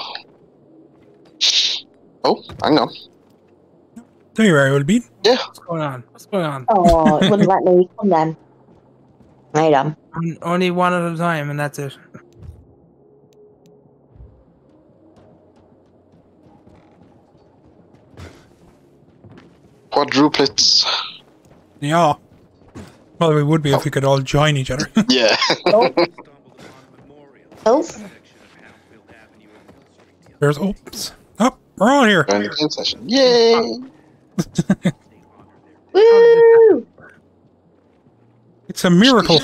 Oh, hang on. There you are, old Bean. Yeah. What's going on? What's going on? Oh, it wouldn't let me come then. Right on. Only one at a time, and that's it. Quadruplets. Yeah. Well, we would be oh. if we could all join each other. Yeah. Oh. Oh. There's oops. Oh, we're all here. Yay! Woo! It's a miracle.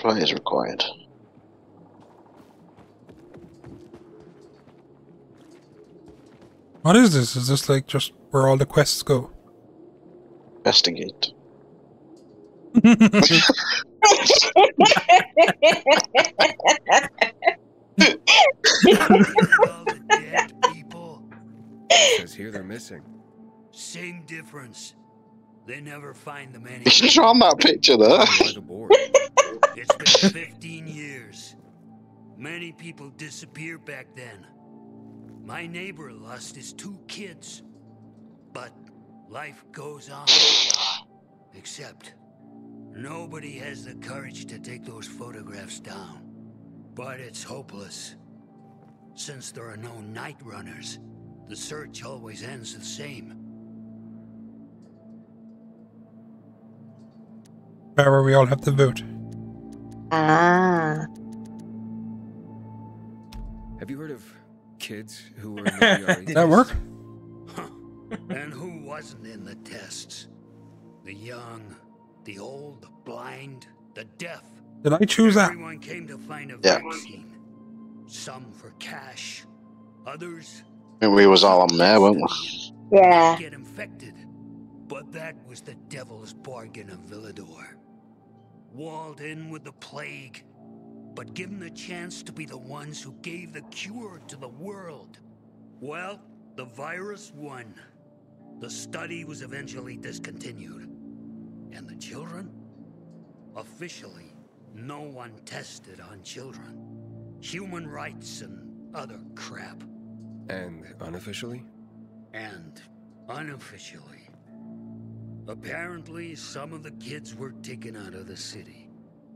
Play is required. What is this? Is this like just where all the quests go? Investigate. Dead people. It says here they're missing. Same difference. They never find them anyway. You draw my picture though. It's been fifteen years. Many people disappeared back then. My neighbor lost his two kids. But life goes on. Except nobody has the courage to take those photographs down. But it's hopeless. Since there are no night runners, the search always ends the same. Where we all have to vote. Ah. Have you heard of kids who were in the Did that work? Huh. And who wasn't in the tests? The young, the old, the blind, the deaf. Did I choose that? Everyone came to find a yeah. vaccine. Some for cash, others. And we was all on there, weren't we? Yeah. Get infected. But that was the devil's bargain of Villedor. Walled in with the plague, but given the chance to be the ones who gave the cure to the world. Well, the virus won. The study was eventually discontinued. And the children? Officially, no one tested on children. Human rights and other crap. And unofficially? And unofficially. Apparently, some of the kids were taken out of the city.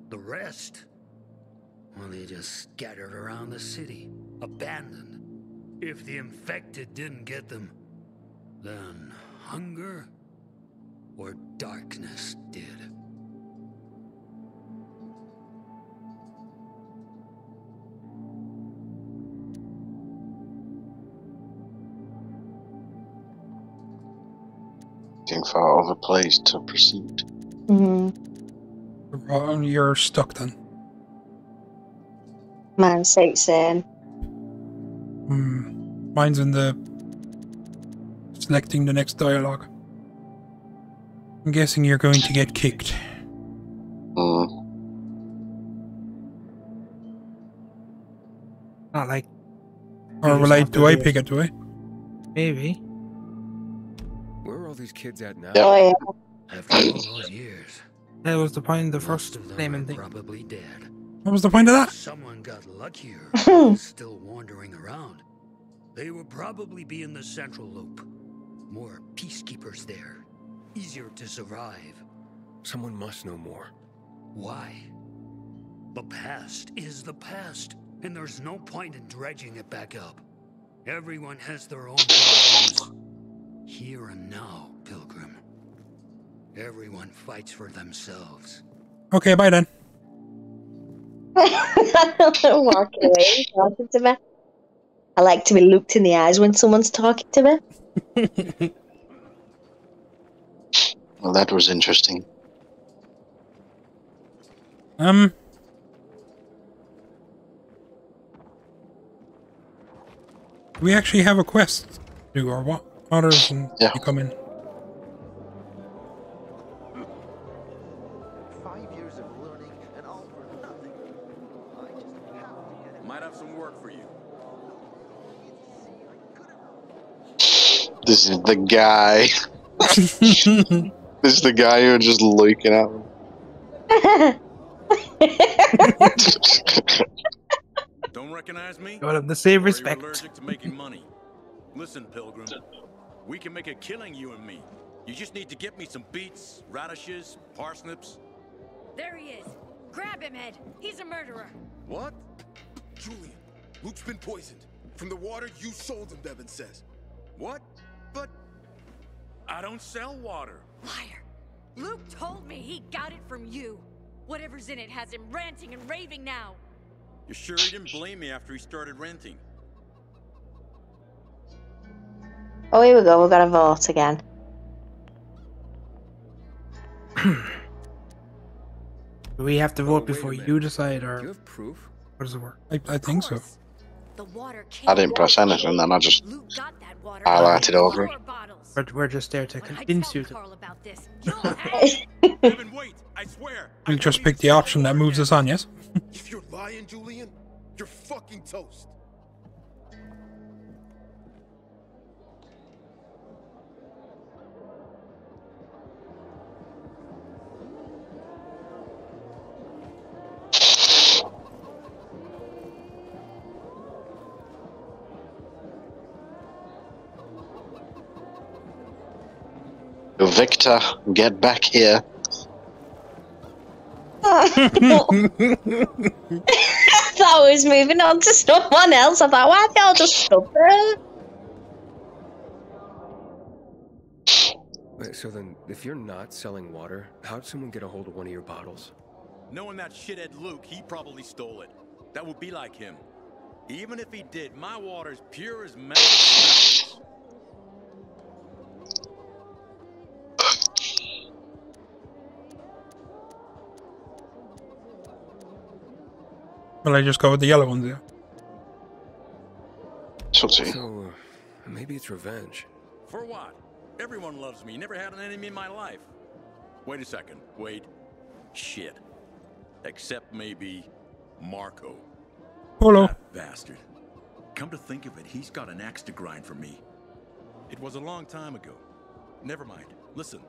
The rest? Well, they just scattered around the city, abandoned. If the infected didn't get them, then hunger or darkness did. Looking for other place to proceed. Mm-hmm. You're stuck then. Mine stays in. Mm. Mine's in the selecting the next dialogue. I'm guessing you're going to get kicked. Mm. Not like. Or will I? Do I pick it? Do I? Maybe. Where are all these kids at now? Oh, yeah. After all those years. That was the point. The first name and thing. Probably dead. What was the point of that? Someone got luckier. Still wandering around. They will probably be in the central loop. More peacekeepers there. Easier to survive. Someone must know more. Why? The past is the past, and there's no point in dredging it back up. Everyone has their own problems. Here and now, Pilgrim. Everyone fights for themselves. Okay, bye then. Walk away, talking to me. I like to be looked in the eyes when someone's talking to me. Well, that was interesting. Um. Do we actually have a quest to do, or what? Others can yeah. come in. This is the guy. This is the guy who was just looking at me. Don't recognize me? Got him the same respect. Allergic to making money. Listen, Pilgrim. We can make a killing, you and me. You just need to get me some beets, radishes, parsnips. There he is. Grab him, Ed. He's a murderer. What? Julian, Luke's been poisoned. From the water you sold him, Devin says. What? But I don't sell water. Liar. Luke told me he got it from you. Whatever's in it has him ranting and raving now. You're sure he didn't blame me after he started ranting? Oh, here we go. We've got a vote again. Do we have to vote oh, before you decide, or do you have proof? What does it work? I, I think so. The water came I didn't press anything, then I just highlighted over it. We're, we're just there to convince you. Devin, wait! I swear. We just pick the option that moves us on, yes? If you're lying, Julian, you're fucking toast. Victor, get back here. That was moving on to someone else. I thought, why don't y'all just stop there? Wait, so then, if you're not selling water, how'd someone get a hold of one of your bottles? Knowing that shithead Luke, he probably stole it. That would be like him. Even if he did, my water's pure as metal. Well, I just go with the yellow ones, yeah. So, uh, maybe it's revenge. For what? Everyone loves me. Never had an enemy in my life. Wait a second. Wait. Shit. Except maybe Marco. Hello. That bastard. Come to think of it, he's got an axe to grind for me. It was a long time ago. Never mind. Listen.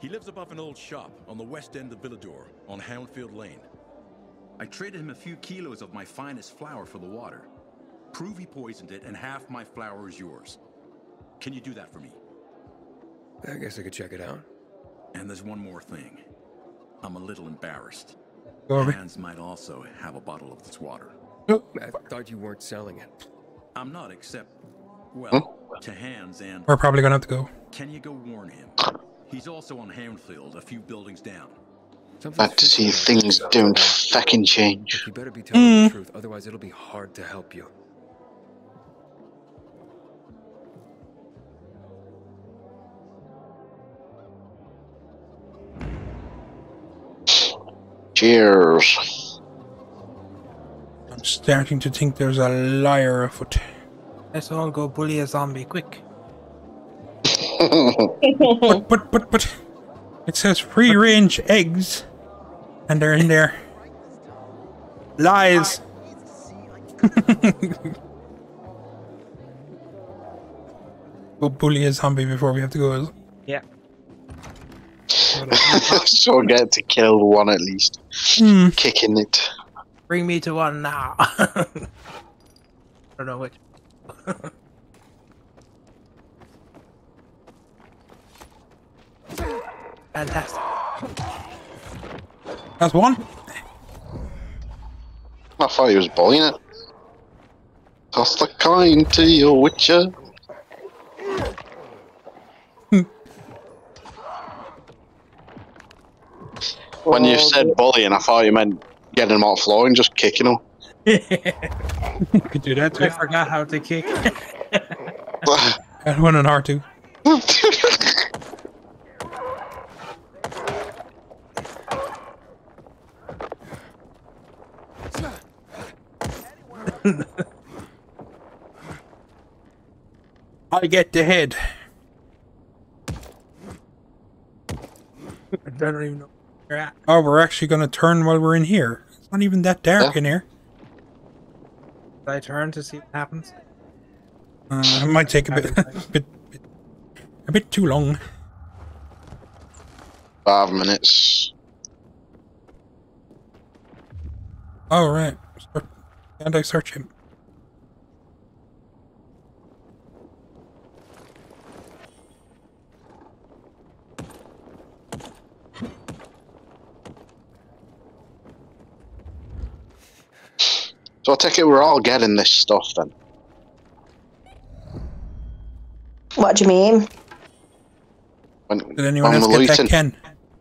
He lives above an old shop on the west end of Villedor on Houndfield Lane. I traded him a few kilos of my finest flour for the water. Prove he poisoned it, and half my flour is yours. Can you do that for me? I guess I could check it out. And there's one more thing. I'm a little embarrassed. Hans might also have a bottle of this water. I thought you weren't selling it. I'm not, except, well, huh? to Hans and... We're probably going to have to go. Can you go warn him? He's also on Hamfield, a few buildings down. But to see things don't fucking change. You better be telling mm. the truth, otherwise it'll be hard to help you. Cheers. I'm starting to think there's a liar afoot. Let's all go bully a zombie, quick. but, but, but, but. It says free-range eggs, and they're in there. Lies. We'll bully a zombie before we have to go. Yeah. So get to kill one at least. Mm. Kicking it. Bring me to one now. I don't know which. Fantastic. That's one. I thought he was buying it. Toss the coin to your witcher. When you said bullying, I thought you meant getting him off the floor and just kicking him. You could do that too. I forgot how to kick. And one and R two. I get the head. I don't even know where you're at. Oh, we're actually going to turn while we're in here. It's not even that dark yeah. in here. Should I turn to see what happens? Uh, it might take a bit, a bit, bit, a bit too long. Five minutes. All right. And I search him. So I take it we're all getting this stuff then. What do you mean? When, Did anyone else get looting? that Ken?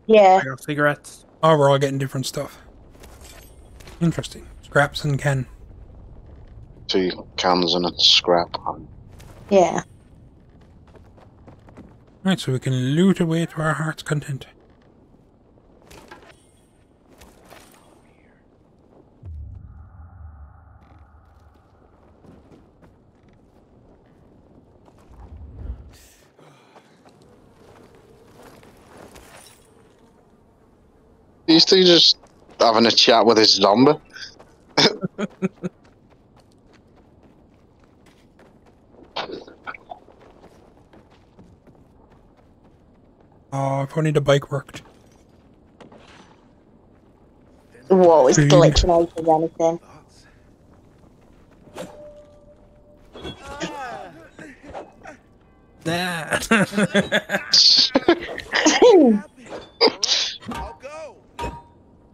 Yeah. Cigarettes. Oh, we're all getting different stuff. Interesting. Scraps and Ken. Two cans and a scrap. Yeah. Right, so we can loot away to our heart's content. These two just having a chat with his zombie. Oh, I probably need a bike worked. Whoa, it's glitching out or anything. Nah.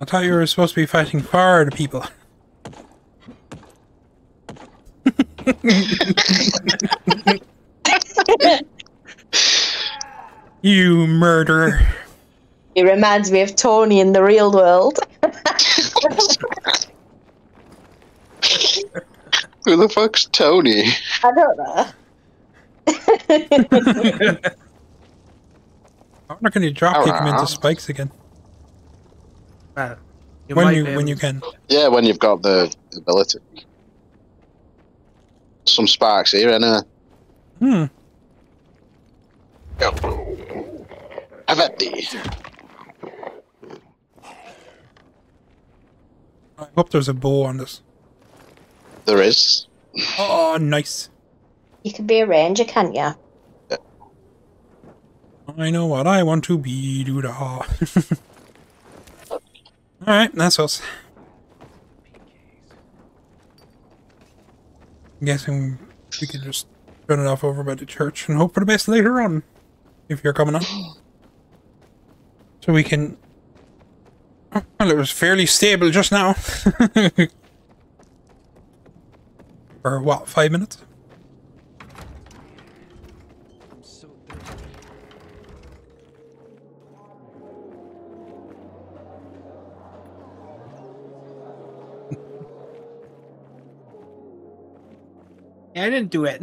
I thought you were supposed to be fighting hard people. You murderer. It reminds me of Tony in the real world. Who the fuck's Tony? I don't know. I'm not going to drop kick him into spikes again. Uh, you when you when you can. Yeah, when you've got the ability. Some sparks here, innit? Hmm. Go. Have at thee. I hope there's a bow on this. There is. Oh, nice. You could be a ranger, can't you? Yeah. I know what I want to be, dude. All right, that's us. I'm guessing we can just turn it off over by the church and hope for the best later on, if you're coming up. So we can. Well, it was fairly stable just now. For what, five minutes? I didn't do it.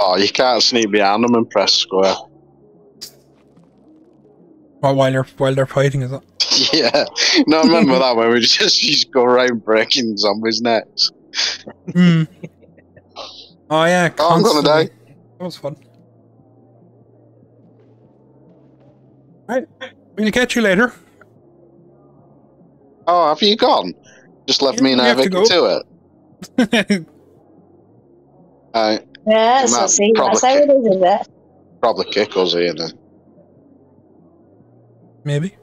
Oh, you can't sneak behind them and press square. Well, while they're while they're fighting, is it? Yeah. No, I remember that when we just used to go around breaking zombies' necks. Mm. Oh yeah. Oh, I'm gonna die. That was fun. Right. We'll catch you later. Oh, have you gone? Just left yeah, me and I Vicky to, to it. Alright. Yeah, so see, that's how it is, isn't it? Probably kick us here then. Maybe.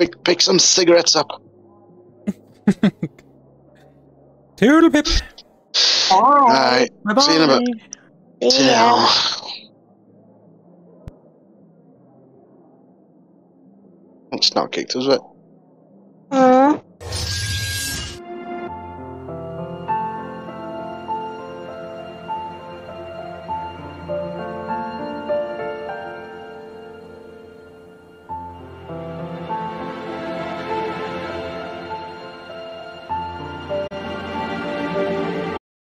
Pick, pick some cigarettes up. Toodle pip. Alright. See you in a bit. Yeah. It's not kicked, is it?